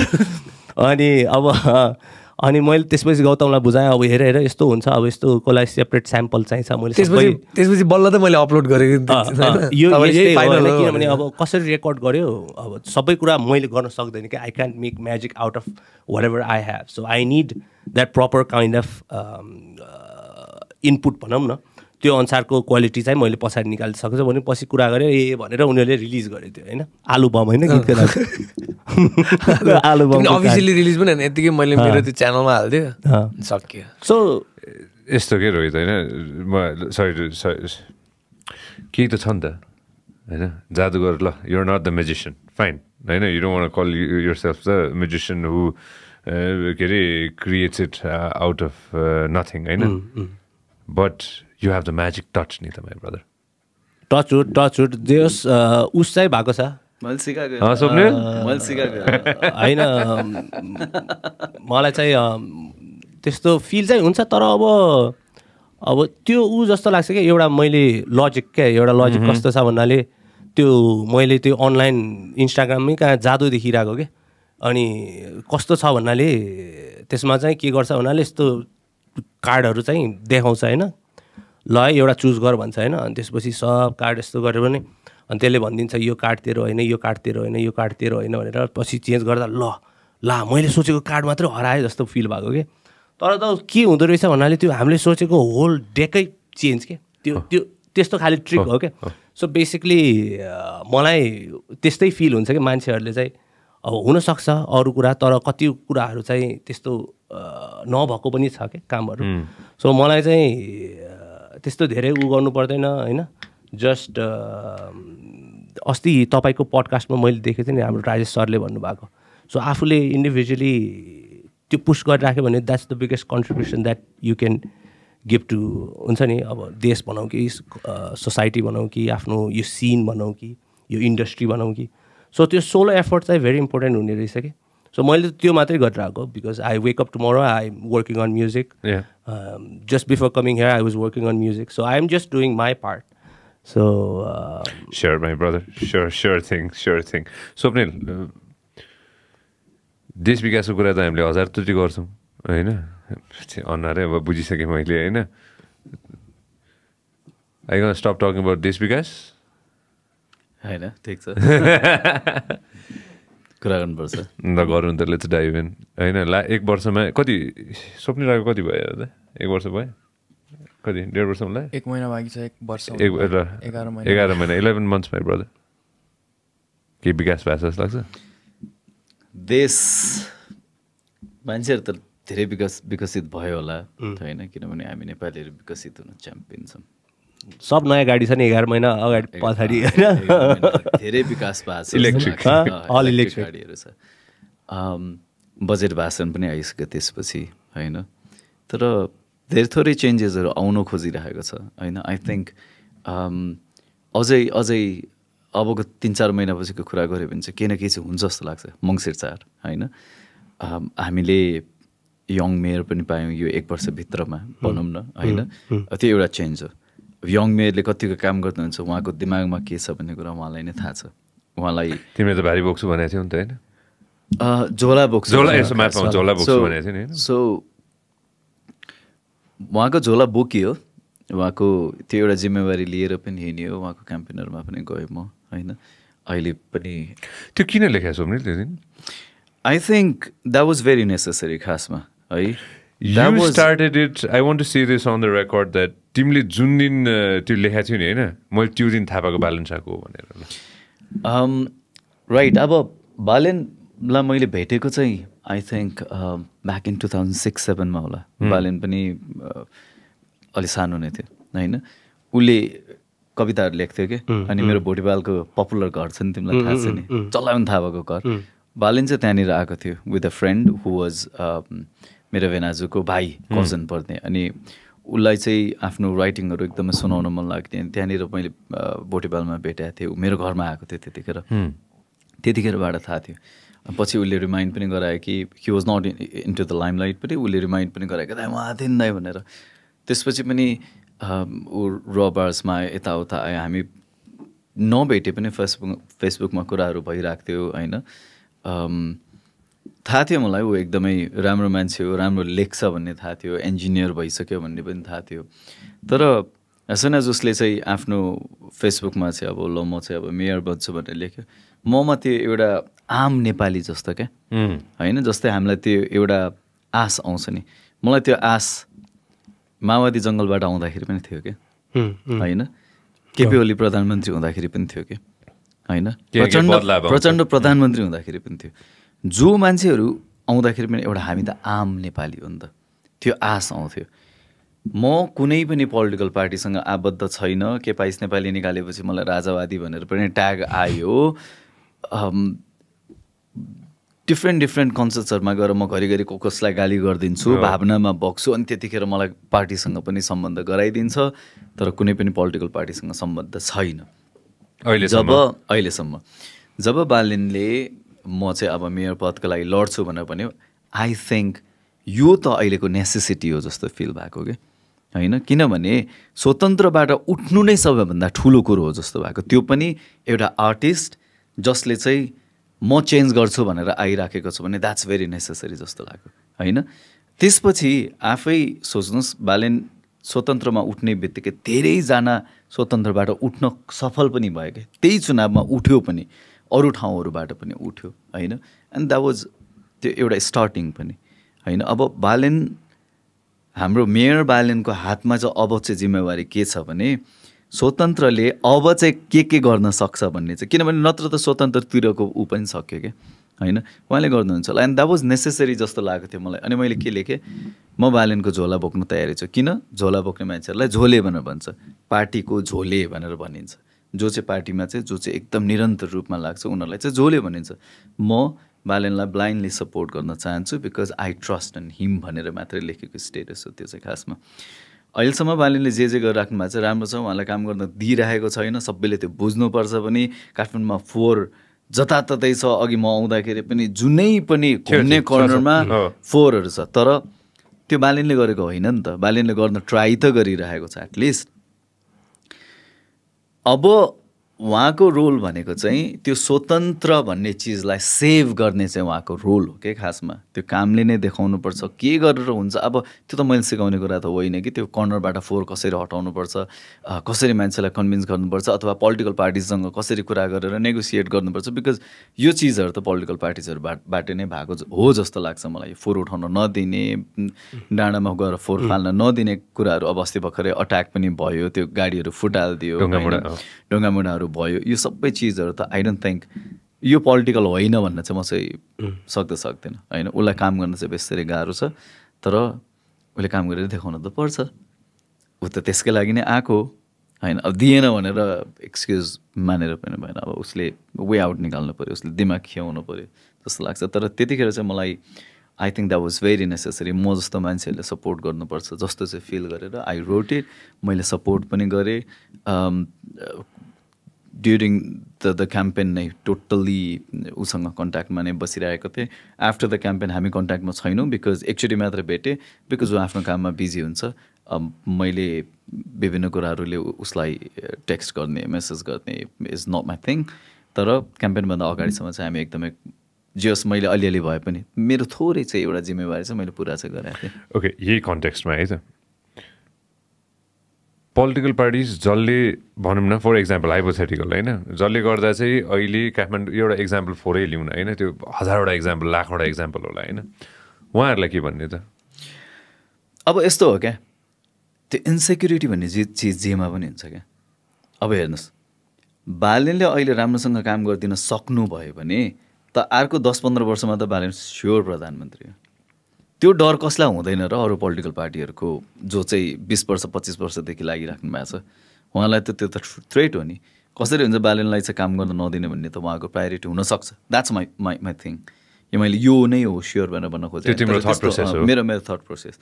अनि अब अनि मैले त्यसपछि गौतमलाई बुझाएँ अब हेर हेर यस्तो हुन्छ, अब यस्तोको लागि सेपरेट स्याम्पल चाहिन्छ। मैले त्यसपछि बल्ल त मैले अपलोड गरेको किनभने अब कसरी रेकर्ड गर्यो, अब सबै कुरा मैले गर्न सक्दैन कि। I can't make magic out of whatever I have, so I need that proper kind of input भनौँ न, त्यो अनुसारको क्वालिटी चाहिँ मैले पछाडि निकालिसकेको भने पछि कुरा गरेँ ए भनेर उनीहरूले रिलिज गरेको थियो होइन। आलु बम होइन गीतको नाम, आलु बम अफिसियली रिलिज पनि होइन, यतिकै मैले मेरो त्यो च्यानलमा हालिदिएँ सक्यो। सो यस्तो के रोहित होइन, म सरी केही त छ नि त होइन, जादुगर ल you're not the magician fine होइन, you don't one call yourself the magician who के अरे creates it out of nothing होइन, but you have the magic touch नि त my brother. Touch wood touch wood जे होस् उस चाहिँ भएको छ, मैले सिकाएको होइन। मलाई चाहिँ त्यस्तो फिल चाहिँ हुन्छ, तर अब अब त्यो ऊ जस्तो लाग्छ क्या। एउटा मैले लजिक क्या, एउटा लजिक कस्तो छ भन्नाले त्यो मैले त्यो अनलाइन इन्स्टाग्राममै कहाँ जादु देखिरहेको क्या, अनि कस्तो छ भन्नाले त्यसमा चाहिँ के गर्छ भन्नाले यस्तो कार्डहरू चाहिँ देखाउँछ होइन, ल एउटा चुज गर भन्छ होइन। अनि त्यसपछि सब कार्ड यस्तो गऱ्यो भने अनि त्यसले भनिदिन्छ यो कार्ड तेरो होइन, यो कार्ड तेरो होइन, यो कार्ड तेरो होइन भनेर। पछि चेन्ज गर्दा ल ला मैले सोचेको कार्ड मात्र हराएँ जस्तो फिल भएको के। तर त के हुँदो रहेछ भन्नाले त्यो हामीले सोचेको होल डेकै चेन्ज के, त्यो त्यो त्यस्तो खालि ट्रिक हो क्या। सो बेसिकली मलाई त्यस्तै फिल हुन्छ कि मान्छेहरूले चाहिँ अब हुनसक्छ अरू कुरा, तर कति कुराहरू चाहिँ त्यस्तो नभएको पनि छ क्या कामहरू। सो मलाई चाहिँ त्यस्तो धेरै उ गर्नु पर्दैन होइन। जस्ट अस्ति तपाईँको पडकास्टमा मैले देखेको थिएँ नि, हाम्रो राजेश सरले भन्नुभएको सो आफूले इन्डिभिजुअली त्यो पुस्ट गरिराख्यो भने that's the biggest contribution that you can give to हुन्छ नि, अब देश भनौँ कि सोसाइटी भनौँ कि आफ्नो यो सिन भनौँ कि यो इन्डस्ट्री भनौँ कि। सो त्यो सोलो एफर्ट चाहिँ भेरी इम्पोर्टेन्ट हुने रहेछ कि। सो मैले त्यो मात्रै गरिरहेको, because I wake up tomorrow I am working on music. Just before coming here I was working on music, so I am just doing my part. So sure my brother, sure sure thing sure thing. Swapnil, देश विकासको कुरा त हामीले हजार त्रुटि गर्छौँ होइन, अनुहारै अब बुझिसकेँ मैले होइन। Are you going to stop talking about this because? I know, take so. Let's dive in. I know, like, ek barsa mein, kati, Swapnil Sharma kati bhayo? Ek barsa bhayo? Kati, one point five barsa bhayo? Ek mahina bhagi cha, ek barsa bhayo. eleven mahina. eleven months, my brother. Ke vikas bhayo lagcha? This manchar ta धेरै विकस विकसित भयो होला हैन किनभने हामी नेपालीहरु विकसित हुन च्याम्पियन छम सब नयाँ गाडी छ नि एघार महिना अगाडि पछाडी हैन धेरै विकास भएको छ इलेक्ट्रिक अल इलेक्ट्रिक गाडीहरु छ अम बजेट भाषण पनि आइसक्यो त्यसपछि हैन तर धेरै थोरै चेन्जेसहरु आउन खोजिरहेको छ हैन आई थिंक अम अझै अझै अबको तीन चार महिनापछिको कुरा गरे भने चाहिँ केही न केही चाहिँ हुन्छ जस्तो लाग्छ मंगसिर चार हैन हामीले young mayor पनि पायौ यो एक वर्ष भित्रमा भनौं न हैन त्यो एउटा चेन्ज हो young mayor ले कतिको काम गर्नुहुन्छ उहाँको दिमागमा के छ भन्ने कुरा उहाँलाई नै थाहा छ उहाँलाई तिमीले त भारी बोक्छु भनेको थियौ नि त हैन अ झोला बोक्छु झोला यसो मार्फत झोला बोक्छु भनेको थियौ नि हैन सो उहाँको झोला बोकियो उहाँको त्यो एउटा जिम्मेवारी लिएर पनि हिँड्यो उहाँको क्याम्पेनरमा पनि गयो म हैन अहिले पनि त्यो किन लेख्या छौ मैले त्यो दिन I think that was very necessary खासमा है that you was, started it I want to say this on the record that तिमीले जुन दिन त्यो लेख्या थियो नि हैन मैले त्यो दिन थाहा पाएको बालन शाको भनेर um right अब बालनलाई मैले भेटेको चाहिँ I think uh, back in two thousand six seven मा होला बालन पनि अलि सानो नै थियो हैन उले कविताहरु लेख्थ्यो के अनि मेरो भोटिपालको पपुलर घर छ नि तिमीलाई थाहा छ नि चलाउन थाहा भएको घर बालन चाहिँ त्यहाँनिर आएको थियो with a friend who was मेरो भेनाजुको भाइ कजन पर्ने अनि उलाई चाहिँ आफ्नो राइटिङहरु एकदमै सुनाउन मन लाग्थ्यो अनि त्यहाँनिर मैले भोटिपालमा भेटेको थिएँ मेरो घरमा आएको थियो त्यतिखेर त्यतिखेरबाट थाहा थियो पछि उले रिमाइन्ड पनि गरायो कि he was not into the limelight but उले रिमाइन्ड पनि गरायो दाइ उहाँ थिएन दाइ भनेर त्यसपछि पनि उ रबर्समा यताउता आयो हामी नभेटे पनि फेसबुक फेसबुकमा कुराहरु भइरहेको थियो हैन थाहा थियो मलाई ऊ एकदमै राम्रो मान्छे हो राम्रो लेख्छ भन्ने थाहा थियो इन्जिनियर भइसक्यो भन्ने पनि थाहा थियो तर यसैना जसले चाहिँ आफ्नो फेसबुकमा चाहिँ अब ल म चाहिँ अब मेयर बन्छु भनेर लेख्यो ममा त्यो एउटा आम नेपाली जस्तो के हैन जस्तै हामीलाई त्यो एउटा आस आउँछ नि मलाई त्यो आस माओवादी जंगलबाट आउँदाखेरि पनि थियो के हैन केपी ओली प्रधानमन्त्री हुँदाखेरि पनि थियो के हैन प्रचण्ड प्रचण्ड प्रधानमन्त्री हुँदाखेरि पनि थियो जो मान्छेहरु आउँदाखेरि पनि एउटा हामी त आम नेपाली हो नि त त्यो आस आउँथ्यो म कुनै पनि पोलिटिकल पार्टीसँग आबद्ध छैन के पाइस नेपाली निकालेपछि मलाई राजावादी भनेर पनि ट्याग आयो डिफ्रेन्ट डिफ्रेन्ट कन्सर्ट्सहरुमा गएर म घरिघरि कसलाई गाली गर्दिन्छु भावनामा बक्छु अनि त्यतिखेर मलाई पार्टीसँग पनि सम्बन्ध गराइदिन्छ तर कुनै पनि पोलिटिकल पार्टीसँग सम्बन्ध छैन जब अहिलेसम्म जब बालनले म चाहिँ अब मेयर पदको लागि लड्छु भनेर भन्यो आई थिंक यो त अहिलेको नेसेसिटी हो जस्तो फिल भएको के हैन किनभने स्वतन्त्रबाट उठ्नु नै सबैभन्दा ठूलो कुरा हो जस्तो भएको त्यो पनि एउटा आर्टिस्ट जसले चाहिँ म चेन्ज गर्छु भनेर आइराखेको छु भने दैट्स भेरी नेसेसरी जस्तो लाग्यो हैन त्यसपछि आफै सोच्नुस् बालन स्वतन्त्रमा उठ्ने बित्तिकै धेरैजना स्वतन्त्रबाट उठ्न सफल पनि भयो के त्यही चुनावमा उठ्यो पनि अरू ठाउँहरुबाट पनि उठ्यो हैन एन्ड दैट वाज त्यो एउटा स्टार्टिङ पनि हैन अब बालन हाम्रो मेयर बालनको हातमा चाहिँ अब चाहिँ जिम्मेवारी के छ भने स्वतन्त्रले अब चाहिँ के के गर्न सक्छ भन्ने चाहिँ किनभने नत्र त स्वतन्त्रतिरको उ पनि सक्यो के हैन उहाँले गर्नुहुन्छ एन्ड दैट वाज नेसेसरी जस्तो लाग्यो थियो मलाई अनि मैले के लेखे म बालनको झोला बोक्न तयारी छु किन झोला बोक्ने मान्छेहरुलाई झोले भनेर भन्छ पार्टीको झोले भनेर भनिन्छ जो चाहिँ पार्टीमा चाहिँ जो चाहिँ एकदम निरन्तर रूपमा लाग्छ उनीहरुलाई चाहिँ झोले भनिन्छ म बालनलाई ब्लाइन्डली सपोर्ट गर्न चाहन्छु because I trust in him भनेर मात्र लेखेको स्टेटस हो त्यो चाहिँ खासमा अहिलेसम्म बालनले जे जे गरिराख्नु भएको छ राम्रो छ उहाँलाई काम गर्न दिइरहेको छैन सबैले त्यो बुझ्नुपर्छ पनि काठमाडौँमा फोर जताततै छ अघि म आउँदाखेरि पनि जुनै पनि कुनै कर्नरमा फोरहरु छ तर त्यो बालनले गरेको होइन नि त बालनले गर्न ट्राई त गरिरहेको छ एटलिस्ट अब उहाँको रोल भनेको चाहिँ त्यो स्वतन्त्र भन्ने चीजलाई सेभ गर्ने चाहिँ उहाँको रोल हो के खासमा त्यो कामले नै देखाउनु पर्छ के गरेर हुन्छ अब त्यो त मैले सिकाउने कुरा त होइन कि त्यो कर्नरबाट फोर कसरी हटाउनु पर्छ कसरी मान्छेलाई कन्भिन्स गर्नुपर्छ अथवा पोलिटिकल पार्टीसँग कसरी कुरा गरेर नेगोसिएट गर्नुपर्छ बिकज यो चीजहरु त पोलिटिकल पार्टीहरुबाट नै भएको हो जस्तो लाग्छ मलाई फोर उठाउन नदिने डाँडामा गएर फोर फाल्न नदिने कुराहरु अब अस्ति भर्खरै अट्याक पनि भयो त्यो गाडीहरु फुटाल दियो ढुङ्गामुढाहरु भयो यो सबै चीजहरु त आई डोन्ट थिंक यो पोलिटिकल होइन भन्न चाहिँ म चाहिँ सक्दै सक्दिन हैन उलाई काम गर्न चाहिँ बेसरी गाह्रो छ तर उले काम गरेर देखाउन त पर्छ उ त त्यसकै लागि नै आको हैन अब दिएन भनेर एक्सक्युज मानेर पनि भएन अब उसले वे आउट निकाल्नु पर्यो उसले दिमाग खियाउनु पर्यो जस्तो लाग्छ तर त्यतिखेर चाहिँ मलाई I think that was very necessary. म जस्तो मान्छेले सपोर्ट गर्नुपर्छ जस्तो चाहिँ फिल गरेर I wrote it. मैले सपोर्ट पनि गरे during the the campaign I totally उससँग कन्ट्याक्टमा नै बसिरहेको थिए आफ्टर द क्याम्पेन हामी कन्ट्याक्टमा छैनौँ बिकज एकचोटि मात्र भेटे बिकज ऊ आफ्नो काममा बिजी हुन्छ मैले विभिन्न कुराहरूले उसलाई टेक्स्ट गर्ने मेसेज गर्ने इज नट माई थिङ तर क्याम्पेनभन्दा अगाडिसम्म चाहिँ हामी एकदमै जस मैले अलिअलि भए पनि मेरो थोरै चाहिँ एउटा जिम्मेवारी छ मैले पुरा चाहिँ गरेको थिएँ ओके यही कन्टेक्स्टमा है त पोलिटिकल पार्टिज जसले भनौँ न फर एक्जाम्पल हाइपोथेटिकल होइन जसले गर्दा चाहिँ अहिले काठमाडौँ एउटा एक्जाम्पल फोरै लिउँ होइन त्यो हजारवटा एक्जाम्पल लाखवटा एक्जाम्पल होला होइन उहाँहरूलाई के भन्ने त अब यस्तो हो क्या त्यो इन्सेक्युरिटी भन्ने जे चिज जेमा पनि हुन्छ क्या अब हेर्नुहोस् बालनले अहिले राम्रोसँग काम गरिदिन सक्नु भयो भने त अर्को दस पन्ध्र वर्षमा त बालन स्योर प्रधानमन्त्री हो त्यो डर कसलाई हुँदैन र अरू पोलिटिकल पार्टीहरुको जो चाहिँ बीस वर्ष पच्चीस वर्षदेखि लागिराख्नु भएको छ उहाँलाई त त्यो त थ्रेट हो नि कसरी हुन्छ बालनलाई चाहिँ काम गर्न नदिने भन्ने त उहाँको प्रायोरिटी हुन सक्छ that's my my my thing यो मैले यो नै हो स्योर भनेर भन्न खोजेको मेरो मेरो थट प्रोसेस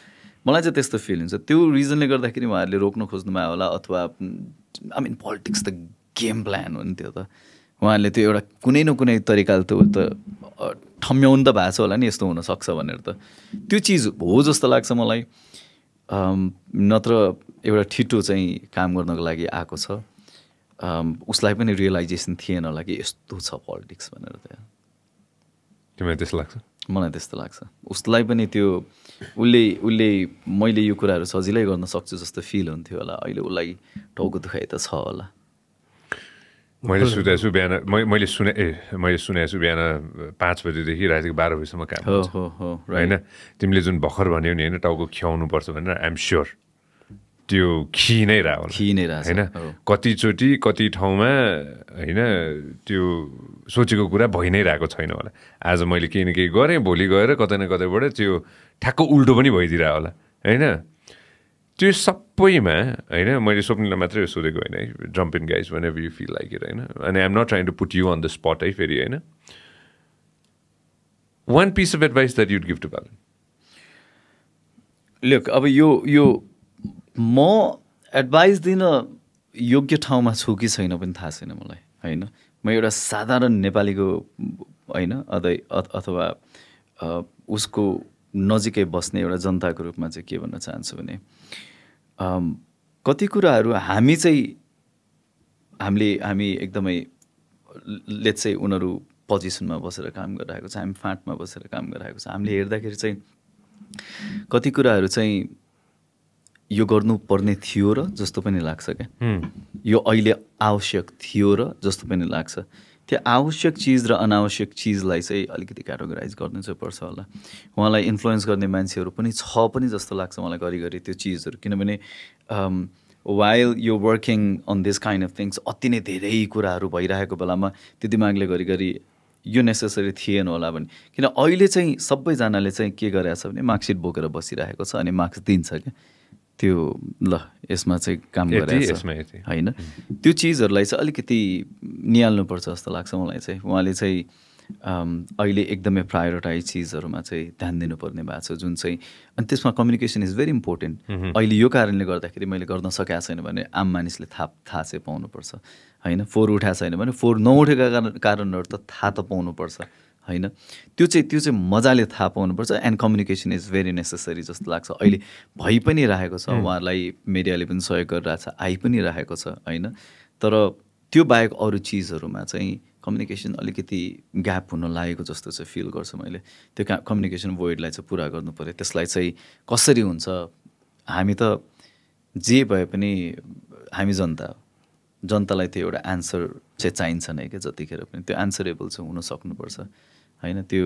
मलाई चाहिँ त्यस्तो फिल हुन्छ त्यो रिजनले गर्दाखेरि उहाँहरूले रोक्न खोज्नुमा होला अथवा आई मिन पोलिटिक्स त गेम प्लान हो नि त्यो त उहाँहरूले त्यो एउटा कुनै न कुनै तरिकाले त्यो त ठम्याउनु त भएको छ होला नि यस्तो हुनसक्छ भनेर त त्यो चिज हो जस्तो लाग्छ मलाई नत्र एउटा ठिटो चाहिँ काम गर्नको लागि आएको छ उसलाई पनि रियलाइजेसन थिएन होला कि यस्तो छ पोलिटिक्स भनेर त तिमीलाई त्यस्तो लाग्छ मलाई त्यस्तो लाग्छ उसलाई पनि त्यो उसले उसले मैले यो कुराहरू सजिलै गर्न सक्छु जस्तो फिल हुन्थ्यो होला अहिले उसलाई टाउको दुखाइ त छ होला मैले सुनेको छु बिहान मैले सुने मैले सुनेको छु बिहान पाँच बजीदेखि रातिको बाह्र बजीसम्म काम होइन तिमीले जुन भर्खर भन्यौ नि होइन टाउको खियाउनुपर्छ भनेर आइएम स्योर त्यो खि नै रह्यो खि नै रह्यो होइन कतिचोटि कति ठाउँमा होइन त्यो सोचेको कुरा भइ नै रहेको छैन होला आज मैले केही न केही गरेँ भोलि गएर कतै न कतैबाट त्यो ठ्याक्क उल्टो पनि भइदिरह्यो होला होइन त्यो सबैमा होइन मैले स्वप्निललाई मात्रै सोधेको होइन है jump in guys whenever you feel like it होइन अनि I'm not trying to put you on the spot है फेरि होइन one piece of advice that you'd give to Balen look अब यो यो म एडभाइस दिन योग्य ठाउँमा छु कि छैन पनि थाहा छैन मलाई होइन म एउटा साधारण नेपालीको होइन अथवा उसको नजिकै बस्ने एउटा जनताको रूपमा चाहिँ के भन्न चाहन्छु भने कति कुराहरू हामी चाहिँ हामीले हामी एकदमै लेट्स चाहिँ उनीहरू पोजिसनमा बसेर काम गरिरहेको छ हामी फाँटमा बसेर काम गरिरहेको छ हामीले हेर्दाखेरि चाहिँ कति कुराहरू चाहिँ यो गर्नुपर्ने थियो र जस्तो पनि लाग्छ क्या यो अहिले आवश्यक थियो र जस्तो पनि लाग्छ त्यो आवश्यक चिज र अनावश्यक चिजलाई चाहिँ अलिकति क्याटेगोराइज गर्नु चाहिँ पर्छ होला उहाँलाई इन्फ्लुएन्स गर्ने मान्छेहरू पनि छ पनि जस्तो लाग्छ मलाई घरिघरि त्यो चिजहरू किनभने while you working on this kind of things अति नै धेरै कुराहरू भइरहेको बेलामा त्यो दिमागले घरिघरि यो नेसेसरी थिएन होला भने किन अहिले चाहिँ सबैजनाले चाहिँ के गरेछ भने मार्क्सिट बोकेर बसिरहेको छ अनि मार्क्स दिन्छ क्या त्यो ल यसमा चाहिँ काम गरेछ हैन त्यो चीजहरुलाई चाहिँ अलिकति नियाल्नुपर्छ जस्तो लाग्छ मलाई चाहिँ उहाँले चाहिँ अहिले एकदमै प्रायोरिटाइज चीजहरुमा चाहिँ ध्यान दिनुपर्ने भएको छ जुन चाहिँ अनि त्यसमा कम्युनिकेसन इज भेरी इम्पोर्टेन्ट अहिले यो कारणले गर्दाखेरि मैले गर्न सकेको छैन भने आम मानिसले थाहा थाहा चाहिँ पाउनुपर्छ हैन फोर उठाएको छैन भने फोर नउठेका कारणहरु त थाहा त पाउनुपर्छ हैन त्यो चाहिँ त्यो चाहिँ मजाले थाहा पाउनुपर्छ and communication is very necessary जस्तो लाग्छ अहिले भइ पनि रहेको छ उहाँहरूलाई मिडियाले पनि सहयोग गरिरहेछ आइ पनि रहेको छ होइन तर त्यो बाहेक अरु चीजहरुमा चाहिँ कम्युनिकेसन अलिकति ग्याप हुन लागेको जस्तो चाहिँ फिल गर्छु मैले. त्यो कम्युनिकेसन भोइडलाई चाहिँ पूरा गर्नु पर्यो. त्यसलाई चाहिँ कसरी हुन्छ? हामी त जे भए पनि हामी जनता, जनतालाई त्यो एउटा आन्सर चाहिँ चाहिन्छ नै के जतिखेर पनि. त्यो आन्सरेबल चाहिँ हुन सक्नुपर्छ हैन? त्यो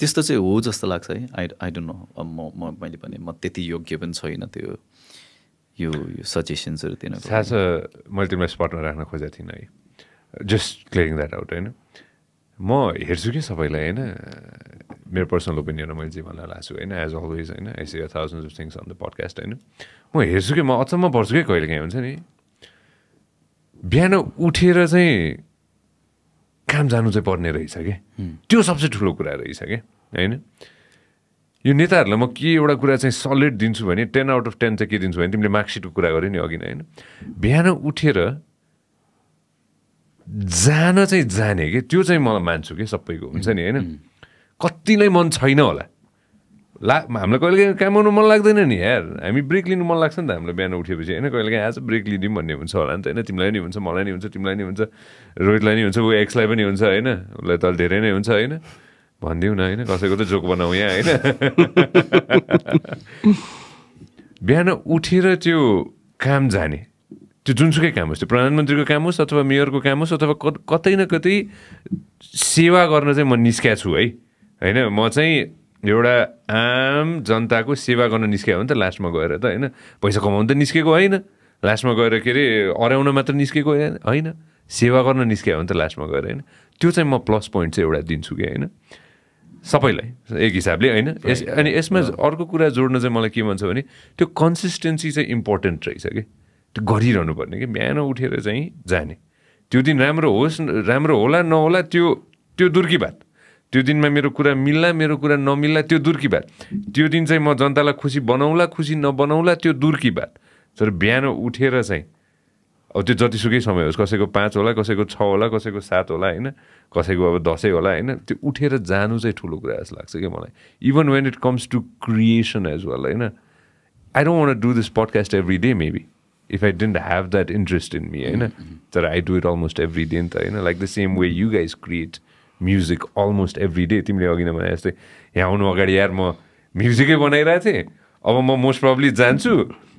त्यस्तो चाहिँ हो जस्तो लाग्छ है. आई आई डोन्ट नो, म मैले पनि म त्यति योग्य पनि छैन त्यो यो सजेशन्सहरु दिनको. सास मैले तिमीलाई स्पटमा राख्न खोजेको थिइनँ है, जस्ट क्लियरिङ द्याट आउट हैन. म हेर्छु कि सबैलाई हैन, मेरो पर्सनल ओपिनियन मैले जे भन्नु लान्छु हैन, एज अलवेज हैन. I see thousands of things on the podcast हैन. म हेर्छु कि म अचम्म पर्छु कि कहिलेकाहीँ हुन्छ नि बिहान उठेर चाहिँ काम जानु चाहिँ पर्ने रहेछ के. त्यो सबसे ठुलो कुरा रहेछ के हैन. यो नेताहरूलाई म के एउटा कुरा चाहिँ सलिड दिन्छु भने टेन आउट अफ टेन चाहिँ के दिन्छु भने तिमीले मार्कसिटको कुरा गर्यो नि अघि नै हैन. बिहान उठेर जान चाहिँ जाने कि त्यो चाहिँ म मान्छु कि सबैको हुन्छ नि हैन. कतिलाई मन छैन होला, ला हामीलाई कहिलेकाहीँ काम गर्नु मन लाग्दैन नि यार, हामी ब्रेक लिनु मन लाग्छ नि त हामीलाई बिहान उठेपछि होइन. कहिलेकाहीँ आज ब्रेक लिदिउँ भन्ने हुन्छ होला नि त होइन. तिमीलाई नि हुन्छ, मलाई नि हुन्छ, तिमीलाई नि हुन्छ, रोहितलाई नि हुन्छ, ऊ एक्सलाई पनि हुन्छ होइन, उसलाई त अलि धेरै नै हुन्छ होइन. भनिदिउँ न होइन, कसैको त जोक बनाऊ यहाँ होइन. बिहान उठेर त्यो काम जाने, त्यो जुनसुकै काम होस्, त्यो प्रधानमन्त्रीको काम होस् अथवा मेयरको काम होस् अथवा कतै न कतै सेवा गर्न चाहिँ म निस्किया छु है होइन. म चाहिँ एउटा आम जनताको सेवा गर्न निस्किया हो नि त लास्टमा गएर त होइन. पैसा कमाउनु त निस्केको होइन, लास्टमा गएर के अरे अराउन मात्र निस्केको होइन, सेवा गर्न निस्किया हो नि त लास्टमा गएर होइन. त्यो चाहिँ म प्लस पोइन्ट चाहिँ एउटा दिन्छु कि होइन सबैलाई एक हिसाबले होइन. यस अनि यसमा अर्को कुरा जोड्न चाहिँ मलाई के मन छ भने त्यो कन्सिस्टेन्सी चाहिँ इम्पोर्टेन्ट रहेछ कि. त्यो गरिरहनु पर्ने कि बिहान उठेर चाहिँ जाने. त्यो दिन राम्रो होस्, राम्रो होला नहोला त्यो त्यो दुर्की बात. त्यो दिनमा मेरो कुरा मिल्ला मेरो कुरा नमिल्ला त्यो दुर्की बात. त्यो दिन चाहिँ म जनतालाई खुसी बनाउँला खुसी नबनाउँला त्यो दुर्की बात. तर बिहान उठेर चाहिँ अब त्यो जतिसुकै समय होस्, कसैको पाँच होला, कसैको छ होला, कसैको सात होला होइन, कसैको अब दसैँ होला होइन, त्यो उठेर जानु चाहिँ ठुलो कुरा जस्तो लाग्छ कि मलाई. Even when it comes to creation as well होइन. I don't want to do this podcast every day maybe if I didn't have that interest in me होइन. तर I do it almost every day नि त होइन. Like the same way you guys create music almost every day. तिमीले अघि नै भने जस्तै यहाँ आउनु अगाडि यार म म्युजिकै बनाइरहेको थिएँ, अब म मोस्ट प्रब्ली जान्छु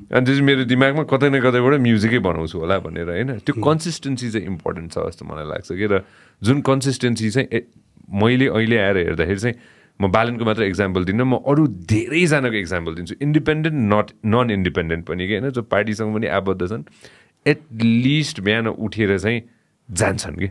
अनि त्यो चाहिँ मेरो दिमागमा कतै न कतैबाट म्युजिकै बनाउँछु होला भनेर होइन. त्यो कन्सिस्टेन्सी चाहिँ इम्पोर्टेन्ट छ जस्तो मलाई लाग्छ कि. र जुन कन्सिस्टेन्सी चाहिँ मैले अहिले आएर हेर्दाखेरि चाहिँ म बालनको मात्र इक्जाम्पल दिन्न, म अरू धेरैजनाको इक्जाम्पल दिन्छु, इन्डिपेन्डेन्ट नट नन इन्डिपेन्डेन्ट पनि कि होइन, जो पार्टीसँग पनि आबद्ध छन् एटलिस्ट बिहान उठेर चाहिँ जान्छन् कि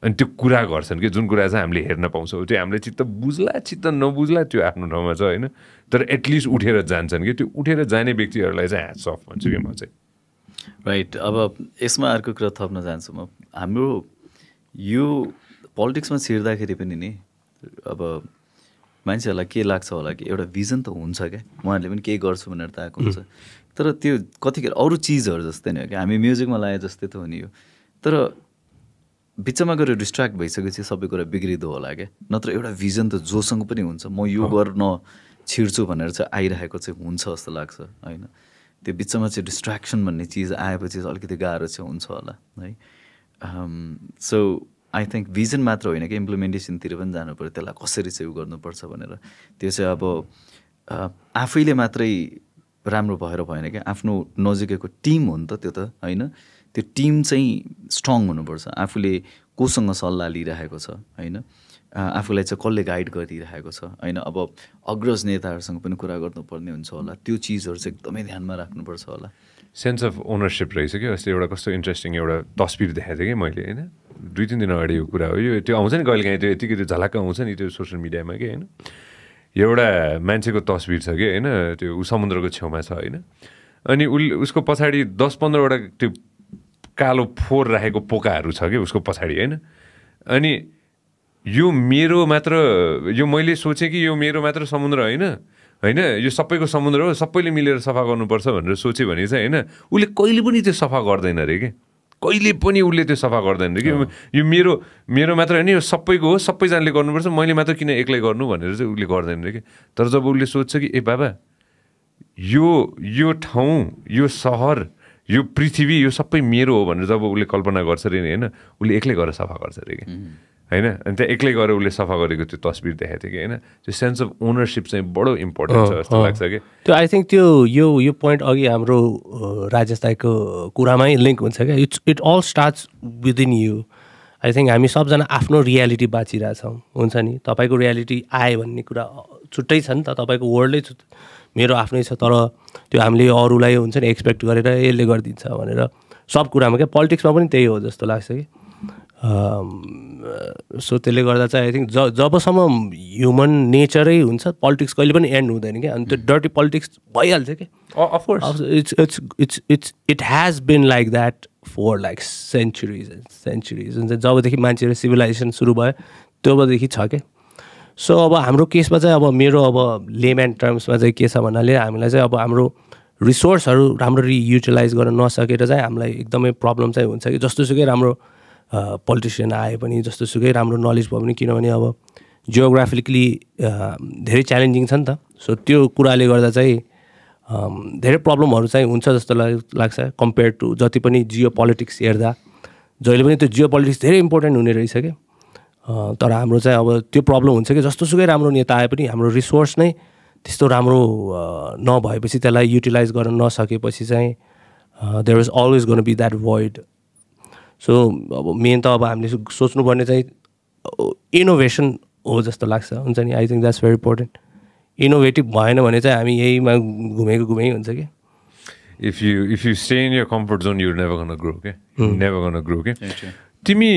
अनि त्यो कुरा गर्छन् कि जुन कुरा चाहिँ हामीले हेर्न पाउँछौँ. त्यो हामीले चित्त बुझ्ला चित्त नबुझ्ला त्यो आफ्नो ठाउँमा छ होइन, तर एटलिस्ट उठेर जान्छन् कि. त्यो उठेर जाने व्यक्तिहरूलाई चाहिँ ह्याट्स अफ भन्छु कि म चाहिँ. राइट. अब यसमा अर्को कुरा थप्न चाहन्छु म. हाम्रो यो पोलिटिक्समा छिर्दाखेरि पनि नि अब मान्छेहरूलाई के लाग्छ होला कि एउटा भिजन त हुन्छ क्या, उहाँहरूले पनि केही गर्छु भनेर त आएको हुन्छ. तर त्यो कतिखेर अरू चिजहरू जस्तै नै हो कि. हामी म्युजिकमा लाए जस्तै त हो नि यो, तर बिचमा गएर डिस्ट्र्याक्ट भइसकेपछि सबै कुरा बिग्रिँदो होला क्या. नत्र एउटा भिजन त जोसँग पनि हुन्छ, म यो गर्न छिर्छु भनेर चाहिँ आइरहेको चाहिँ हुन्छ जस्तो लाग्छ होइन. त्यो बिचमा चाहिँ डिस्ट्र्याक्सन भन्ने चिज आएपछि अलिकति गाह्रो चाहिँ हुन्छ होला है. सो आई थिङ्क भिजन मात्र होइन कि इम्प्लिमेन्टेसनतिर पनि जानु पऱ्यो, त्यसलाई कसरी चाहिँ उ गर्नुपर्छ भनेर. त्यो चाहिँ अब आफैले मात्रै राम्रो भएर भएन क्या, आफ्नो नजिकैको टिम हो नि त त्यो त होइन. त्यो टिम चाहिँ स्ट्रङ हुनुपर्छ, आफूले कोसँग सल्लाह लिइरहेको छ होइन, आफूलाई चाहिँ कसले गाइड गरिरहेको छ होइन. अब अग्रज नेताहरूसँग पनि कुरा गर्नुपर्ने हुन्छ होला, त्यो चिजहरू चाहिँ एकदमै ध्यानमा राख्नुपर्छ होला. सेन्स अफ ओनरसिप रहेछ कि. अस्ति एउटा कस्तो इन्ट्रेस्टिङ एउटा तस्बिर देखाएको थिएँ कि मैले होइन, दुई तिन दिन अगाडि यो कुरा हो. यो त्यो आउँछ नि कहिलेकाहीँ त्यो यतिकै त्यो झलक्क आउँछ नि त्यो सोसियल मिडियामा कि होइन. एउटा मान्छेको तस्बिर छ कि होइन, त्यो समुद्रको छेउमा छ होइन, अनि उसले उसको पछाडि दस पन्ध्रवटा त्यो कालो फोहोर राखेको पोकाहरू छ कि उसको पछाडि होइन. अनि यो मेरो मात्र, यो मैले सोचेँ कि यो मेरो मात्र समुद्र होइन होइन, यो सबैको समुद्र हो, सबैले मिलेर सफा गर्नुपर्छ भनेर सोच्यो भने चाहिँ होइन, उसले कहिले पनि त्यो सफा गर्दैन अरे कि. कहिले पनि उसले त्यो सफा गर्दैन अरे कि. यो मेरो मेरो मात्र होइन, यो सबैको हो, सबैजनाले गर्नुपर्छ, मैले मात्र किन एक्लै गर्नु भनेर चाहिँ उसले गर्दैन अरे कि. तर जब उसले सोध्छ कि ए बाबा यो यो ठाउँ, यो सहर, यो पृथ्वी यो सबै मेरो हो भनेर जब उले कल्पना गर्छ रे हैन उले एक्लै गरेर सफा गर्छ रे के हैन अनि त्यो एक्लै गरेर उले सफा गरेको त्यो तस्बिर देखाथे के हैन त्यो सेन्स अफ ओनरशिप चाहिँ बडो इम्पोर्टेन्ट छ जस्तो लाग्छ के त्यो आई थिंक त्यो यो यो point अघि हाम्रो राजेश दाइको कुरामै लिंक हुन्छ के it all starts with in you I think हामी सबजना आफ्नो रियालिटी बाचिरा छौं हुन्छ नि तपाईको रियालिटी आए भन्ने कुरा छुट्टै छ नि त तपाईको वर्ल्डै छ मेरो आफ्नै छ तर त्यो हामीले अरुलाई हुन्छ नि एक्सपेक्ट गरेर यसले गर्दिन्छ भनेर सब कुरामा के पोलिटिक्समा पनि त्यही हो जस्तो लाग्छ कि सो त्यसले गर्दा चाहिँ आई थिंक जबसम्म ह्युमन नेचरै हुन्छ पोलिटिक्स कहिले पनि एन्ड हुँदैन के अनि त्यो डर्टी पोलिटिक्स भइहाल्छ के of course it's it's it's it's it has been like that for like centuries centuries हुन्छ जबदेखि मान्छेहरू सिभिलाइजेसन सुरु भयो त्योदेखि छ के सो अब हाम्रो केसमा चाहिँ अब मेरो अब लेम्यान टर्म्समा चाहिँ के छ भन्नाले हामीलाई चाहिँ अब हाम्रो रिसोर्सहरू राम्ररी युटिलाइज गर्न नसकेर चाहिँ हामीलाई एकदमै प्रब्लम चाहिँ हुन्छ कि जस्तोसुकै राम्रो पोलिटिसियन आए पनि जस्तोसुकै राम्रो नलेज भयो पनि किनभने अब जियोग्राफिकली धेरै च्यालेन्जिङ छ नि त सो त्यो कुराले गर्दा चाहिँ धेरै प्रब्लमहरू चाहिँ हुन्छ जस्तो लाग्छ कम्पेयर टु जति पनि जियो पोलिटिक्स हेर्दा जहिले पनि त्यो जियो पोलिटिक्स धेरै इम्पोर्टेन्ट हुने रहेछ कि तर हाम्रो चाहिँ अब त्यो प्रब्लम हुन्छ कि जस्तोसुकै राम्रो नेता आए पनि हाम्रो रिसोर्स नै त्यस्तो राम्रो नभएपछि त्यसलाई युटिलाइज गर्न नसकेपछि चाहिँ there is always gonna be that void so अब मेन त अब हामीले सोच्नुपर्ने चाहिँ इनोभेसन हो जस्तो लाग्छ हुन्छ नि I think that's very important innovative भएन भने चाहिँ हामी यहीमा घुमेको घुमै हुन्छ कि if you if you stay in your comfort zone you never gonna grow के नेभर गोना ग्रो के Timmy,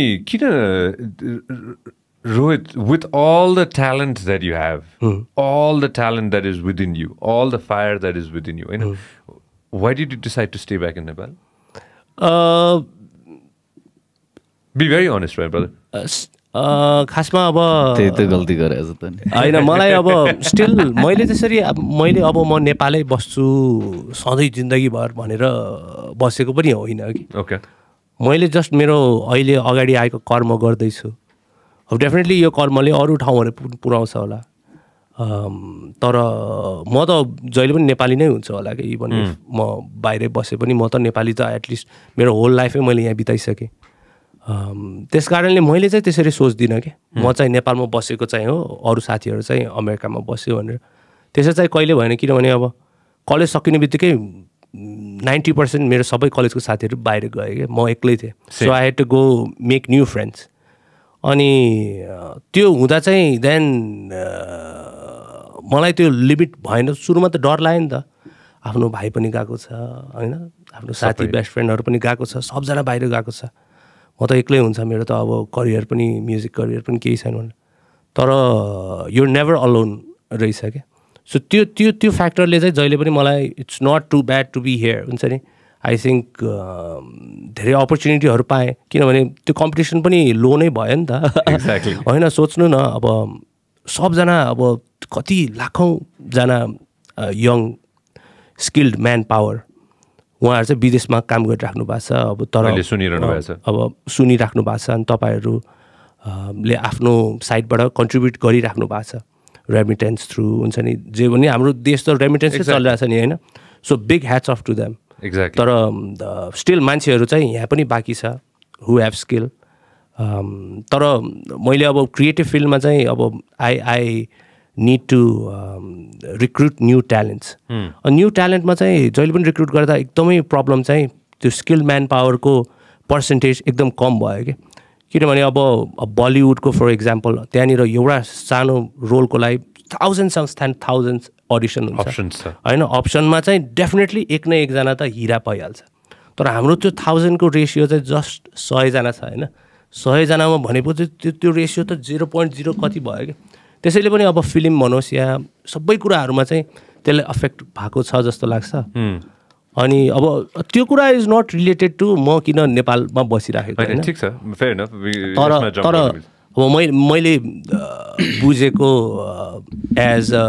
Rohit, with all the talent that you have, mm. all the talent that is within you, all the fire that is within you, you know, mm. why did you decide to stay back in Nepal? Uh, Be very honest, right, brother? Uh, uh, खासमा अब त्यही त गल्ती गरेछ त नि हैन मलाई अब स्टिल मैले त्यसरी मैले अब म नेपालै बस्छु सधैँ जिन्दगीभर भनेर बसेको पनि होइन कि ओके मैले जस्ट मेरो अहिले अगाडि आएको कर्म गर्दैछु अब डेफिनेटली यो कर्मले अरू ठाउँहरु पुर्याउँछ होला तर म त जहिले पनि नेपाली नै हुन्छ होला के इभन म बाहिरै बसे पनि म त नेपाली त एटलिस्ट मेरो होल लाइफै मैले यहाँ बिताइसके त्यसकारणले मैले चाहिँ त्यसरी सोच्दिनँ के म चाहिँ नेपालमा बसेको चाहिँ हो अरू साथीहरु चाहिँ अमेरिकामा बस्यो भनेर त्यसै चाहिँ कहिले भएन किनभने अब कलेज सकिनेबित्तिकै ninety percent मेरो सबै कलेजको साथीहरु बाहिर गए के म एक्लै थिए so I had to go make new friends अनि त्यो हुँदा चाहिँ देन मलाई त्यो लिमिट भएन सुरुमा त डर लाग्यो नि त आफ्नो भाइ पनि गएको छ हैन आफ्नो साथी बेस्ट फ्रेन्डहरु पनि गएको छ सबजना बाहिर गएको छ म त एक्लै हुन्छ मेरो त अब करियर पनि म्युजिक करियर पनि केही छैन तर यु आर नेभर अलोन रहेछ के सो त्यो त्यो त्यो फ्याक्टरले चाहिँ जहिले पनि मलाई it's not too bad to be here हुन्छ नि आई थिंक धेरै अपर्च्युनिटीहरु पाए किनभने त्यो कम्पिटिसन पनि लो नै भयो नि त हैन सोच्नु न अब सबजना अब कति लाखौं जना यङ स्किल्ड म्यान पावर उहाँहरु चाहिँ विदेशमा काम गरिराख्नु भएको छ अब तर अहिले सुनिराख्नु भएको छ अब सुनिराख्नु भएको छ अनि तपाईहरु ले आफ्नो साइडबाट कन्ट्रिब्युट गरिराख्नु भएको छ रेमिटेन्स थ्रु हुन्छ नि जे पनि हाम्रो देश त रेमिटेन्स नै चलिरहेछ नि हैन so big hats off to them exactly तर स्टिल मान्छेहरू चाहिँ यहाँ पनि बाँकी छ हु हेभ स्किल तर मैले अब क्रिएटिभ फिल्डमा चाहिँ अब I I need to recruit new talents अनि न्यू ट्यालेन्टमा चाहिँ जहिले पनि रिक्रुट गर्दा एकदमै प्रब्लम चाहिँ त्यो स्किल्ड म्यान पावरको पर्सेन्टेज एकदम कम भयो कि किनभने अब बलिउडको फर इक्जाम्पल त्यहाँनिर एउटा सानो रोलको लागि थाउजन्ड्स एन्ड थाउजन्ड्स अडिसन हुन्छ हैन अप्सनमा चाहिँ डेफिनेटली एक न एकजना त हिरा पाइहाल्छ तर हाम्रो त्यो थाउजन्डको रेसियो चाहिँ जस्ट सयजना छ हैन सयजनामा भनेपछि त्यो त्यो रेसियो त जिरो पोइन्ट जिरो कति भयो कि त्यसैले पनि अब फिल्म भनोस् या सबै कुराहरूमा चाहिँ त्यसले अफेक्ट भएको छ जस्तो लाग्छ अनि अब त्यो कुरा इज नॉट रिलेटेड टु म किन नेपालमा बसिराखेको हैन ठीक छ फेयर इनफ तर अब मैले मैले बुझेको as a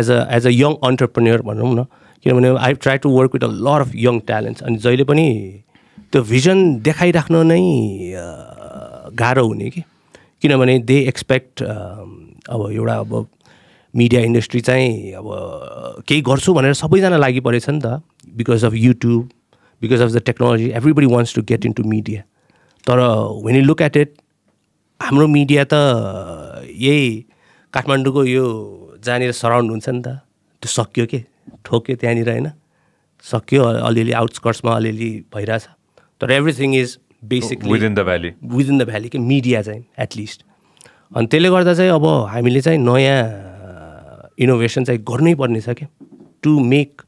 as a as a young entrepreneur भनौं न किनभने I try to work with a lot of young talents अनि जहिले पनि त्यो भिजन देखाइराख्न नै गाह्रो हुने कि किनभने दे एक्सपेक्ट अब एउटा अब मीडिया इंडस्ट्री चाहिँ अब केही गर्छु भनेर सबैजना लागि परेछ नि त because of YouTube because of the technology everybody wants to get into media तर when you look at it हाम्रो मिडिया त यही काठमाडौँको यो जहाँनिर सराउन्ड हुन्छ नि त त्यो सक्यो के ठोक्यो त्यहाँनिर होइन सक्यो अलिअलि आउटस्कर्ट्समा अलिअलि भइरहेछ तर everything is basically within the valley within the valley के मिडिया चाहिँ एटलिस्ट अनि त्यसले गर्दा चाहिँ अब हामीले चाहिँ नयाँ इनोभेसन चाहिँ गर्नै पर्नेछ क्या to make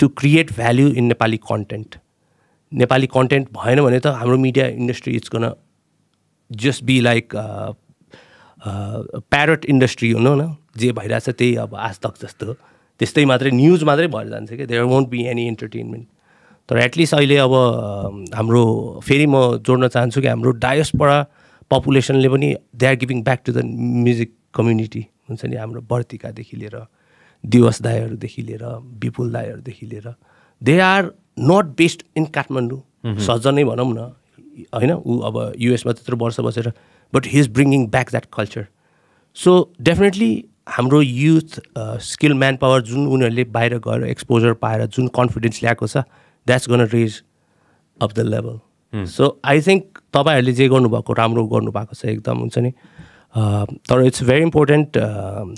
to create value in Nepali content Nepali content भएन भने त हाम्रो media industry is gonna just be like parrot industry हुनु न जे भइरहेछ त्यही अब आजतक जस्तो त्यस्तै मात्रै न्युज मात्रै भएर जान्छ कि there won't be any entertainment तर एटलिस्ट अहिले अब हाम्रो फेरि म जोड्न चाहन्छु कि हाम्रो डायस्पोरा पपुलेसनले पनि they are giving back to the music community हुन्छ नि हाम्रो बर्तिकादेखि लिएर दिवस दाईहरूदेखि लिएर विपुल दाईहरूदेखि लिएर they are not based in Kathmandu सजनै भनौँ न होइन ऊ अब युएसमा त्यत्रो वर्ष बसेर but he is bringing back that culture so definitely हाम्रो युथ स्किल म्यान पावर जुन उनीहरूले बाहिर गएर एक्सपोजर पाएर जुन कन्फिडेन्स ल्याएको छ that's gonna raise up the level so I think तपाईँहरूले जे गर्नुभएको राम्रो गर्नुभएको छ एकदम हुन्छ नि तर इट्स भेरी इम्पोर्टेन्ट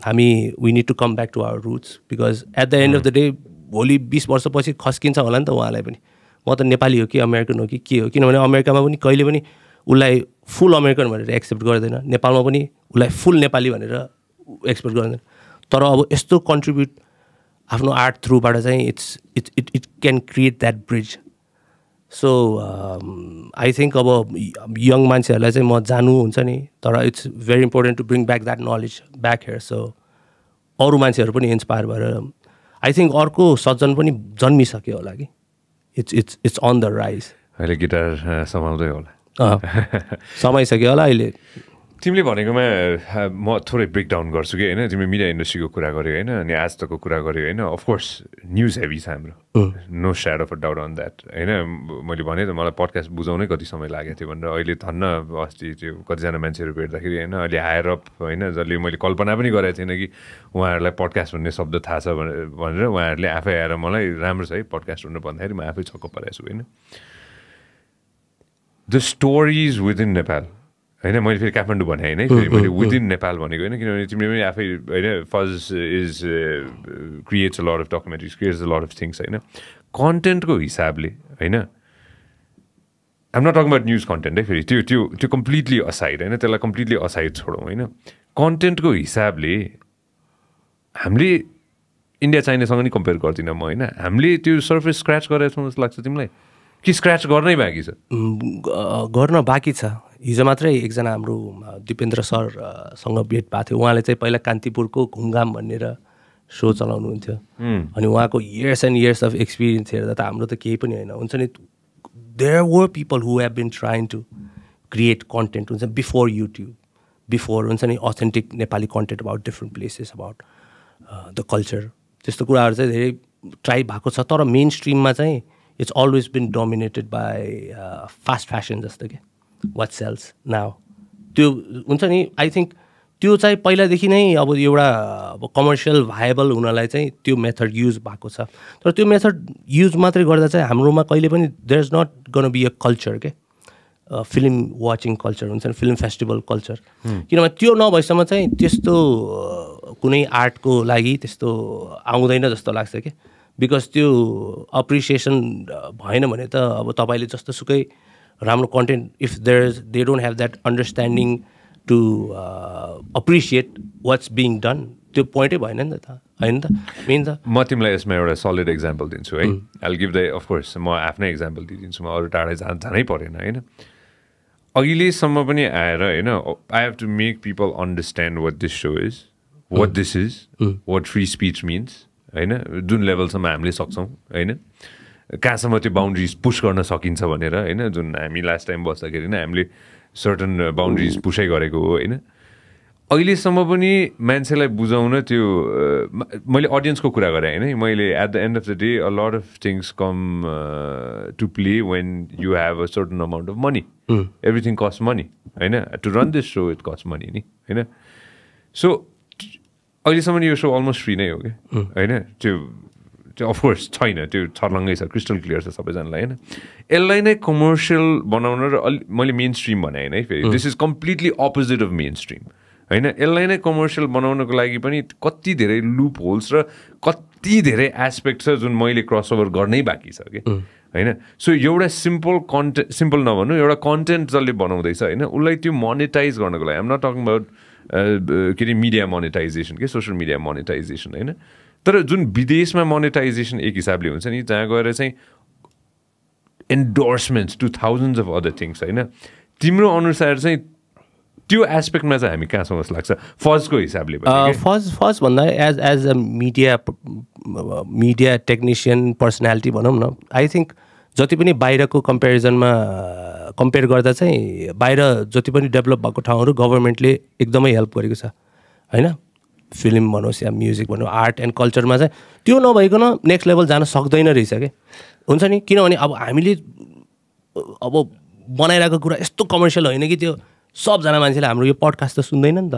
हामी we need to come back to our roots because at the end of the day भोलि बिस वर्षपछि खस्किन्छ होला नि त उहाँलाई पनि म त नेपाली हो कि अमेरिकन हो कि के हो किनभने अमेरिकामा पनि कहिले पनि उसलाई फुल अमेरिकन भनेर एक्सेप्ट गर्दैन नेपालमा पनि उसलाई फुल नेपाली भनेर एक्सेप्ट गर्दैन तर अब यस्तो कन्ट्रिब्युट आफ्नो आर्ट थ्रुबाट चाहिँ it's it it it can create that bridge so I think अब यङ मान्छेहरूलाई चाहिँ म जानु हुन्छ नि तर it's very important to bring back that knowledge back here so अरू मान्छेहरू पनि इन्सपायर भएर आई थिङ्क अर्को सज्जन पनि जन्मिसक्यो होला कि it's it's it's on the rise अहिले गिटार समाउँदै होला समाइसक्यो होला अहिले तिमीले भनेकोमा म थोरै ब्रेकडाउन गर्छु कि होइन तिमी मिडिया इन्डस्ट्रीको कुरा गऱ्यो होइन अनि आजतकको कुरा गऱ्यो होइन अफकोर्स न्युज हेभी छ हाम्रो no shadow of a doubt on that होइन मैले भने त मलाई पडकास्ट बुझाउनै कति समय लागेको थियो भनेर अहिले धन्न अस्ति त्यो कतिजना मान्छेहरू भेट्दाखेरि होइन अहिले हायर अप होइन जसले मैले कल्पना पनि गरेको थिइनँ कि उहाँहरूलाई पडकास्ट भन्ने शब्द थाहा छ भनेर उहाँहरूले आफै आएर मलाई राम्रो छ है पडकास्ट हुनु भन्दाखेरि म आफै छक्क परेको छु होइन द स्टोरिज विदिन नेपाल होइन मैले फेरि काठमाडौँ भने होइन फेरि मैले विदिन नेपाल भनेको होइन किनभने तिमीले पनि आफै होइन fudge is creates a lot of documentaries creates a lot of things होइन कन्टेन्टको हिसाबले होइन I'm not talking about news content है फेरि त्यो त्यो त्यो कम्प्लिटली असाइड होइन त्यसलाई कम्प्लिटली असाइड छोडौँ होइन कन्टेन्टको हिसाबले हामीले इन्डिया चाइनासँग नि कम्पेयर गर्दिनँ म होइन हामीले त्यो सर्फेस स्क्र्याच गरेर छौँ जस्तो लाग्छ तिमीलाई कि स्क्र्याच गर्नै बाँकी छ गर्न बाँकी छ हिजो मात्रै एकजना हाम्रो दिपेन्द्र सरसँग भेट भएको थियो उहाँले चाहिँ पहिला कान्तिपुरको घुमघाम भनेर सो चलाउनुहुन्थ्यो अनि उहाँको years and years of experience हेर्दा त हाम्रो त केही पनि होइन हुन्छ नि there were people who have been trying to create content हुन्छ बिफोर युट्युब बिफोर हुन्छ नि authentic Nepali content about different places about the culture त्यस्तो कुराहरू चाहिँ धेरै ट्राई भएको छ तर मेन स्ट्रिममा चाहिँ it's always been dominated by fast fashion जस्तो के वाट सेल्स नाउ त्यो हुन्छ नि आई थिङ्क त्यो चाहिँ पहिलादेखि नै अब एउटा अब कमर्सियल भाएबल हुनलाई चाहिँ त्यो मेथड युज भएको छ तर त्यो मेथड युज मात्रै गर्दा चाहिँ हाम्रोमा कहिले पनि there is not gonna be a culture के फिल्म वाचिङ कल्चर हुन्छ नि फिल्म फेस्टिभल कल्चर किनभने त्यो नभएसम्म चाहिँ त्यस्तो कुनै आर्टको लागि त्यस्तो आउँदैन जस्तो लाग्छ कि बिकज त्यो अप्रिसिएसन भएन भने त अब तपाईँले जस्तो सुकै राम्रो content if there is they don't have that understanding to appreciate what's being done त्यो पोइन्टै भएन नि त होइन त मेन त म तिमीलाई यसमा एउटा सलिड इक्जाम्पल दिन्छु है I will give the of course म आफ्नै इक्जाम्पल दिइदिन्छु म अरू टाढा जान जानै परेन होइन अघिलेसम्म पनि आएर होइन I have to make people understand what this so is what this is what free speech means होइन जुन लेभलसम्म हामीले सक्छौँ होइन कहाँसम्म त्यो बााउन्ड्रिज पुस गर्न सकिन्छ भनेर होइन जुन हामी लास्ट टाइम बस्दाखेरि नै हामीले सर्टन बााउन्ड्रिज पुसै गरेको हो होइन अहिलेसम्म पनि मान्छेलाई बुझाउन त्यो मैले अडियन्सको कुरा गरेँ होइन मैले at the end of the day a lot of things come to play when you have a certain amount of money everything cost money होइन to run this so it cost money नि होइन सो अहिलेसम्म यो सो अलमोस्ट फ्री नै हो कि हैन त्यो त्यो अफकोर्स छैन त्यो छर्लङ्गै छ क्रिस्टल क्लियर छ सबैजनालाई हैन यसलाई नै कमर्सियल बनाउन र मैले मेन स्ट्रीम भने हैन फेरि this is completely opposite of main stream हैन यसलाई नै कमर्सियल बनाउनको लागि पनि कति धेरै लुप होल्स र कति धेरै एस्पेक्ट छ जुन मैले क्रसओभर गर्नै बाँकी छ के हैन सो एउटा सिम्पल कन्टेन्ट सिम्पल नभन्नु एउटा कन्टेन्ट जसले बनाउँदैछ हैन उलाई त्यो मोनेटाइज गर्नको लागि आइम नट टकिङ अबाउट के अरे मिडिया मोनेटाइजेसन के सोसियल मिडिया मोनेटाइजेसन हैन तर जुन विदेशमा मोनेटाइजेसन एक हिसाबले हुन्छ नि जहाँ गएर चाहिँ endorsements to thousands of other things हैन तिम्रो अनुसार चाहिँ त्यो एस्पेक्टमा चाहिँ हामी कहाँ छौँ जस्तो लाग्छ फजको हिसाबले फज फज भन्दा as as a media media technician personality भनौँ न आई थिङ्क जति पनि बाहिरको कम्पेरिजनमा कम्पेयर गर्दा चाहिँ बाहिर जति पनि डेभलप भएको ठाउँहरू गभर्मेन्टले एकदमै हेल्प गरेको छ हैन फिल्म भनोस् या म्युजिक भनौँ आर्ट एन्ड कल्चरमा चाहिँ त्यो नभइकन नेक्स्ट लेभल जान सक्दैन रहेछ कि हुन्छ नि किनभने अब हामीले अब बनाइरहेको कुरा यस्तो कमर्सियल होइन कि त्यो सबजना मान्छेले हाम्रो यो पडकास्ट त सुन्दैन नि त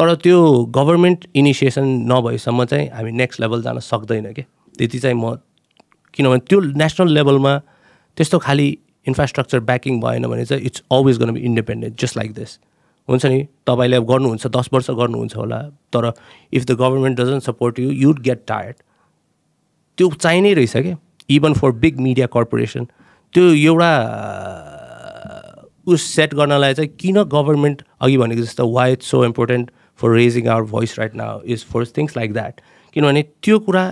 तर त्यो गभर्मेन्ट इनिसिएसन नभएसम्म चाहिँ हामी नेक्स्ट लेभल जान सक्दैन के त्यति चाहिँ म किनभने त्यो नेसनल लेभलमा त्यस्तो खाली इन्फ्रास्ट्रक्चर ब्याकिङ भएन भने चाहिँ it's always gonna be independent just like this हुन्छ नि तपाईँले अब गर्नुहुन्छ दस वर्ष गर्नुहुन्छ होला तर if the government doesn't support you you'd get tired त्यो चाहिने रहेछ क्या even for big media corporation त्यो एउटा उस सेट गर्नलाई चाहिँ किन गभर्मेन्ट अघि भनेको जस्तो why it's so important for raising our voice right now is for things like that किनभने त्यो कुरा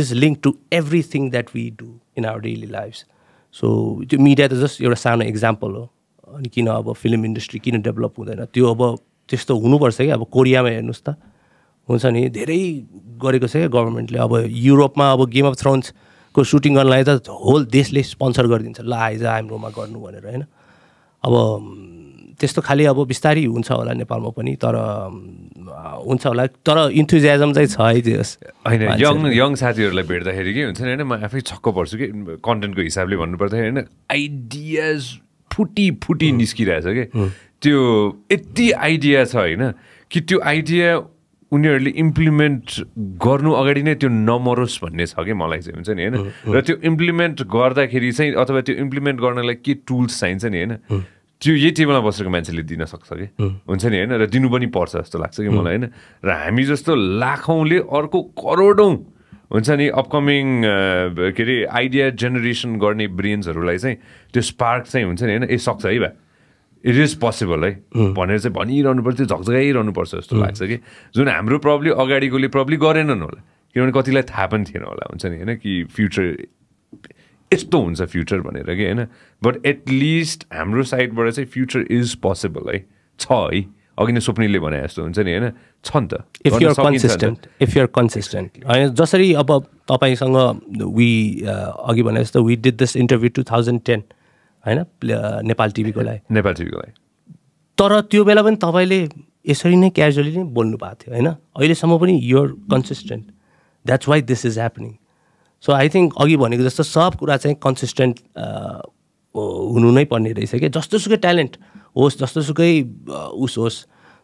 is link to everything that we do in our daily lives so त्यो मिडिया त जस्ट एउटा सानो इक्जाम्पल हो अनि किन अब फिल्म इन्डस्ट्री किन डेभलप हुँदैन त्यो अब त्यस्तो हुनुपर्छ कि अब कोरियामा हेर्नुहोस् त हुन्छ नि धेरै गरेको छ क्या गभर्मेन्टले अब युरोपमा अब गेम अफ थ्रोन्स को सुटिङ गर्नलाई त होल देशले स्पोन्सर गरिदिन्छ ल आइज हाम्रोमा गर्नु भनेर होइन अब त्यस्तो खालि अब बिस्तारै हुन्छ होला नेपालमा पनि तर हुन्छ होला तर इन्थुजियाजम चाहिँ छ है त्यो होइन यङ यङ साथीहरूलाई भेट्दाखेरि के हुन्छ नि होइन म आफै छक्क पर्छु कि कन्टेन्टको हिसाबले भन्नुपर्दाखेरि होइन आइडियाज फुटी फुटी निस्किरहेछ कि त्यो यति आइडिया छ होइन कि त्यो आइडिया उनीहरूले इम्प्लिमेन्ट गर्नु अगाडि नै त्यो नमरोस् भन्ने छ कि मलाई चाहिँ हुन्छ नि होइन र त्यो इम्प्लिमेन्ट गर्दाखेरि चाहिँ अथवा त्यो इम्प्लिमेन्ट गर्नलाई के टुल्स चाहिन्छ नि होइन त्यो यही टेबलमा बसेको मान्छेले दिन सक्छ कि हुन्छ नि होइन र दिनु पनि पर्छ जस्तो लाग्छ कि मलाई होइन र हामी जस्तो लाखौँले अर्को करोडौँ हुन्छ नि अपकमिङ के अरे आइडिया जेनेरेसन गर्ने ब्रेन्सहरूलाई चाहिँ त्यो स्पार्क चाहिँ हुन्छ नि होइन ए सक्छ है भा इट इज पोसिबल है भनेर चाहिँ भनिरहनु पर्छ त्यो झकझगाइरहनुपर्छ जस्तो लाग्छ कि जुन हाम्रो प्रब्लम अगाडिकोले प्रब्लम गरेनन् होला किनभने कतिलाई थाहा पनि थिएन होला हुन्छ नि होइन कि फ्युचर यस्तो हुन्छ फ्युचर भनेर कि होइन बट एटलिस्ट हाम्रो साइडबाट चाहिँ फ्युचर इज पोसिबल है छ है अघि नै स्वप्निलले भने जस्तो हुन्छ नि होइन छ नि त if you are consistent if you are consistent होइन जसरी अब तपाईँसँग वी अघि भने जस्तो we did this interview two thousand ten हैन नेपाल टिभीको लागि नेपाल टिभीको लागि तर त्यो बेला पनि तपाईँले यसरी नै क्याजुअली नै बोल्नु भएको थियो हैन अहिलेसम्म पनि you are consistent that's why this is happening so I think अघि भनेको जस्तो सब कुरा चाहिँ कन्सिस्टेन्ट हुनु नै पर्ने रहेछ कि जस्तोसुकै ट्यालेन्ट होस् जस्तोसुकै उस होस्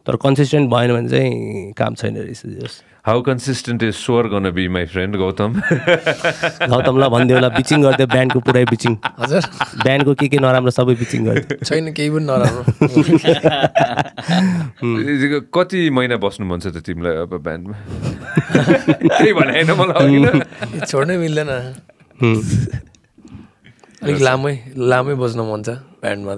तर कन्सिस्टेन्ट भएन भने चाहिँ काम छैन रहेछ हाउ कन्सिस्टेन्ट इज स्वर गर्न बी माई फ्रेन्ड गौतम गौतमलाई भनिदियो होला बिचिङ गरिदियो ब्यान्डको पुरै बिचिङ हजुर ब्यान्डको के के नराम्रो सबै बिचिङ गरिदियो छैन केही पनि नराम्रो कति महिना बस्नु मन छ त तिमीलाई अब ब्यान्डमा त्यही भने होइन मलाई छोड्नै मिल्दैन अलिक लामै लामै बस्न मन छ ब्यान्डमा त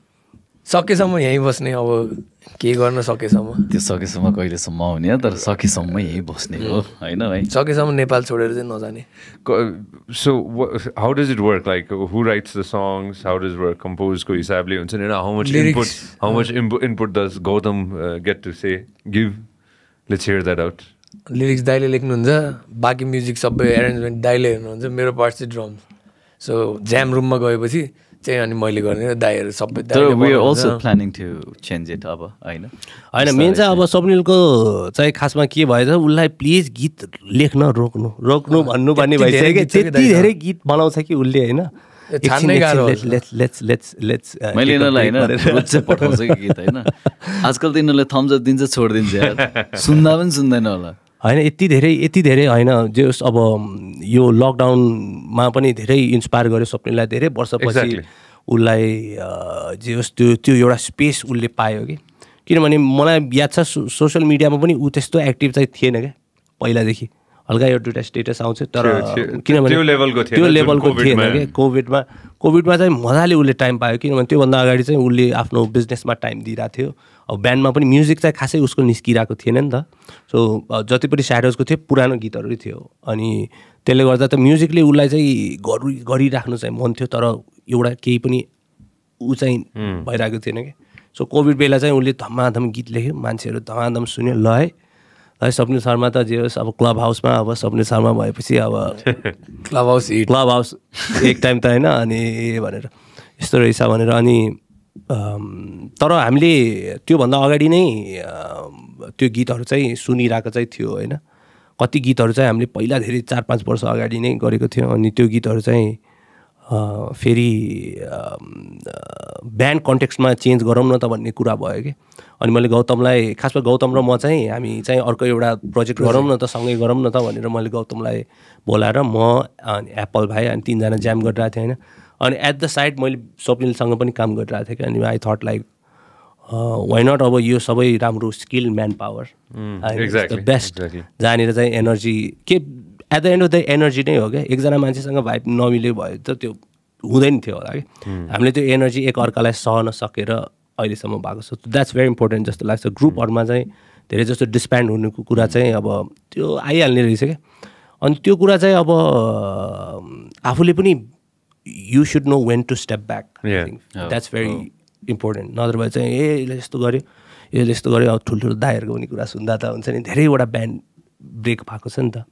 सकेसम्म यहीँ बस्ने अब के गर्न सकेसम्म त्यो सकेसम्म कहिलेसम्म आउने तर सकेसम्म यहीँ बस्ने हो होइन भाइ सकेसम्म नेपाल छोडेर चाहिँ नजाने so how does it work like who writes the songs how does work कम्पोजको हिसाबले हुन्छ नि how much input how much input does Gautam get to say give let's hear that out lyrics दाइले लेख्नुहुन्छ बाँकी म्युजिक सबै एरेन्जमेन्ट दाइले हेर्नुहुन्छ मेरो पार्ट चाहिँ ड्रम्स सो ज्याम रुममा गएपछि So we are also planning to change it अब हैन हैन मेन चाहिँ अब स्वप्निलको चाहिँ खासमा के भएछ उलाई प्लिज गीत लेख्न रोक्नु रोक्नु भन्नु भन्ने भइसक्यो त्यति धेरै गीत बनाउँछ कि उले हैन छान्नै गाह्रो लेट्स लेट्स लेट्स लेट्स मैले इनलाई हैन रोज पठाउँछ कि गीत हैन आजकल त इनले थम्स अप दिन्छ छोड दिन्छ यार सुन्दा पनि सुन्दैन होला हैन यति धेरै यति धेरै हैन जस अब यो लकडाउन मा पनि धेरै इन्स्पायर गर्यो स्वप्निललाई धेरै वर्षपछि उलाई जस त्यो त्यो एउटा स्पेस उले पायो के किनभने मलाई याद छ सोशल मिडियामा पनि उ त्यस्तो एक्टिभ चाहिँ थिएन के पहिला देखि हल्का एउटा स्टेटस आउँछ तर किनभने त्यो लेभलको थियो त्यो लेभलको थिएन के कोभिडमा कोभिडमा चाहिँ मजाले उले टाइम पायो किनभने त्यो भन्दा अगाडि चाहिँ उले आफ्नो बिजनेसमा टाइम दिइराथ्यो थियो अब ब्यान्डमा पनि म्युजिक चाहिँ खासै उसको निस्किराको थिएन नि त सो जति पनि स्याडोजको थियो पुरानो गीतहरु थियो अनि त्यसले गर्दा त म्युजिकले उलाई चाहिँ गरिराख्नु चाहिँ मन थियो तर एउटा केही पनि उ चाहिँ भइराको थिएन के सो कोभिड बेला चाहिँ उले धमाधम गीत लेख्यो मान्छेहरु धमाधम सुन्यो लय स्वप्निल शर्मा त जे होस् अब क्लब हाउसमा अब स्वप्निल शर्मा भएपछि अब क्लब हाउस क्लब हाउस एक टाइम त हैन अनि भनेर यस्तो रहेछ भनेर अनि तर हामीले त्यो भन्दा अगाडि नै त्यो गीतहरु चाहिँ सुनिराको चाहिँ थियो हैन कति गीतहरु चाहिँ हामीले पहिला धेरै चार पाँच वर्ष अगाडि नै गरेको थियो अनि त्यो गीतहरु चाहिँ फेरि ब्यान्ड कन्टेक्स्टमा चेन्ज गरौँ न त भन्ने कुरा भयो के अनि मैले गौतमलाई खासमा गौतम र म चाहिँ हामी चाहिँ अर्को एउटा प्रोजेक्ट गरौँ न त सँगै गरौँ न त भनेर मैले गौतमलाई बोलाएर म अनि एप्पल भाइ अनि तीनजना ज्याम गरिरहेको थिएँ होइन अनि एट द साइड मैले स्वप्निलसँग पनि काम गरिरहेको थिएँ कि अनि I thought like why not अब यो सबै राम्रो skill man power the best जहाँनिर चाहिँ एनर्जी के at the end of the energy नै हो क्या एकजना मान्छेसँग भाइब नमिले भयो त त्यो हुँदैन थियो होला कि हामीले त्यो एनर्जी एकअर्कालाई सहन सकेर अहिलेसम्म भएको छ द्याट्स भेरी इम्पोर्टेन्ट जस्तो लाग्छ ग्रुपहरूमा चाहिँ धेरै जस्तो डिस्ब्यान्ड हुनुको कुरा चाहिँ अब त्यो आइहाल्ने रहेछ क्या अनि त्यो कुरा चाहिँ अब आफूले पनि you should know when to step back that's very important नत्र चाहिँ ए यसले यस्तो गर्यो यसले यस्तो गर्यो अब ठुल्ठुलो दाइहरूको पनि कुरा सुन्दा त हुन्छ नि धेरैवटा ब्यान्ड ब्रेक भएको छ नि त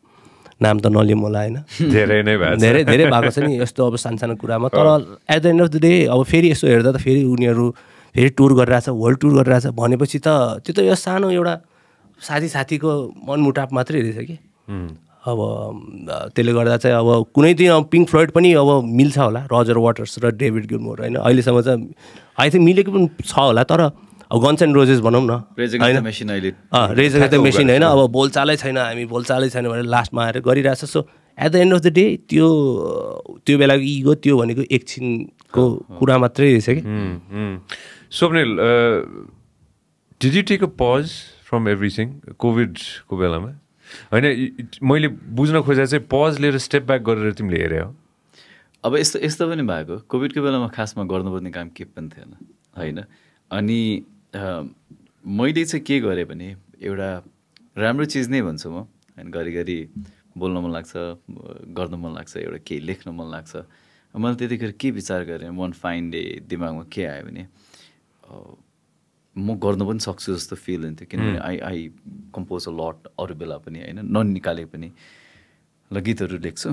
नाम त नलिम होला हैन धेरै नै भएको धेरै धेरै भएको छ नि यस्तो अब सानसानो कुरामा तर at the end of the day अब फेरि यसो हेर्दा त फेरि उनीहरू फेरि टुर गरिरहेछ वर्ल्ड टुर गरिरहेछ भनेपछि त त्यो त यो सानो एउटा साथी साथीको मनमुटाप मात्रै रहेछ कि अब त्यसले गर्दा चाहिँ अब कुनै दिन अब पिङ्क फ्लोइड पनि अब मिल्छ होला रजर वाटर्स र डेभिड गिलमोर हैन अहिलेसम्म चाहिँ आई थिङ्क मिलेको पनि छ होला तर अब गन्स एन्ड रोजेस भनौँ न रेज अगेन्स्ट द मेसिन हैन अब बोलचालै छैन हामी बोलचालै छैन भनेर लास्टमा आएर गरिरहेछ so at the end of the day त्यो त्यो बेलाको इगो त्यो भनेको एकछिनको कुरा मात्रै रहेछ कि Swapnil did you take a pause from everything कोभिडको बेलामा हैन मैले बुझ्न खोजेँ चाहिँ पज लिएर स्टेप ब्याक गरेर तिमीले हेरे हो अब यस्तो यस्तो पनि भएको कोभिडको बेलामा खासमा गर्नुपर्ने काम के पनि थिएन हैन अनि मैले चाहिँ के गरेँ भने एउटा राम्रो चिज नै भन्छु म अनि घरिघरि बोल्न मन लाग्छ गर्न मन लाग्छ एउटा केही लेख्न मन लाग्छ मैले त्यतिखेर के विचार गरेँ वान फाइन डे दिमागमा के आयो भने म गर्न पनि सक्छु जस्तो फिल हुन्थ्यो किनभने I I compose a lot अरू बेला पनि होइन ननिकाले पनि ल गीतहरू लेख्छु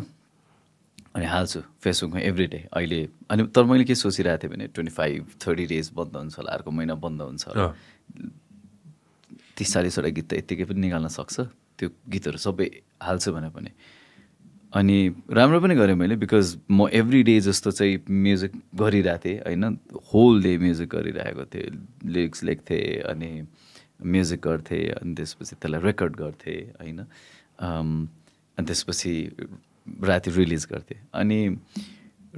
अनि हाल्छु फेसबुकमा एभ्री डे अहिले अनि तर मैले के सोचिरहेको थिएँ भने ट्वेन्टी फाइभ थर्टी डेज बन्द हुन्छ होला अर्को महिना बन्द हुन्छ होला तिस चालिसवटा गीत त यत्तिकै पनि निकाल्न सक्छ त्यो गीतहरू सबै हाल्छु भने पनि अनि राम्रो पनि गरेँ मैले बिकज म एभ्री डे जस्तो चाहिँ म्युजिक गरिरहेको थिएँ होइन होल डे म्युजिक गरिरहेको थिएँ लिरिक्स लेख्थेँ अनि म्युजिक गर्थेँ अनि त्यसपछि त्यसलाई रेकर्ड गर्थेँ होइन अनि त्यसपछि राति रिलिज गर्थेँ अनि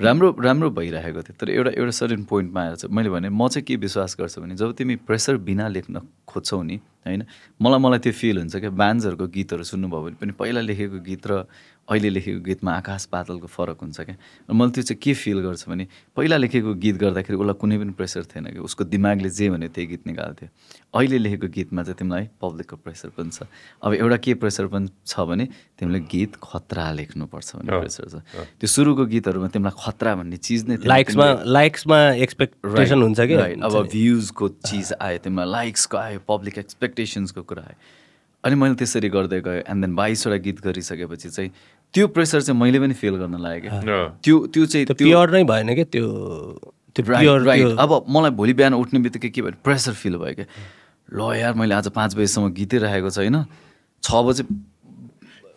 राम्रो राम्रो भइरहेको थियो तर एउटा एउटा सर्टेन पोइन्टमा आएर चाहिँ मैले भने म चाहिँ के विश्वास गर्छु भने जब तिमी प्रेसर बिना लेख्न खोज्छौ नि होइन मलाई मलाई त्यो फिल हुन्छ क्या ब्यान्ड्सहरूको गीतहरू सुन्नुभयो भने पनि पहिला लेखेको गीत र अहिले लेखेको गीतमा आकाश पातलको फरक हुन्छ क्या मैले त्यो चाहिँ के फिल गर्छु भने पहिला लेखेको गीत गर्दाखेरि उसलाई कुनै पनि प्रेसर थिएन कि उसको दिमागले जे भन्यो त्यही गीत निकाल्थ्यो अहिले लेखेको गीतमा चाहिँ तिमीलाई पब्लिकको प्रेसर पनि छ अब एउटा के प्रेसर पनि छ भने तिमीले गीत खतरा लेख्नुपर्छ भन्ने प्रेसर छ त्यो सुरुको गीतहरूमा तिमीलाई खतरा भन्ने चिज नै लाइक्समा लाइक्समा एक्सपेक्टेसन हुन्छ कि अब भ्युजको चिज आयो तिमीलाई लाइक्सको आयो पब्लिक एक्सपेक्टेसन्सको कुरा आयो अनि मैले त्यसरी गर्दै गएँ एन्ड देन बाइसवटा गीत गरिसकेपछि चाहिँ त्यो प्रेसर चाहिँ मैले पनि फिल गर्न लाग्यो त्यो त्यो चाहिँ प्योर नै भएन के त्यो प्योर राइट अब मलाई भोलि बिहान उठ्ने बित्तिकै के भन्नु प्रेसर फिल भयो क्या ल यार मैले आज पाँच बजीसम्म गीतै राखेको छैन छ बजी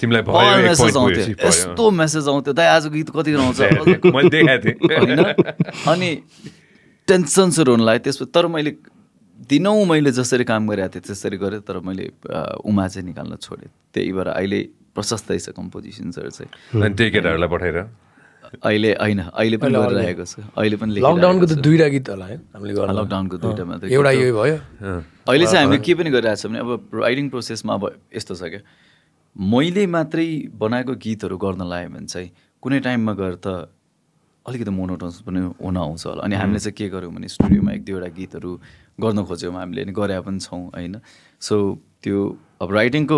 तिमीलाई भयो मेसेज आउँथ्यो यस्तो मेसेज आउँथ्यो दाइ आज गीत कति आउँछ मैले देखाएको थिएँ हैन अनि टेन्सन सुरु हुन लाग्यो त्यसपछि तर मैले दिनौँ मैले जसरी काम गरेको थिएँ त्यसरी गरेँ तर मैले उमा चाहिँ निकाल्न छोडेँ त्यही भएर अहिले प्रशस्तै छ कम्पोजिसन्सहरू चाहिँ टेकेटहरूलाई पठाएर अहिले होइन अहिले पनि गरिरहेको छ अहिले पनि लकडाउनको त दुईवटा गीत होला है हामीले गर्नु लकडाउनको दुईवटा मात्र एउटा यो भयो अहिले चाहिँ हामीले के पनि गरिरहेको छ भने अब राइटिङ प्रोसेसमा अब यस्तो छ क्या मैले मात्रै बनाएको गीतहरू गर्न लाएँ भने चाहिँ कुनै टाइममा गएर त अलिकति मोनोटोन्स पनि हुन आउँछ होला अनि हामीले चाहिँ के गऱ्यौँ भने स्टुडियोमा एक दुईवटा गीतहरू गर्न खोज्यौँ हामीले अनि गरे पनि छौँ होइन सो त्यो अब राइटिङको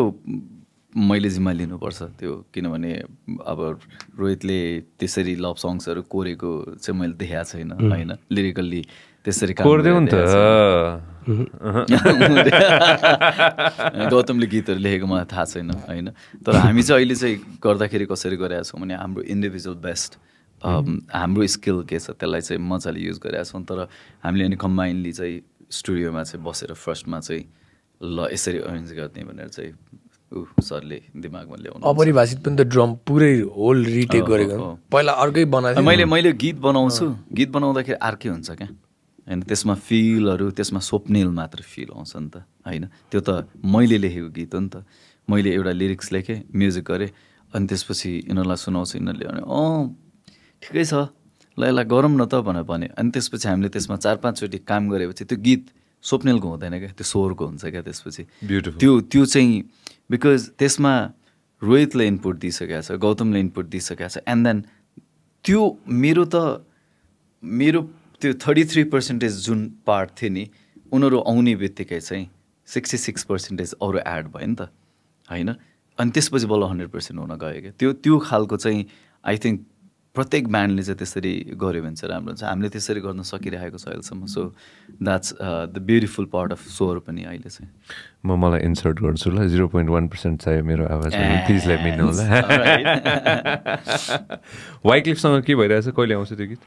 मैले जिम्मा लिनुपर्छ त्यो किनभने अब रोहितले त्यसरी लभ सङ्ग्सहरू कोरेको चाहिँ मैले देखाएको छैन होइन लिरिकल्ली त्यसरी कोर्दैउ नि त गौतमले गीतहरू लेखेको मलाई थाहा छैन होइन तर हामी चाहिँ अहिले चाहिँ गर्दाखेरि कसरी गरेका छौँ भने हाम्रो इन्डिभिजुअल बेस्ट हाम्रो स्किल के छ त्यसलाई चाहिँ मजाले युज गरेका छौँ तर हामीले अनि कम्बाइनली चाहिँ स्टुडियोमा चाहिँ बसेर फर्स्टमा चाहिँ ल यसरी अरेन्ज गर्ने भनेर चाहिँ सरले दिमागमा ल्याउनु अपरिभाषित पनि त ड्रम पुरै होल रिटेक गरेको पहिला अर्कै बनाएको मैले मैले गीत बनाउँछु गीत बनाउँदाखेरि अर्कै हुन्छ क्या हैन त्यसमा फिलहरू त्यसमा स्वप्निल मात्र फिल आउँछ नि त हैन त्यो त मैले लेखेको गीत हो नि त मैले एउटा लिरिक्स लेखेँ म्युजिक गरेँ अनि त्यसपछि यिनीहरूलाई सुनाउँछु यिनीहरूले अनि अँ ठिकै छ ल यसलाई गरौँ न त भनेर भने अनि त्यसपछि हामीले त्यसमा चार पाँचचोटि काम गरेपछि त्यो गीत स्वप्नेलको हुँदैन क्या त्यो स्वरको हुन्छ क्या त्यसपछि त्यो त्यो चाहिँ बिकज त्यसमा रोहितले इनपुट दिइसकेको छ गौतमले इनपुट दिइसकेको छ एन्ड देन त्यो मेरो त मेरो त्यो थर्टी थ्री पर्सेन्टेज जुन पार्ट थियो नि उनीहरू आउने बित्तिकै चाहिँ सिक्सटी सिक्स पर्सेन्टेज अरू एड भयो नि त होइन अनि त्यसपछि बल्ल हन्ड्रेड पर्सेन्ट हुन गयो क्या त्यो त्यो खालको चाहिँ आई थिङ्क प्रत्येक ब्यान्डले चाहिँ त्यसरी गऱ्यो भने चाहिँ राम्रो हुन्छ हामीले त्यसरी गर्न सकिरहेको छ अहिलेसम्म so that's the beautiful part of Swar पनि अहिले चाहिँ म मलाई इन्सर्ट गर्छु ल जिरो पोइन्ट वान पर्सेन्ट चाहियो मेरो आवाज प्लिज लेट मी नो होला वाइक्लिफसँग के भइरहेछ कहिले आउँछ त्यो गीत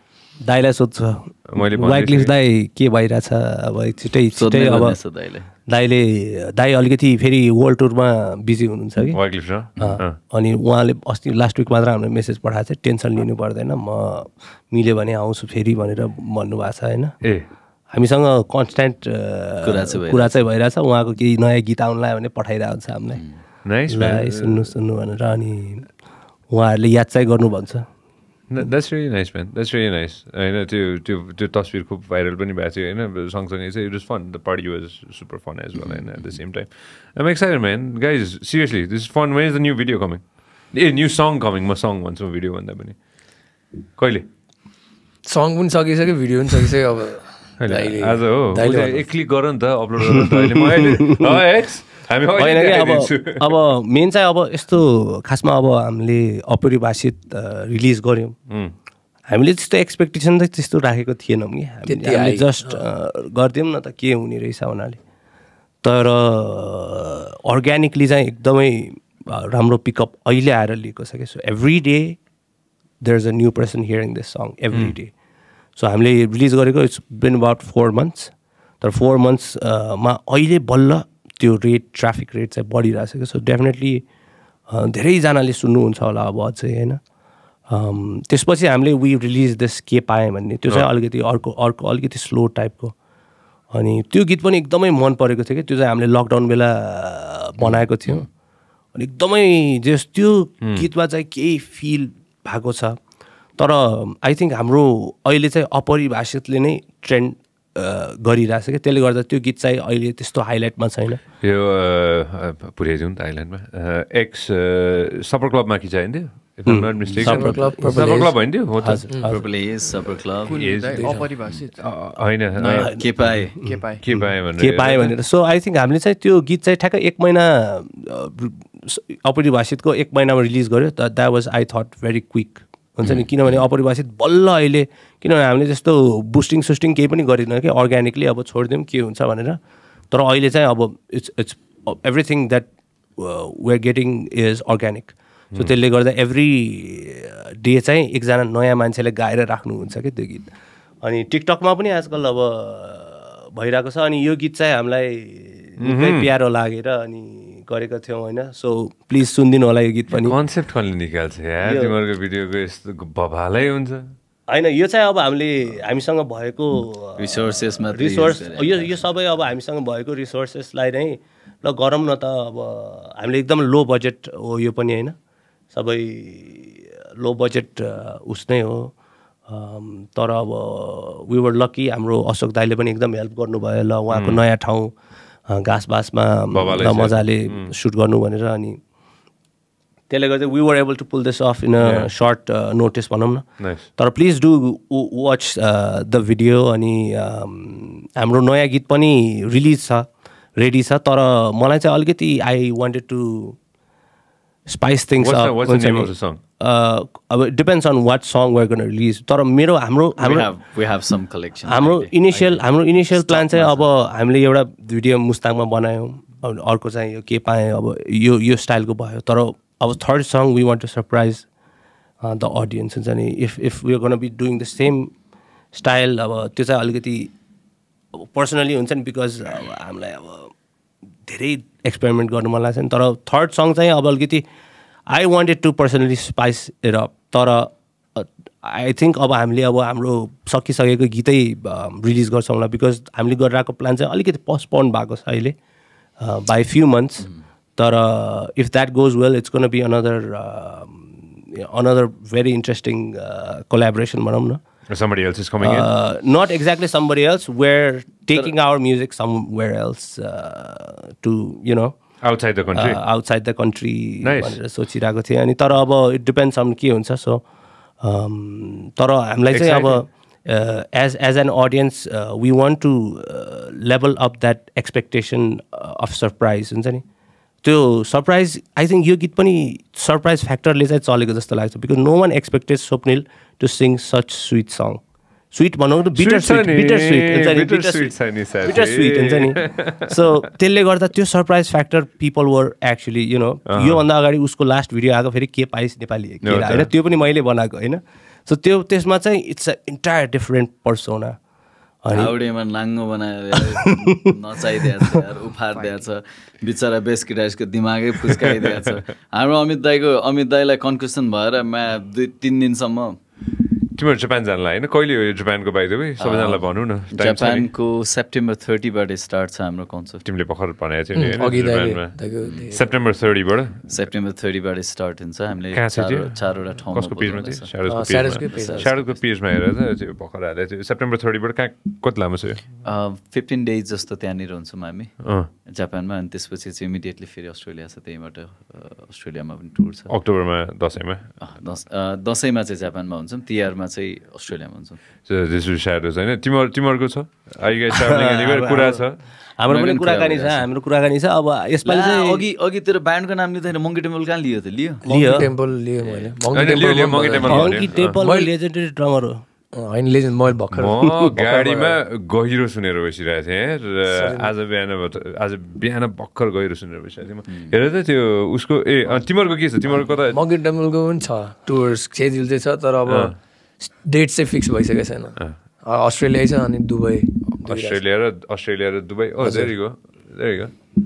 दाइलाई सोध्छ मैले वाइक्लिफ दाइ के भइरहेछ अब छिटै छिटै अब दाइले दाइ अलिकति फेरि वर्ल्ड टुरमा बिजी हुनुहुन्छ कि वाइक्लिफ अनि उहाँले अस्ति लास्ट विक मात्र हामीले मेसेज पठाएको छ टेन्सन लिनु पर्दैन म मिल्यो भने आउँछु फेरि भनेर भन्नुभएको छ होइन ए हामीसँग कन्स्ट्यान्ट कुरा चाहिँ भइरहेछ उहाँको केही नयाँ गीत आउनु लाग्यो भने पठाइरहेको छ हामीलाई सुन्नु सुन्नु भनेर अनि उहाँहरूले याद चाहिँ गर्नु भन्छ That's really nice, man. That's really nice. I know to to to tasveer khub viral pani bhayo chha, हैन सँगसँगै चाहिँ it was fun. The party was super fun as well, and at the same time, I'm excited, man. Guys, seriously, this is fun. When is the new video coming? A new song coming. My song once my video bhanda pani. Kaile? Song pani sakisakyo, video pani sakisakyo अब आज हो एक क्लिक गर नि त अपलोड गर्न त अहिले म अहिले एक्स हामी होइन कि अब अब मेन चाहिँ अब यस्तो खासमा अब हामीले अपरिभाषित रिलिज गऱ्यौँ हामीले त्यस्तो एक्सपेक्टेसन चाहिँ त्यस्तो राखेको थिएनौँ कि हामीले जस्ट गरिदिउँ न त के हुने रहेछ उनीहरूले तर अर्ग्यानिकली चाहिँ एकदमै राम्रो पिकअप अहिले आएर लिएको छ क्या so every day there is a new person hearing this song every day so हामीले रिलिज गरेको it's been about four months तर फोर मन्थ्समा अहिले बल्ल त्यो रेट ट्राफिक रेट चाहिँ बढिरहेको छ सो डेफिनेटली धेरैजनाले सुन्नुहुन्छ होला अब अझै होइन त्यसपछि हामीले वी रिलिज दिस के पाएँ भन्ने त्यो चाहिँ अलिकति अर्को अर्को अलिकति स्लो टाइपको अनि त्यो गीत पनि एकदमै मन परेको थियो कि त्यो चाहिँ हामीले लकडाउन बेला बनाएको थियौँ अनि एकदमै जस त्यो गीतमा चाहिँ केही फिल भएको छ तर आई थिङ्क हाम्रो अहिले चाहिँ अपरिभाषितले नै ट्रेन्ड गरिरहेछ क्या त्यसले गर्दा त्यो गीत चाहिँ अहिले त्यस्तो हाइलाइटमा छैन यो पुर्याइदिउँ नि त हाइलाइटमा एक्स सपर क्लबमा कि चाहिन्थ्यो भनेर सो आई थिङ्क हामीले चाहिँ त्यो गीत चाहिँ ठ्याक्कै एक महिना अपरिभाषितको एक महिनामा रिलिज गर्यो that was I thought very quick हुन्छ नि किनभने अपरिभाषित बल्ल अहिले किनभने हामीले जस्तो बुस्टिङ सुस्टिङ केही पनि गरेन कि अर्ग्यानिकली अब छोडिदिउँ के हुन्छ भनेर तर अहिले चाहिँ अब it's it's everything that uh, we're getting is organic. So mm. every day, it's a new man to sing and TikTok ma pani aajkal aba bhayirako cha ani yo git chahi hamlai nikai pyaro lagera ani gareka thiyau haina so please sundinu hola yo git pani concept khali nikalcha yaar timarko video ko yesto bhabalai huncha हैन यो चाहिँ अब हामीले हामीसँग भएको रिसोर्सेस मा रिसोर्स यो यो सबै अब हामीसँग भएको रिसोर्सेस लाई नै ल गरम न त अब हामीले एकदम लो बजेट हो यो पनि हैन सबै लो बजेट उसनै हो तर अब वी वर लकी हाम्रो अशोक दाइले पनि एकदम हेल्प गर्नु भयो ल उहाँको नयाँ ठाउँ घासबासमा मजाले शूट गर्नु भनेर अनि we were able to pull this off in a yeah. short uh, notice. Nice. Tara, please do watch uh, the video. Ani um, amro naya git pani release cha, ready cha. Tara, malai cha algeti I wanted to spice things what's up. The, what's the name of the song? Uh, it depends on what song we're gonna release. Tara, mero amro amro we have we have some collection. Amro initial amro initial plan cha abo hamle euta video Mustang ma banayau. Arko cha yo ke pae abo yo yo style ko bhayo. Tara our third song, we want to surprise uh, the audience. And if if we are going to be doing the same style, our personally, because uh, I'm like, very experiment got malas. And our third song, I wanted to personally spice it up. Tara, I think our family, our amro saki sagi ko gita release got samla because family got rako plans. All giti postponed bagos aile by few months. Mm. That, uh, if that goes well, it's going to be another uh, another very interesting uh, collaboration. Or somebody else is coming uh, in? Not exactly somebody else. We're taking our music somewhere else uh, to, you know. Outside the country? Uh, outside the country. Nice. It depends on what. So, um, I'm like saying, Uh, as as an audience, uh, we want to uh, level up that expectation of surprise. So surprise, I think you get pani surprise factor le chai chaleko jasto लाग्छ because no one expected Swapnil to sing such sweet song. Sweet bhanau to bitter sweet, bitter sweet, bitter sweet, bitter sweet हुन्छ नि. So त्यसले गर्दा त्यो surprise factor people were actually, you know, यो भन्दा अगाडि उसको last video आको फेरि के पाइस नेपाली के हैन त्यो पनि मैले बनाएको हैन. So त्यो त्यसमा चाहिँ it's an entire different persona. हाउडेमा नाङ्गो बनाएर नचाइदिएछ यार उफार्दिएछ बिचरा बेस गिटारिस्टको दिमागै फुस्काइदिएछ हाम्रो अमित दाइको अमित दाइलाई कन्फ्युजन भएर म दुई तीन दिनसम्म तिम्रो जापान जानलाई हैन कहिले हो जापानको बाइ द वे सबैजनालाई भन्नु न जापानको सेप्टेम्बर थर्टी बाट स्टार्ट छ हाम्रो कन्सर्ट तिमीले भर्खर भनेको थियौ नि अघि दाइले सेप्टेम्बर थर्टी बाट सेप्टेम्बर थर्टी बाट स्टार्ट हुन्छ हामीले चारवटा ठाउँमा कसको पेजमा थियो स्याडोजको पेज स्याडोजको पेजमा हेर त्यो भर्खर हाले त्यो सेप्टेम्बर थर्टी बाट कहाँ कति लामो छ यो फिफ्टीन डेज जस्तो त्यहाँनिर हुन्छौँ हामी जापानमा अनि त्यसपछि चाहिँ इमिडिएटली फेरि अस्ट्रेलिया छ त्यहीबाट अस्ट्रेलियामा पनि टुर छ अक्टोबरमा दशैंमा दशैंमा चाहिँ जापानमा हुन्छौँ तिहारमा Australia. So this is Shadows. I Timor Timor Gusa. Are you guys traveling anywhere? Kurasa. I'm going to Kuraganisa. I'm Kuraganisa. Yes, Ogi Ogi to the band can only the Monkey Temple can Leo. Leo Temple Leo. Monkey Temple Monkey Temple Monkey Temple legendary drummer. I'm legend Moil Bucker. Oh, Gadima Gohiro Sunerovish. As a Viana as a Viana Bucker Gohiro Sunerovish. Here is you Usko Timor Gokis, Timor Kota. Monkey Temple Guncha tours, schedule this other. Date se fix by Australia is and Dubai. Australia, Australia, Dubai. Oh, there you go. There you go.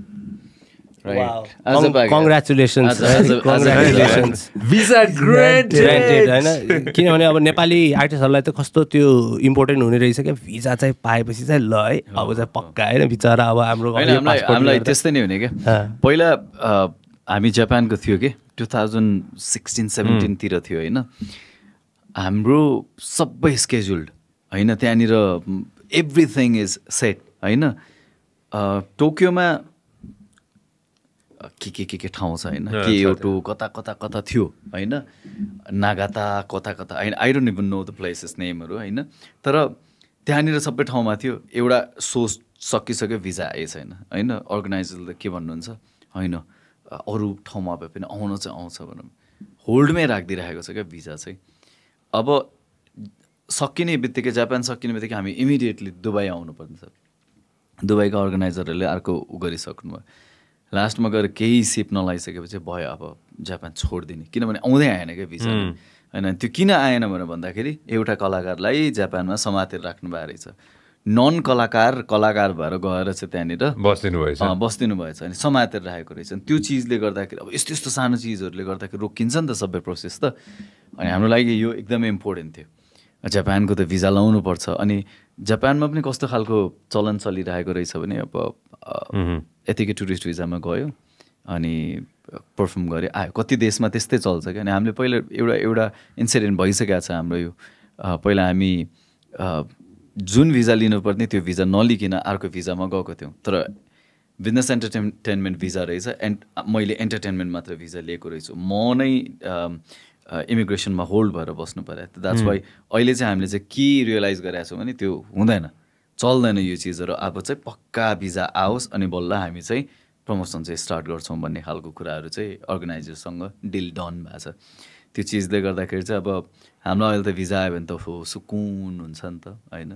Right. Wow. Con congratulations. As a, as a, congratulations. Visa granted. Granted. Kino ne ab Nepali artists alai to kosto tyo important hune rahecha ke visa chai pae pachi chai lai aba chai pakka hai na bichara aba hamro passport. I'm like tyastai nai hune ke. पहिला हामी जापान को थियो के twenty sixteen seventeen तिर थियो हैन. Amro sabai scheduled. Aina tyanira everything is set. Aina uh, Tokyo ma ke ke ke ke thau cha haina ke oto kata kata kata thiyo haina Nagata kata kata I don't even know the places name haru haina tara tyanira sabai thau ma thiyo euta show sakisakyo visa ae chaina haina organizer le ke bhannu huncha haina aru thau ma bhaye pani auna chai aucha bhanam hold mai rakdiraheko cha ke visa chai अब सकिने बित्तिकै जापान सकिने बित्तिकै हामी इमिडिएटली दुबई आउनु पर्छ दुबईका अर्गनाइजरहरुले अर्को उ गरिसक्नु भयो लास्टमा गएर केही सिप नलाइसकेपछि भयो अब जापान छोड्दिने किनभने आउँदै आएन के भिसा हैन त्यो किन आएन भनेर भन्दाखेरि एउटा कलाकारलाई जापानमा समातेर राख्नु भएको रहेछ नन कलाकार कलाकार भएर गएर चाहिँ त्यहाँनिर बस्दिनु भएछ बस्दिनु भएछ अनि समातेर राखेको रहेछ अनि त्यो चीजले गर्दाखेरि अब यस्तो यस्तो सानो चीजहरुले गर्दाखेरि रोकिन्छ नि त सबै प्रोसेस त अनि हाम्रो लागि यो एकदमै इम्पोर्टेन्ट थियो जापानको त भिसा लाउनु पर्छ अनि जापानमा पनि कस्तो खालको चलन चलिरहेको रहेछ भने अब यतिकै टुरिस्ट भिजामा गयो अनि परफर्म गरे आयो कति देशमा त्यस्तै चल्छ के अनि हामीले पहिले एउटा एउटा इन्सिडेन्ट भइसकेको छ हाम्रो यो पहिला हामी जुन भिजा लिनुपर्ने त्यो भिजा नलिकिन अर्को भिजामा गएको थियौँ तर बिजनेस एन्टरटेनमेन्ट भिजा रहेछ एन्ड मैले एन्टरटेनमेन्ट मात्र भिजा लिएको रहेछु म नै इमिग्रेसनमा होल्ड भएर बस्नु पर्यो त द्याट्स वाइ अहिले चाहिँ हामीले चाहिँ के रियलाइज गरेका छौँ भने त्यो हुँदैन चल्दैन यो चिजहरू अब चाहिँ पक्का भिजा आओस् अनि बल्ल हामी चाहिँ प्रमोसन चाहिँ स्टार्ट गर्छौँ भन्ने खालको कुराहरू चाहिँ अर्गनाइजरसँग डिल डन भएको छ त्यो चिजले गर्दाखेरि चाहिँ अब हाम्रो अहिले त भिजा आयो भने त हो सुकुन हुन्छ नि त होइन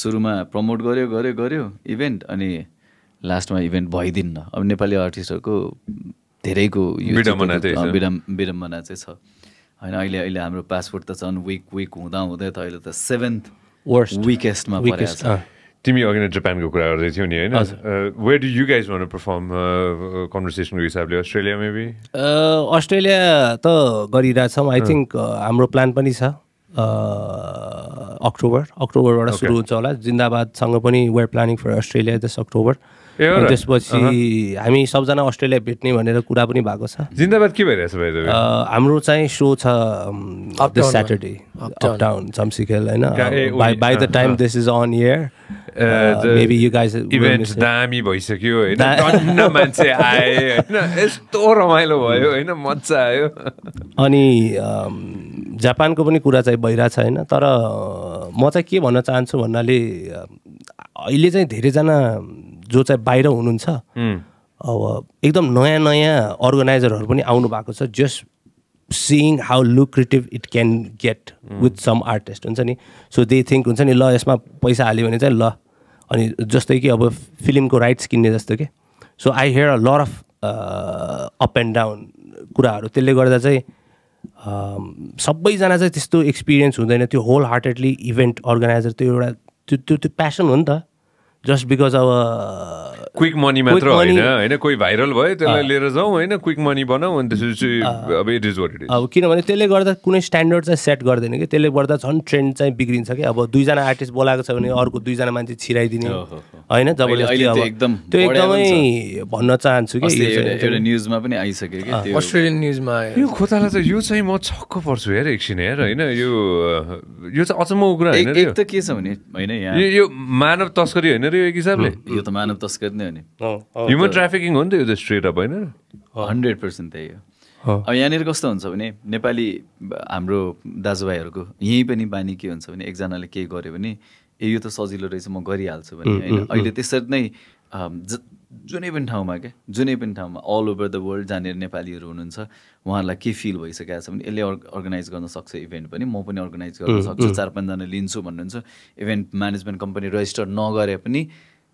सुरुमा प्रमोट गर्यो गर्यो गर्यो इभेन्ट अनि लास्टमा इभेन्ट भइदिन्न अब नेपाली आर्टिस्टहरूको धेरैको विडम्बना विडम्बना चाहिँ छ हैन अहिले अहिले हाम्रो पासपोर्ट त झन् विक विक हुँदा हुँदै त अहिले त सेभेन्थ वर्स्ट विकेस्टमा परेको छ तिमी अघि नै जापानको कुरा गर्दै थियौ नि हैन where do you guys want to perform कन्भर्सेसनको हिसाबले अस्ट्रेलिया मेबी अस्ट्रेलिया त गरिराछौँ आई थिंक हाम्रो प्लान पनि छ अक्टोबर अक्टोबरबाट सुरु हुन्छ होला जिन्दाबादसँग पनि we're planning for Australia this October अनि त्यसपछि हामी सबजना अस्ट्रेलिया भेट्ने भनेर कुरा पनि भएको छ जिन्दाबाद के भइरहेछ भाइ हाम्रो चाहिँ सो छ दिस स्याटरडे अपटाउन जम्सीखेल हैन by the time this is on air maybe you guys event दामी भइसक्यो हैन टन्न मान्छे आए हैन यस्तो रमाइलो भयो हैन मजा आयो अनि जापानको पनि कुरा चाहिँ भइरहेछ हैन तर म चाहिँ के भन्न चाहन्छु भन्नाले अहिले चाहिँ धेरैजना जो चाहिँ बाहिर हुनुहुन्छ अब एकदम नयाँ नयाँ अर्गनाइजरहरू पनि आउनु भएको छ just seeing how lucrative it can get mm. with some artists हुन्छ नि so they think हुन्छ नि ल यसमा पैसा हाल्यो भने चाहिँ ल अनि जस्तै कि अब फिल्मको राइट्स किन्ने जस्तो के so I hear a lot of up and down कुराहरू त्यसले गर्दा चाहिँ सबैजना चाहिँ त्यस्तो एक्सपिरियन्स हुँदैन त्यो होल हार्टेडली इभेन्ट अर्गनाइजर त्यो एउटा त्यो त्यो प्यासन हो नि त जस्ट बिकज अब क्विक मनी मात्र होइन हैन कोही भाइरल भयो त्यसलाई लिएर जाऊ हैन क्विक मनी बनाऊ अनि त्यसपछि अब it is what it is अब किनभने त्यसले गर्दा कुनै स्ट्यान्डर्ड चाहिँ सेट गर्दैन कि त्यसले गर्दा झन् ट्रेन्ड चाहिँ बिग्रिन्छ कि अब दुईजना आर्टिस्ट बोलाएको छ भने अर्को दुईजना मान्छे छिराइदिने होइन जबरजस्ती अब एकदम त्यो एकदमै भन्न चाहन्छु कि एउटा न्यूजमा पनि आइसक्यो कि त्यो अस्ट्रेलियन न्यूजमा आयो यो खोताला चाहिँ यो चाहिँ म छक्क पर्छु हेर एकछिन हेर हैन यो यो चाहिँ अचम्मको कुरा हैन एक त के छ भने हैन यहाँ यो मानव तस्करी हैन यो एक हिसाबले यो त मानव तस्करी नै हो नि ह्युमन ट्राफिकिङ हो नि त यो त स्ट्रेट अप हैन हन्ड्रेड पर्सेंट त्यही हो अब यहाँनिर कस्तो हुन्छ भने नेपाली हाम्रो दाजुभाइहरूको यहीँ पनि बानी के हुन्छ भने एकजनाले केही गर्यो भने ए यो त सजिलो रहेछ म गरिहाल्छु भने हैन अहिले त्यसरी नै जुनै पनि ठाउँमा के जुनै पनि ठाउँमा अल ओभर द वर्ल्ड जानेर नेपालीहरू हुनुहुन्छ उहाँहरूलाई के फिल भइसकेको छ भने यसले अर्गनाइज गर्न सक्छ इभेन्ट पनि म पनि अर्गनाइज गर्न सक्छु चार पाँचजना लिन्छु भन्नुहुन्छ इभेन्ट म्यानेजमेन्ट कम्पनी रजिस्टर नगरे पनि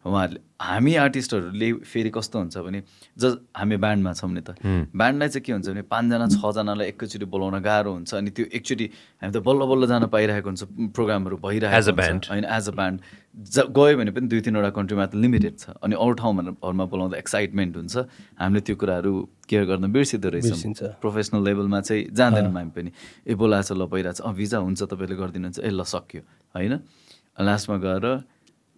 उहाँहरूले हामी आर्टिस्टहरूले फेरि कस्तो हुन्छ भने जस हामी ब्यान्डमा छौँ नि त ब्यान्डलाई चाहिँ के हुन्छ भने पाँचजना छजनालाई एकैचोटि बोलाउन गाह्रो हुन्छ अनि त्यो एकचोटि हामी त बल्ल बल्ल जान पाइरहेको हुन्छ प्रोग्रामहरू भइरहेको हुन्छ होइन एज अ ब्यान्ड ज गयो भने पनि दुई तीनवटा कन्ट्रीमा त लिमिटेड छ अनि अरू ठाउँहरूमा बोलाउँदा एक्साइटमेन्ट हुन्छ हामीले त्यो कुराहरू केयर गर्न बिर्सिँदो रहेछ प्रोफेसनल लेभलमा चाहिँ जाँदैनौँ हामी पनि ए बोलाएछ ल भइरहेछ अँ भिजा हुन्छ तपाईँले गरिदिनुहुन्छ ए ल सक्यो होइन लास्टमा गएर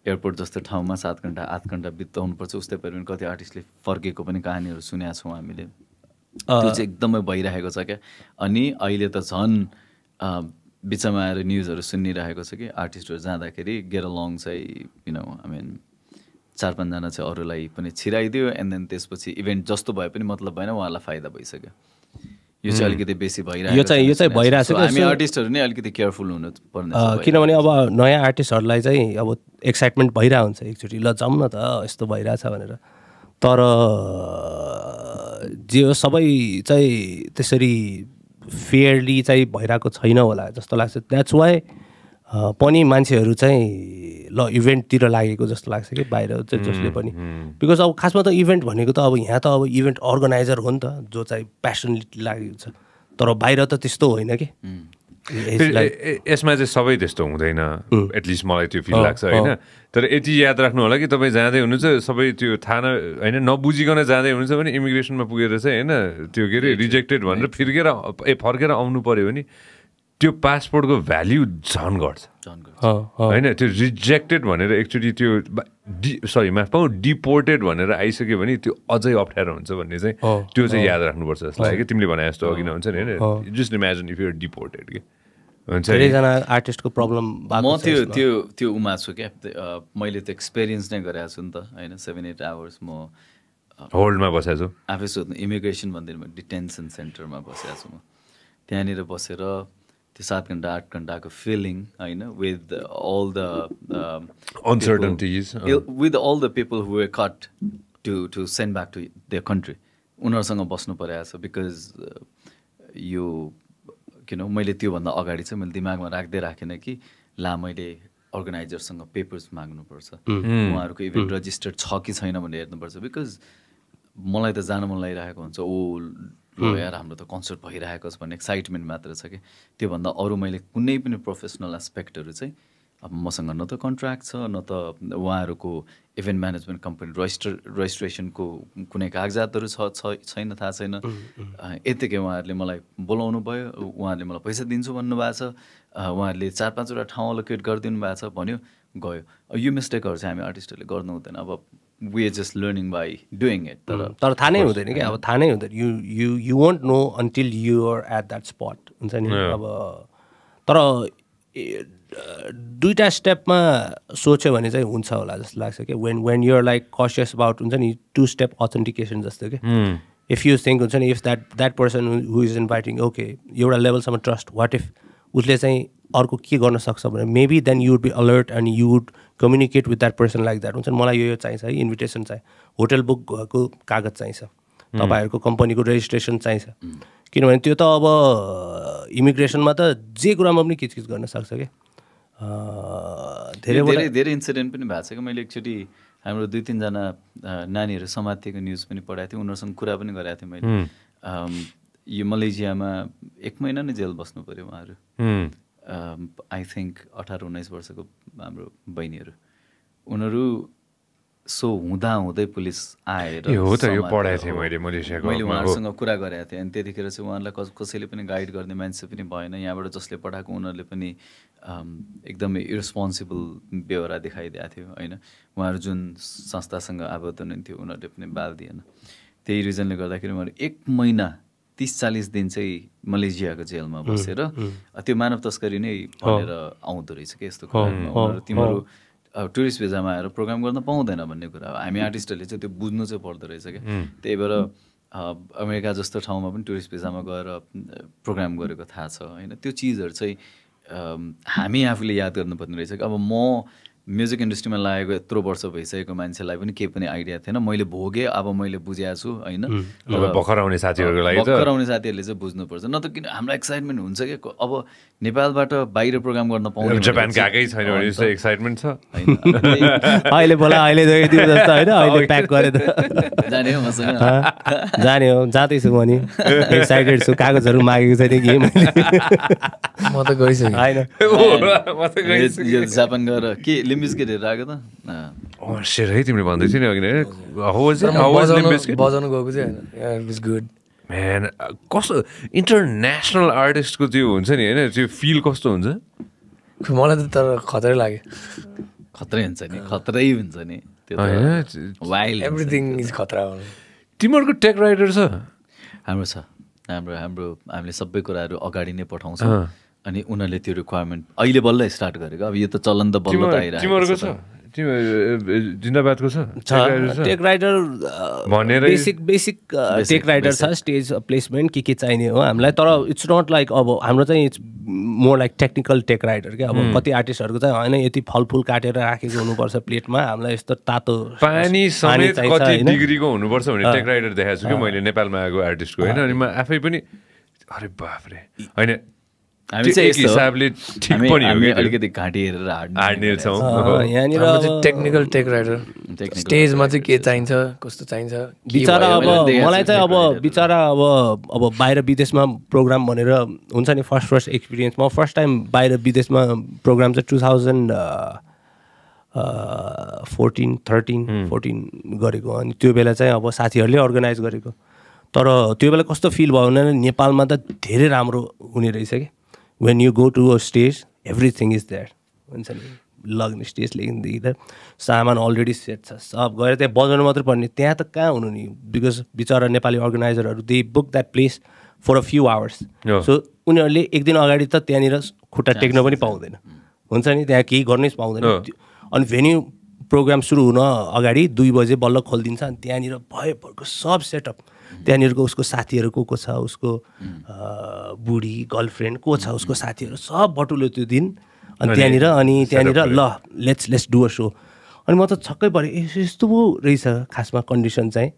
एयरपोर्ट जस्तो ठाउँमा सात घन्टा आठ घन्टा बिताउनुपर्छ उस्तै पनि कति आर्टिस्टले फर्केको पनि कहानीहरू सुनेका छौँ हामीले त्यो चाहिँ एकदमै भइरहेको छ क्या अनि अहिले त झन् बिचमा आएर न्युजहरू सुनिरहेको छ कि आर्टिस्टहरू जाँदाखेरि गेट अलोङ चाहिँ यु नो आई मिन चार पाँचजना चाहिँ अरूलाई पनि छिराइदियो एन्ड देन त्यसपछि इभेन्ट जस्तो भए पनि मतलब भएन उहाँलाई फाइदा भइसक्यो यो चाहिँ अलिकति बेसी भइरहेको यो चाहिँ यो चाहिँ भइरहेको छ हामी आर्टिस्टहरू नै अलिकति केयरफुल हुनुपर्ने किनभने अब नयाँ आर्टिस्टहरूलाई चाहिँ अब एक्साइटमेन्ट भइरहेको हुन्छ एकचोटि ल जाउँ न त यस्तो भइरहेछ भनेर तर जे हो सबै चाहिँ त्यसरी फेयरली चाहिँ भइरहेको छैन होला जस्तो लाग्छ द्याट्स वाइ पनि मान्छेहरु चाहिँ ल इभेन्ट तिर लागेको जस्तो लाग्छ के बाहिर जसले पनि बिकज अब खासमा त इभेन्ट भनेको त अब यहाँ त अब इभेन्ट अर्गनाइजर हो नि त जो चाहिँ प्यासनली लागेको छ तर बाहिर त त्यस्तो होइन के यसमा चाहिँ सबै त्यस्तो हुँदैन एटलिस्ट मलाई त्यो फिल लाग्छ हैन तर यति याद राख्नु होला कि तपाई जाँदै हुनुहुन्छ सबै त्यो थाना हैन नबुझिकन जाँदै हुनुहुन्छ भने इमिग्रेसनमा पुगेर चाहिँ हैन त्यो के रे रिजेक्टेड भनेर फिर्केर ए फर्केर आउनु पर्यो भने त्यो पासपोर्टको भ्याल्यु झन् घट्छ झन् घट्छ हैन त्यो रिजेक्टेड भनेर एक्चुअली त्यो सरी माफ पाऊ डिपोर्टेड भनेर आइसक्यो भने त्यो अझै अप्ठ्यारो हुन्छ भन्ने चाहिँ त्यो चाहिँ याद राख्नुपर्छ जस्तो लाग्यो कि तिमीले भने जस्तो अघि नै हुन्छ नि हैन just imagine if you are deported के हुन्छ धेरैजना आर्टिस्टको प्रब्लम भएको म त्यो त्यो त्यो उमा छु के मैले त्यो एक्सपीरियन्स नै गरेको छु नि त हैन सेभेन एट आवर्स म होल्डमा बसेछु आफै सोध्नु इमिग्रेसन भन्दैमा डिटेन्सन सेन्टरमा बसेछु म त्यहाँनेर बसेर त्यो सात घण्टा आठ घण्टाको फिलिङ हैन with all the uncertainties with all the people who were cut to to send back to their country उनीहरूसँग बस्नु परेको छ बिकज यो किन मैले त्योभन्दा अगाडि चाहिँ मैले दिमागमा राख्दै राखेन कि ला मैले अर्गनाइजरसँग पेपर्स माग्नुपर्छ उहाँहरूको इभेन्ट रजिस्टर्ड छ कि छैन भनेर हेर्नुपर्छ बिकज मलाई त जान मन लागिरहेको हुन्छ ओ यार हाम्रो त कन्सर्ट भइरहेको छ भन्ने एक्साइटमेन्ट मात्र छ कि त्योभन्दा अरू मैले कुनै पनि प्रोफेसनल एस्पेक्टहरू चाहिँ अब मसँग न त कन्ट्र्याक्ट छ न त उहाँहरूको इभेन्ट म्यानेजमेन्ट कम्पनी रजिस्टर रजिस्ट्रेसनको कुनै कागजातहरू छ छैन थाहा छैन यत्तिकै उहाँहरूले मलाई बोलाउनु भयो उहाँहरूले मलाई पैसा दिन्छु भन्नुभएको छ उहाँहरूले चार पाँचवटा ठाउँ अलोकेट गरिदिनु भएको छ भन्यो गयो यो मिस्टेकहरू चाहिँ हामी आर्टिस्टहरूले गर्नु हुँदैन अब we are just learning by doing it तर तर थाहा नै हुँदैन के अब थाहा नै हुँदैन you you you won't know until you are at that spot हुन्छ नि अब तर दुईटा स्टेपमा सोच्यो भने चाहिँ हुन्छ होला जस्तो लाग्छ के when when you are like cautious about हुन्छ नि two step authentication जस्तो के if you think हुन्छ नि if that that person who is inviting okay एउटा लेभलसम्म ट्रस्ट what if उसले चाहिँ अर्को के गर्न सक्छ भने maybe then you would be alert and you would communicate with that person like that हुन्छ मलाई यो यो चाहिन्छ है इन्भिटेसन चाहिन्छ होटल बुकको कागज चाहिन्छ तपाईँहरूको कम्पनीको रेजिस्ट्रेसन चाहिन्छ किनभने त्यो त अब इमिग्रेसनमा त जे कुरामा पनि किचकिच गर्न सक्छ क्या धेरै धेरै धेरै इन्सिडेन्ट पनि भएको छ कि मैले एकचोटि हाम्रो दुई तिनजना नानीहरू समातिएको न्युज पनि पढाएको थिएँ उनीहरूसँग कुरा पनि गराएको थिएँ मैले यो मलेसियामा एक महिना नै जेल बस्नु पऱ्यो उहाँहरू आई थिङ्क अठार उन्नाइस वर्षको हाम्रो बहिनीहरू उनीहरू सो हुँदा हुँदै पुलिस आएर मैले उहाँहरूसँग कुरा गरेको थिएँ अनि त्यतिखेर चाहिँ उहाँहरूलाई कस कसैले पनि गाइड गर्ने मान्छे पनि भएन यहाँबाट जसले पठाएको उनीहरूले पनि एकदमै इरेस्पोन्सिबल बेहोरा देखाइदिएको थियो होइन उहाँहरू जुन संस्थासँग आबद्ध हुनुहुन्थ्यो उनीहरूले पनि बाल दिएन त्यही रिजनले गर्दाखेरि उहाँहरू एक महिना तीस चालीस दिन चाहिँ मलेसियाको जेलमा बसेर त्यो मानव तस्करी नै भनेर आउँदो रहेछ कि यस्तो कुराहरू तिमीहरू टुरिस्ट भिजामा आएर प्रोग्राम गर्न पाउँदैन भन्ने कुरा हामी आर्टिस्टहरूले चाहिँ त्यो बुझ्नु चाहिँ पर्दो रहेछ क्या त्यही भएर अमेरिका जस्तो ठाउँमा पनि टुरिस्ट भिजामा गएर प्रोग्राम गरेको थाहा छ होइन त्यो चिजहरू चाहिँ हामी आफूले याद गर्नुपर्ने रहेछ कि अब म म्युजिक इन्डस्ट्रीमा लागेको यत्रो वर्ष भइसकेको मान्छेलाई पनि केही पनि आइडिया थिएन मैले भोगेँ अब मैले बुझाएको छु होइन भर्खर आउने साथीहरूको लागि भर्खर आउने साथीहरूले चाहिँ बुझ्नुपर्छ न त किन हाम्रो एक्साइटमेन्ट हुन्छ कि अब नेपालबाट बाहिर प्रोग्राम गर्न पाउने जापान गएकै छैन भने यस्तो एक्साइटमेन्ट छ अहिले बोला अहिले दियो जस्तो हैन अहिले प्याक गरे त जाने हो मसँग जाने हो जाँदै छु म नि एक्साइटेड छु कागजहरु मागेको छैन के मैले म त गइसकेँ हैन म त गइसकेँ जापान गएर के लिम्बिस्केटहरू आएको त सेर है तिमीले भन्दै थियो नि अघि नै बजाउनु गएको चाहिँ होइन कस्तो इन्टरनेसनल आर्टिस्टको त्यो हुन्छ नि होइन त्यो फिल कस्तो हुन्छ मलाई त तर खतरै लाग्यो खतरै हुन्छ नि खतरै हुन्छ नि वाइल्ड एभ्रिथिङ इज खतरा हो तिमीहरूको टेक राइडर छ हाम्रो छ हाम्रो हाम्रो हामीले सबै कुराहरू अगाडि नै पठाउँछौँ अनि उनीहरूले त्यो रिक्वायरमेन्ट अहिले बल्ल स्टार्ट गरेको अब यो त चलन त बल्ल त आइरहेको छ जिन्दाबादको छ टेक राइडर भनेर बेसिक बेसिक टेक राइडर छ स्टेज प्लेसमेन्ट के के चाहिने हो हामीलाई तर इट्स नट लाइक अब हाम्रो चाहिँ it's more like technical tech rider क्या अब कति आर्टिस्टहरूको चाहिँ होइन यति फलफुल काटेर राखेको हुनुपर्छ प्लेटमा हामीलाई यस्तो तातो पानी समेत कति डिग्रीको हुनुपर्छ भने टेक राइडर देखाएको छु कि मैले नेपालमा आएको आर्टिस्टको होइन अनि म आफै पनि अरे बाफ रे होइन हामी चाहिँ यस हिसाबले ठीक पनि हो कि अलिकति घाँटी हेरेर हाड्ने छौं यहाँनिर अब टेक्निकल टेक राइटर स्टेजमा चाहिँ के चाहिन्छ कस्तो चाहिन्छ बिचारा अब मलाई चाहिँ अब बिचारा अब अब बाहिर विदेशमा प्रोग्राम भनेर हुन्छ नि फर्स्ट फर्स्ट एक्सपीरियन्स म फर्स्ट टाइम बाहिर विदेशमा प्रोग्राम चाहिँ twenty fourteen thirteen fourteen गरेको अनि त्यो बेला चाहिँ अब साथीहरुले अर्गनाइज गरेको तर त्यो बेला कस्तो फिल भयो भने नेपालमा त धेरै राम्रो हुने रहेछ के when you go to a stage, everything is there. Lagni stage lekin dekida saman already set cha sab gaera tya bajanu matra parne tya ta ka hunu ni because bichara Nepali organizer haru they book that place for a few hours yeah. so unharule ek din agadi ta tya nira khuta tekna pani paundaina huncha ni tya kehi garnai paundaina ani venue program suru huna agadi two baje balla kholdincha ani tya nira bhaye bharko sab setup त्यहाँहरुको उसको साथीहरुको को छ उसको बुढी गर्लफ्रेन्ड को छ उसको साथीहरु सब बटुल्यो त्यो दिन अनि त्यहाँनिर अनि त्यहाँनिर ल let's let's do a show अनि म त छक्कै परे यस्तो पो रहेछ खासमा कन्डिसन चाहिँ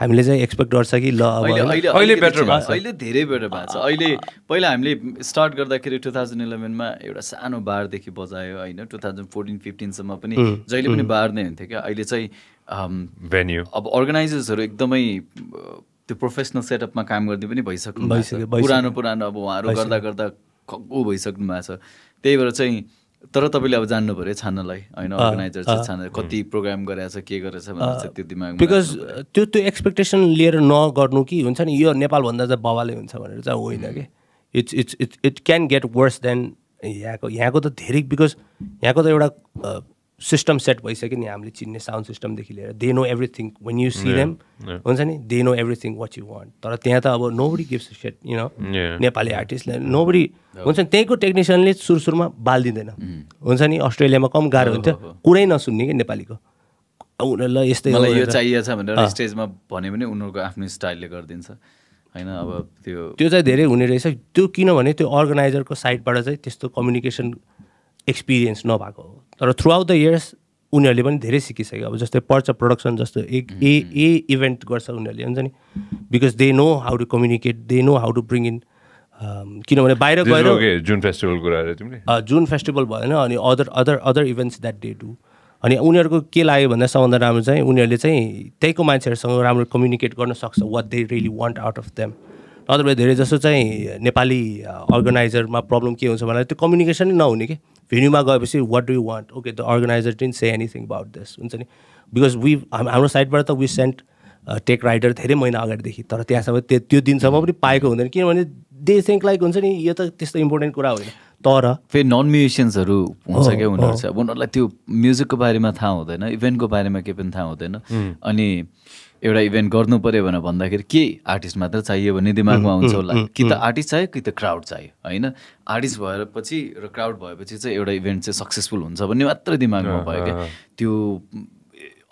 हामीले चाहिँ एक्सपेक्ट गर्छ कि ल अब अहिले बेटर भएको छ अहिले धेरै बेटर भएको छ अहिले पहिला हामीले स्टार्ट गर्दाखेरि twenty eleven मा एउटा सानो बार देखि बजायो हैन twenty fourteen fifteen सम्म पनि जहिले पनि बार नै हुन्थ्यो के अहिले चाहिँ भेन्यू अब अर्गनाइजर्सहरु एकदमै त्यो प्रोफेसनल सेटअपमा काम गर्ने पनि भइसक्नु भएको छ पुरानो पुरानो अब उहाँहरु गर्दा गर्दा खग्गो भइसक्नु भएको छ त्यही भएर चाहिँ तर तपाईले अब जान्नु पर्यो छान्नलाई हैन अर्गनाइजर चाहिँ छान्न कति प्रोग्राम गरेछ के गरेछ भनेर चाहिँ त्यो दिमागमा बिकज त्यो त्यो एक्सपेक्टेसन लिएर नगर्नु कि हुन्छ नि यो नेपाल भन्दा चाहिँ बाबाले हुन्छ भनेर चाहिँ होइन के it's it's it it can get worse then यहाँको यहाँको त धेरै बिकज यहाँको त एउटा सिस्टम सेट भइसक्यो नि हामीले चिन्ने साउन्ड सिस्टम देखि लिएर they know everything when you see them हुन्छ नि they know everything what you want तर त्यहाँ त अब nobody gives a shit you know Nepali आर्टिस्टलाई नोबडी हुन्छ नि त्यहीको टेक्निसियनले सुरु सुरुमा बाल दिँदैन हुन्छ नि अस्ट्रेलियामा कम गाह्रो हुन्थ्यो कुरै नसुन्ने कि नेपालीको उनीहरूलाई यस्तै मलाई यो चाहिएको छ भनेर स्टेजमा भने पनि उनीहरूको आफ्नो स्टाइलले गरिदिन्छ हैन अब त्यो त्यो चाहिँ धेरै हुने रहेछ त्यो किनभने त्यो अर्गनाइजरको साइडबाट चाहिँ त्यस्तो कम्युनिकेसन एक्सपिरियन्स नभएको हो तर थ्रु आउट द इयर्स उनीहरूले पनि धेरै सिकिसक्यो अब जस्तै पर्च प्रोडक्सन जस्तो एक ए ए इभेन्ट गर्छ उनीहरूले हुन्छ नि because they know how to communicate they know how to bring in किनभने बाहिर गएर जुन फेस्टिभल कुरा तिमीले जुन फेस्टिभल भएन अनि other other other events that they do अनि उनीहरूको के लाग्यो भन्दा सबभन्दा राम्रो चाहिँ उनीहरूले चाहिँ त्यहीको मान्छेहरूसँग राम्रो कम्युनिकेट गर्न सक्छ what they really want out of them otherwise धेरै जसो चाहिँ नेपाली अर्गनाइजरमा प्रब्लम के हुन्छ भन्दा त्यो कम्युनिकेसनै नहुने कि भेन्यूमा गएपछि what do you want okay the organizer didn't say anything about this हुन्छ नि बिकज वी हाम्रो साइडबाट त वी सेन्ट टेक राइडर धेरै महिना अगाडिदेखि तर त्यहाँसम्म त्यो दिनसम्म पनि पाएको हुँदैन किनभने दे थिङ्क लाइक हुन्छ नि यो त त्यस्तो इम्पोर्टेन्ट कुरा होइन तर फेरि नन म्युजिसियन्सहरू हुन्छ क्या उनीहरू चाहिँ अब उनीहरूलाई त्यो म्युजिकको बारेमा थाहा हुँदैन इभेन्टको बारेमा केही पनि थाहा हुँदैन अनि एउटा इभेन्ट गर्नु पर्यो भनेर भन्दाखेरि के आर्टिस्ट मात्र चाहियो भन्ने दिमागमा आउँछ होला कि त आर्टिस्ट चाहियो कि त क्राउड चाहियो होइन आर्टिस्ट भएर पछि र क्राउड भएपछि चाहिँ एउटा इभेन्ट चाहिँ सक्सेसफुल हुन्छ भन्ने मात्र दिमागमा भयो क्या त्यो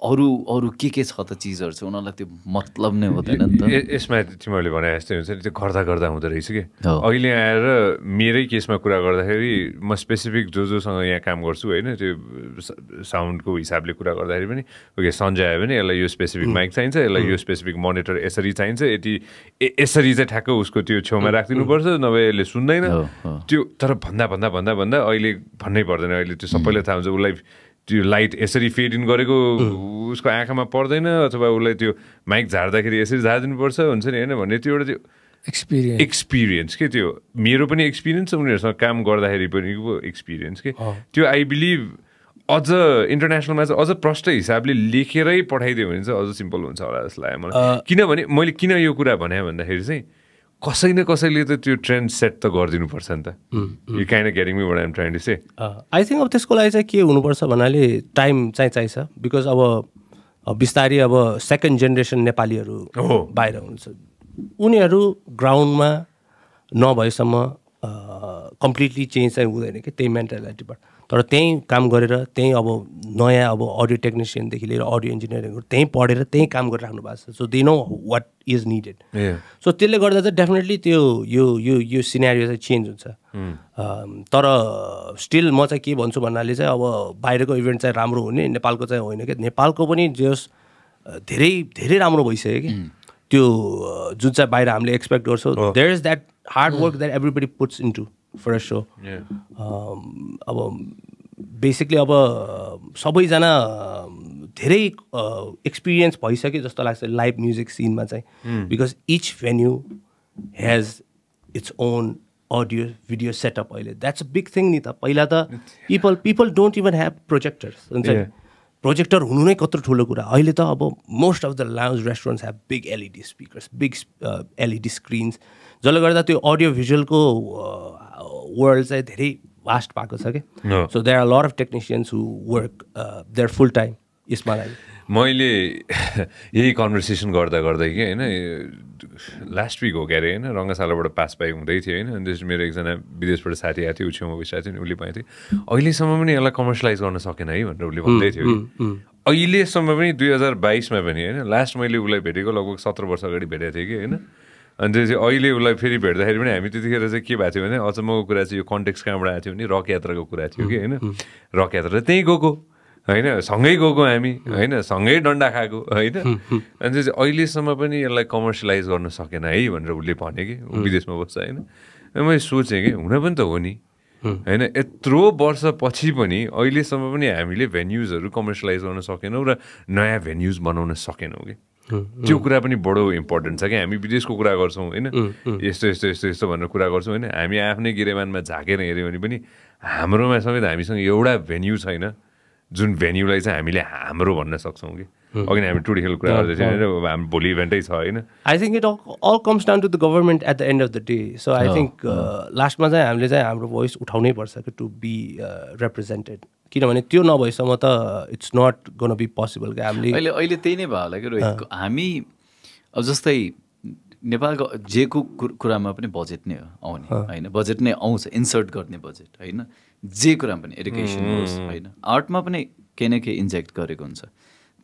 अरू अरू के के छ त चिजहरू छ उनीहरूलाई त्यो मतलब नै हुँदैन नि त यसमा तिमीहरूले भने यस्तै हुन्छ नि त्यो गर्दा गर्दा हुँदो रहेछ कि अहिले आएर मेरै केसमा कुरा गर्दाखेरि म स्पेसिफिक जो जोसँग यहाँ काम गर्छु होइन त्यो साउन्डको हिसाबले कुरा गर्दाखेरि पनि ओके सन्जय आयो भने यसलाई यो स्पेसिफिक माइक चाहिन्छ यसलाई यो स्पेसिफिक मोनिटर यसरी चाहिन्छ यति यसरी चाहिँ ठ्याक्क उसको त्यो छेउमा राखिदिनुपर्छ नभए यसले सुन्दैन त्यो तर भन्दा भन्दा भन्दा भन्दा अहिले भन्नै पर्दैन अहिले त्यो सबैलाई थाहा हुन्छ उसलाई त्यो लाइट यसरी फेड इन गरेको उसको आँखामा पर्दैन अथवा उसलाई त्यो माइक झार्दाखेरि यसरी झारिदिनुपर्छ हुन्छ नि होइन भन्ने त्यो एउटा त्यो एक्सपिरियन्स एक्सपिरियन्स के त्यो मेरो पनि एक्सपिरियन्स उनीहरूसँग काम गर्दाखेरि पनि एक्सपिरियन्स के त्यो आई बिलिभ अझ इन्टरनेसनलमा चाहिँ अझ प्रष्ट हिसाबले लेखेरै पठाइदियो भने चाहिँ अझ सिम्पल हुन्छ होला जस्तो लाग्यो मलाई किनभने मैले किन यो कुरा भने भन्दाखेरि चाहिँ कसै न कसैले त त्यो ट्रेन्ड सेट त गरिदिनुपर्छ नि त यो kind of getting me what I am trying to say I think अब त्यसको लागि चाहिँ के हुनुपर्छ भन्नाले टाइम चाहिँ चाहिन्छ बिकज अब बिस्तारै अब सेकेन्ड जेनेरेसन नेपालीहरू बाहिर हुन्छ उनीहरू ग्राउन्डमा नभएसम्म कम्प्लिटली चेन्ज चाहिँ हुँदैन कि त्यही मेन्टालिटीबाट तर त्यहीँ काम गरेर त्यहीँ अब नयाँ अब अडियो टेक्निसियनदेखि लिएर अडियो इन्जिनियरिङहरू त्यहीँ पढेर त्यहीँ काम गरिराख्नु भएको छ so they know what is needed so त्यसले गर्दा चाहिँ डेफिनेटली त्यो यो यो यो सिनेरियो चाहिँ चेन्ज हुन्छ तर स्टिल म चाहिँ के भन्छु भन्नाले चाहिँ अब बाहिरको इभेन्ट चाहिँ राम्रो हुने नेपालको चाहिँ होइन क्या नेपालको पनि जस धेरै धेरै राम्रो भइसक्यो कि त्यो जुन चाहिँ बाहिर हामीले एक्सपेक्ट गर्छौँ there is that hard work that everybody puts into for a show. Yeah. Um, अब basically अब सबै जना धेरै experience भइसक्यो जस्तो लाग्छ live music scene मा चाहिँ, because each venue has its own audio video setup. That's a big thing नि त. पहिला त people people don't even have projectors. Yeah. Projector हुनु नै कत्रो ठुलो कुरा. अहिले त अब most of the lounge restaurants have big L E D speakers, big uh, L E D screens. जसले गर्दा त्यो audio visual को world चाहिँ धेरै vast भएको छ के. So there are a lot of technicians who work uh, their full time यसमा लागि. मैले यही conversation गर्दा गर्दै के हैन last week हो गरे हैन रंगशालाबाट पास पाइ हुँदै थियो हैन अनि त्यसपछि मेरो एकजना विदेशबाट साथी आथे उछ्यौमा बसिरहेथ्यो नि उले पाएथे अहिले सम्म पनि यसलाई कमर्शियलाइज गर्न सकेन है भनेर उले भन्दै थियो अहिले सम्म पनि दुई हजार बाइस मा पनि हैन लास्ट मैले उलाई भेटेको लगभग सत्र वर्ष अगाडि भेटेथे थिए के हैन अनि त्यसपछि अहिले उलाई फेरि भेट्दाखेरि पनि हामी त्यतिखेर चाहिँ के भएको थियो भने अचम्मको कुरा चाहिँ यो कन्टेक्स्ट कहाँबाट आथ्यो नि रक यात्राको कुरा थियो के हैन रक यात्रा त्यही गएको हैन सँगै गएको हामी हैन सँगै डण्डा खाएको हैन अनि चाहिँ अहिले सम्म पनि यसलाई कमर्शियलाइज गर्न सकेन है भनेर उले भने के विदेशमा बस्छ हैन मैले सोचे के हुन पनि त हो नि हैन यत्रो वर्ष पछि पनि अहिले सम्म पनि हामीले भेन्यूजहरु कमर्शियलाइज गर्न सकेनौ र नयाँ भेन्यूज बनाउन सकेनौ के त्यो कुरा पनि बडो इम्पोर्टेन्ट छ के हामी विदेशको कुरा गर्छौं हैन यस्तो यस्तो यस्तो यस्तो भनेर कुरा गर्छौं हैन हामी आफ्नै गिरेमानमा झाकेर हेर्यो भने पनि हाम्रोमा समेत हामीसँग एउटा भेन्यू छैन जुन venue लाई चाहिँ हामीले हाम्रो भन्न सक्छौं के अघि हामी टुडी खेल कुरा गर्दै थियौ हैन हाम्रो भोलि इभेन्टै छ हैन I think it all, all comes down to the government at the end of the day, so I think last मा चाहिँ हामीले चाहिँ हाम्रो voice उठाउनै पर्छ के to be represented किनभने त्यो नभएसम्म त it's not going to be possible के हामीले अहिले अहिले त्यही नै भयो होला के रोहित हामी अब जस्तै नेपालको जेको कुरामा पनि बजेट नै आउने हैन बजेट नै आउँछ इन्सर्ट गर्ने बजेट हैन जे कुरामा पनि एजुकेसन होस् हैन आर्टमा पनि केही न केही इन्जेक्ट गरेको हुन्छ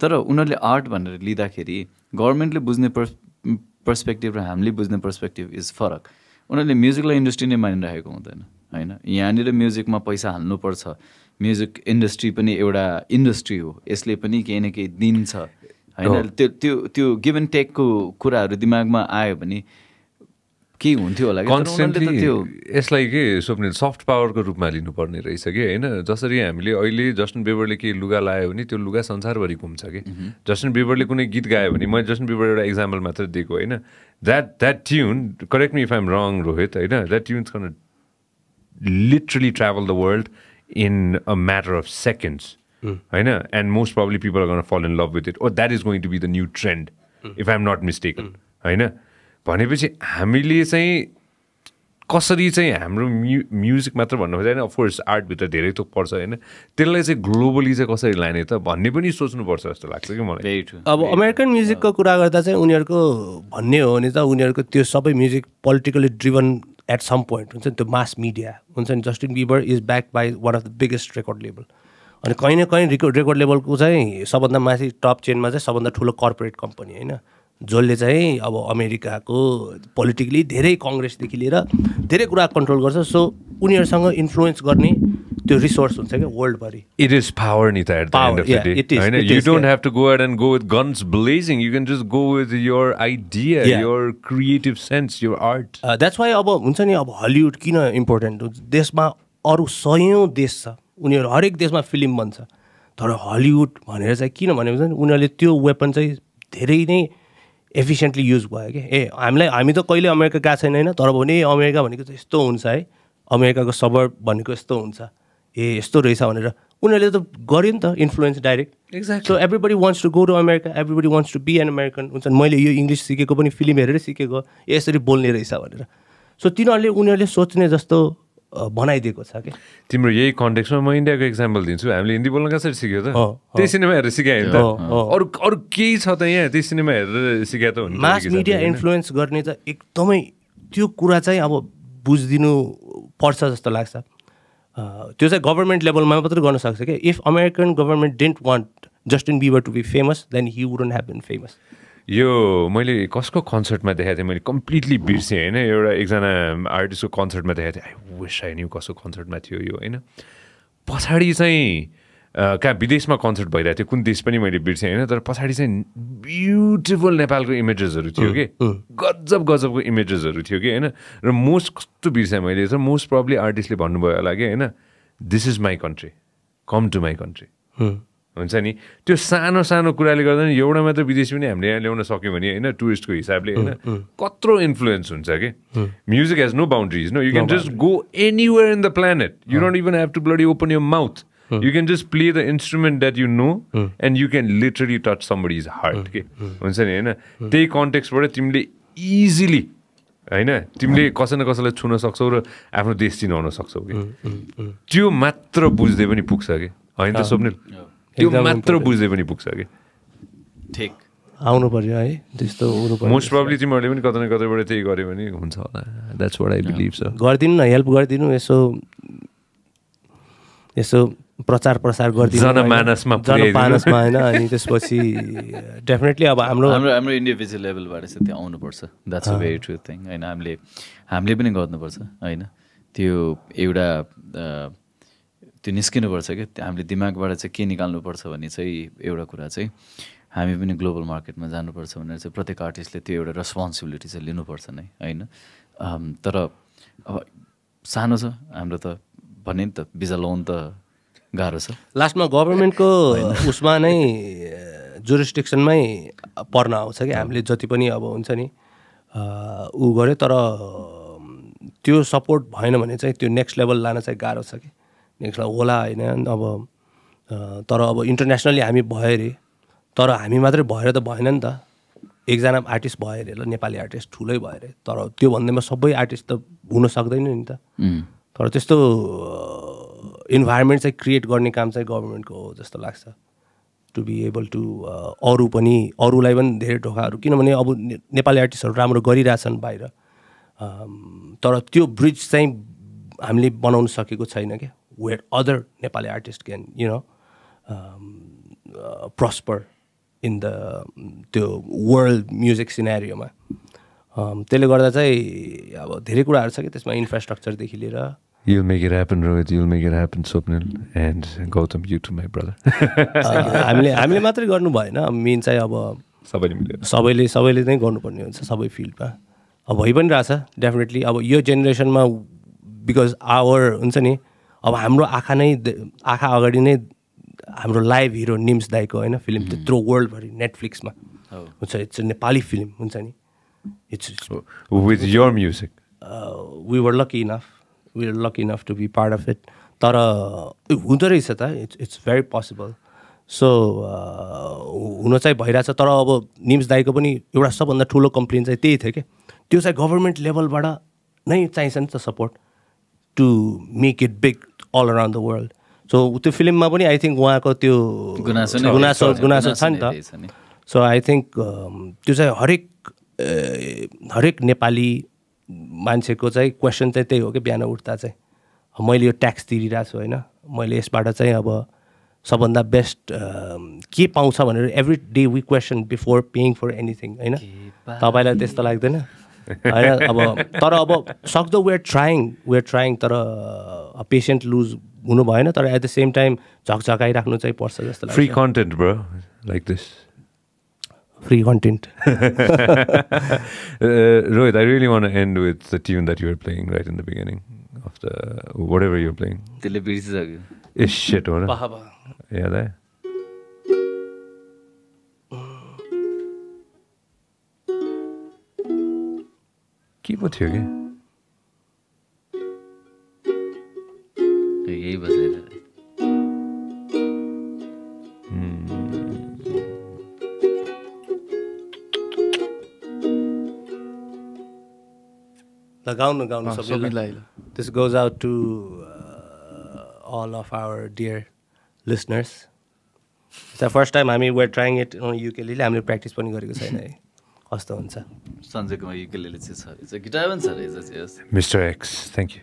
तर उनीहरुले आर्ट भनेर लिदाखेरि गभर्नमेन्टले बुझ्ने पर्सपेक्टिभ र हामीले बुझ्ने पर्सपेक्टिभ इज फरक उनीहरुले म्युजिकलाई इन्डस्ट्री नै मानिरहेको हुँदैन हैन यहाँनिर म्युजिकमा पैसा हाल्नु पर्छ म्युजिक इन्डस्ट्री पनि एउटा इन्डस्ट्री हो यसले पनि केही न केही दिन्छ हैन त्यो त्यो त्यो गिभ एन्ड टेक को कुराहरु दिमागमा आयो भने के हुन्थ्यो होला कन्सेन्टली त्यो यसलाई के स्वप्निल सफ्ट पावर को रूपमा लिनु पर्ने रहेछ के हैन जसरी हामीले अहिले जस्टिन बिबरले के लुगा लायो भने त्यो लुगा संसारभरि घुम्छ के जस्टिन बिबरले कुनै गीत गायो भने मैले जस्टिन बिबर एउटा एक्जाम्पल मात्र दिएको हैन that that tune correct me if I am wrong Rohit हैन that tune is gonna literally travel the world in a matter of seconds हैन and most probably people are gonna fall in love with it और that is going to be the new trend if I am not mistaken हैन भनेपछि हामीले चाहिँ कसरी चाहिँ हाम्रो म्युजिक मात्र भन्नु खोजेन अफ कोर्स आर्ट भित्र धेरै थोक पर्छ हैन त्यसलाई चाहिँ ग्लोबली चाहिँ कसरी लाने त भन्ने पनि सोच्नु पर्छ जस्तो लाग्छ के मलाई अब अमेरिकन म्युजिक को कुरा गर्दा चाहिँ उनीहरुको भन्ने हो नि त उनीहरुको त्यो सबै music politically driven at some point हुन्छ नि त्यो मास मिडिया हुन्छ नि Justin Bieber is backed by one of the biggest record label अनि कहीँ न कहीँ रेकर्ड लेबलको चाहिँ सबभन्दा माथि टप चेनमा चाहिँ सबभन्दा ठुलो कर्पोरेट कम्पनी हैन जसले चाहिँ अब अमेरिकाको पोलिटिकली धेरै कांग्रेसदेखि लिएर धेरै कुरा कन्ट्रोल गर्छ सो उनीहरुसँग इन्फ्लुएन्स गर्ने त्यो रिसोर्स हुन्छ के वर्ल्ड भरि इट इज पावर नि त at the end of the day हैन you don't have to go out and go with guns blazing you can just go with your idea your creative sense your art that's why अब हुन्छ नि अब हलिउड किन इम्पोर्टेन्ट हो देशमा अरु सयौं देश छ उनीहरु हरेक देशमा फिल्म बन्छ तर हलिउड भनेर चाहिँ किन भने हुन्छ नि उनीहरुले त्यो वेपन चाहिँ धेरै नै एफिसिएन्टली युज भयो के ए हामीलाई हामी त कहिले अमेरिका गएको छैन हैन तर भने अमेरिका भनेको चाहिँ यस्तो हुन्छ है अमेरिकाको सबर्ब भनेको यस्तो हुन्छ ए यस्तो रहेछ भनेर उनीहरूले त गर्यो नि त influence direct exact so everybody wants to go to America everybody wants to be an American हुन्छ मैले यो इङ्ग्लिस सिकेको पनि फिल्म हेरेर सिकेको ए यसरी बोल्ने रहेछ भनेर सो तिनीहरूले उनीहरूले सोच्ने जस्तो बनाइदिएको छ के तिम्रो यही कन्टेक्स्टमा म इन्डियाको एक्जाम्पल दिन्छु हामीले हिन्दी बोल्न कसरी सिक्यो त त्यही सिनेमा हेरेर सिकायो नि त अरू अरू केही छ त यहाँ त्यही सिनेमा हेरेर सिकायो त हुन्छ मास मिडिया इन्फ्लुएन्स गर्ने त एकदमै त्यो कुरा चाहिँ अब बुझिदिनु पर्छ जस्तो लाग्छ त्यो चाहिँ गभर्नमेन्ट लेभलमा मात्र गर्न सक्छ के if American government didn't want Justin Bieber to be famous then he wouldn't have been famous यो मैले कसको कन्सर्टमा देखाएको थिएँ मैले कम्प्लिटली बिर्सेँ हैन एउटा एकजना आर्टिस्टको कन्सर्टमा देखाएको थिएँ आई विश आई न्यू कसको कन्सर्टमा थियो यो हैन पछाडी चाहिँ कहाँ विदेशमा कन्सर्ट भइरहेको थियो, कुन देश पनि मैले बिर्सेँ हैन, तर पछाडी चाहिँ ब्युटिफुल नेपालको इमेजेसहरु थियो के, गजब गजबको इमेजेसहरु थियो के हैन, र मोस्ट कस्तो बिर्सेँ मैले चाहिँ मोस्ट प्रोबब्ली आर्टिस्टले भन्नुभयो होला के हैन, this is my country, come to my country हुन्छ नि। त्यो सानो सानो कुराले गर्दा नि एउटा मात्र विदेशी पनि हामीले यहाँ ल्याउन सक्यौँ भने हैन, टुरिस्टको हिसाबले हैन, कत्रो इन्फ्लुएन्स हुन्छ के। Music has no boundaries, no you can just go anywhere in the planet, you don't even have to bloody open your mouth, you can just play the instrument that you know mm. and you can literally touch somebody's heart ke huncha ni हैन, त्यही कन्टेक्स्ट बाट तिमीले इजिली हैन तिमीले कसैले कसैलाई छुन सक्छौ र आफ्नो देश चिनाउन सक्छौ के, त्यो मात्र बुझ्दै पनि पुग्छ के हैन त स्वप्निल, त्यो मात्र बुझ्दै पनि पुग्छ के, ठीक आउनु पर्यो है त्यस्तो हुनु पर्यो। मोस्ट प्रोबब्ली तिमीहरूले पनि कतै न कतैबाट त्यही गर्यो भने हुन्छ होला, that's what I believe. So गर्दिनु न, हेल्प गर्दिनु, यसो यसो प्रचार प्रसार गरिदिनु जनमानसमा जनमानसमा हैन, अनि त्यसपछि डेफिनेटली अब हाम्रो हाम्रो इन्डिभिजुअल लेभलबाट चाहिँ त्यो आउनुपर्छ, that's a very true thing हैन, हामीले हामीले पनि गर्नुपर्छ हैन, त्यो एउटा त्यो निस्किनुपर्छ कि हामीले दिमागबाट चाहिँ के निकाल्नुपर्छ भन्ने चाहिँ एउटा कुरा चाहिँ हामी पनि ग्लोबल मार्केटमा जानुपर्छ भनेर चाहिँ प्रत्येक आर्टिस्टले त्यो एउटा रेस्पोन्सिबिलिटी चाहिँ लिनुपर्छ नै हैन। तर अब सानो छ हाम्रो त भन्ने त भिजा लोन त गाह्रो छ, लास्टमा गभर्मेन्टको उसमा नै जुरिस्डिक्सनमै पर्न आउँछ कि, हामीले जति पनि अब हुन्छ नि ऊ गऱ्यो तर त्यो सपोर्ट भएन भने चाहिँ त्यो नेक्स्ट लेभल लान चाहिँ गाह्रो छ कि, नेक्स्ट लेभल होला होइन। अब तर अब इन्टरनेसनली हामी भयो अरे, तर हामी मात्रै भएर त भएन नि त, एकजना आर्टिस्ट भयो अरे ल नेपाली आर्टिस्ट ठुलै भयो अरे, तर त्यो भन्दैमा सबै आर्टिस्ट त हुन सक्दैन नि त, तर त्यस्तो इन्भाइरोमेन्ट चाहिँ क्रिएट गर्ने काम चाहिँ गभर्मेन्टको हो जस्तो लाग्छ, टु बी एबल टु अरू पनि अरूलाई पनि धेरै ढोकाहरू, किनभने अब नेपाली आर्टिस्टहरू राम्रो गरिरहेछन् बाहिर, तर त्यो ब्रिज चाहिँ हामीले बनाउन सकेको छैन क्या, where other Nepali artist can you know prosper in the त्यो वर्ल्ड म्युजिक सिनेरियोमा। त्यसले गर्दा चाहिँ अब धेरै कुराहरू छ कि त्यसमा, इन्फ्रास्ट्रक्चरदेखि लिएर। You'll make it happen, Rohit. You'll make it happen, Swapnil. And Gautam, you too, my brother. हामीले हामीले मात्रै गर्नु भएन, मेन चाहिँ अब सबैले मिलेर सबैले सबैले नै गर्नुपर्ने हुन्छ सबै फिल्डमा, अब भइ पनि रहेछ डेफिनेटली। अब यो जेनेरेसनमा बिकज आवर हुन्छ नि, अब हाम्रो आँखा नै आँखा अगाडि नै हाम्रो लाइभ हिरो निम्स दाईको होइन फिल्म त्यत्रो वर्ल्डभरि नेटफ्लिक्समा हुन्छ, इट्स नेपाली फिल्म हुन्छ नि, it's with your music we were lucky enough we are lucky enough to be part of it, तर हुँदो रहेछ त, it's it's very possible. So हुन चाहिँ भइरहेछ, तर अब निम्स दाईको पनि एउटा सबभन्दा ठुलो कम्प्लेन चाहिँ त्यही थियो कि त्यो चाहिँ गभर्मेन्ट लेभलबाट नै चाहिन्छ नि त support to make it big all around the world. So त्यो फिल्ममा पनि आई थिङ्क उहाँको त्यो गुनासो गुनासो गुनासो छ नि त, सो आई थिङ्क त्यो चाहिँ हरेक हरेक नेपाली मान्छेको चाहिँ क्वेसन चाहिँ त्यही हो कि, बिहान उठ्दा चाहिँ मैले यो ट्याक्स तिरिरहेको छु होइन, मैले यसबाट चाहिँ अब सबभन्दा बेस्ट के पाउँछ भनेर every day we question before paying for anything होइन। तपाईँलाई त्यस्तो लाग्दैन होइन? अब तर अब सक्दो वेआर ट्राइङ वेआर ट्राइङ तर पेसेन्ट लुज हुनु भएन, तर एट द सेम टाइम झकझकाइराख्नु चाहिँ पर्छ जस्तो लाग्छ। Free content bro, like this free content. uh, Rohit, I really want to end with the tune that you were playing right in the beginning of the whatever you're playing. Dil beats aage. Is shit ho na. Yaad hai? Keep it here. Ye hi bas le. Lagaunu gaunu sabilai. This goes out to uh, all of our dear listeners. It's the first time I mean we're trying it on ukulele. हामीले practice पनि गरेको छैन है, कस्तो हुन्छ। संजय कुमार ukulele चाहिँ छ, it's a guitar one sir, yes Mister X, thank you.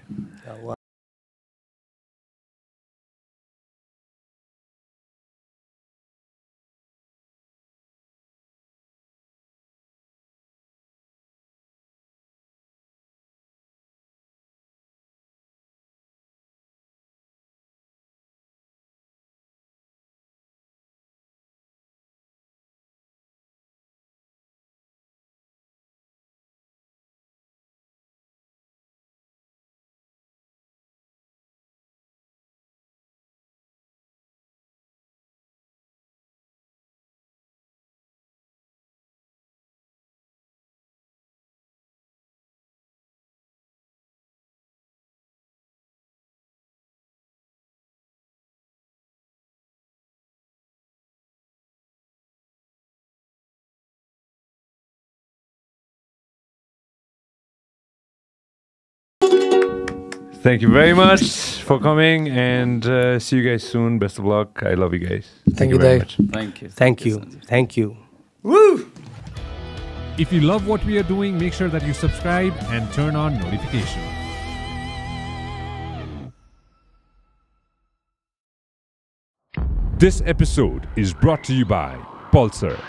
Thank you very much for coming, and uh, see you guys soon. Best of luck. I love you guys. Thank, Thank you, you very much. Thank you. Thank you. Thank you. Woo! If you love what we are doing, make sure that you subscribe and turn on notifications. This episode is brought to you by Pulsar.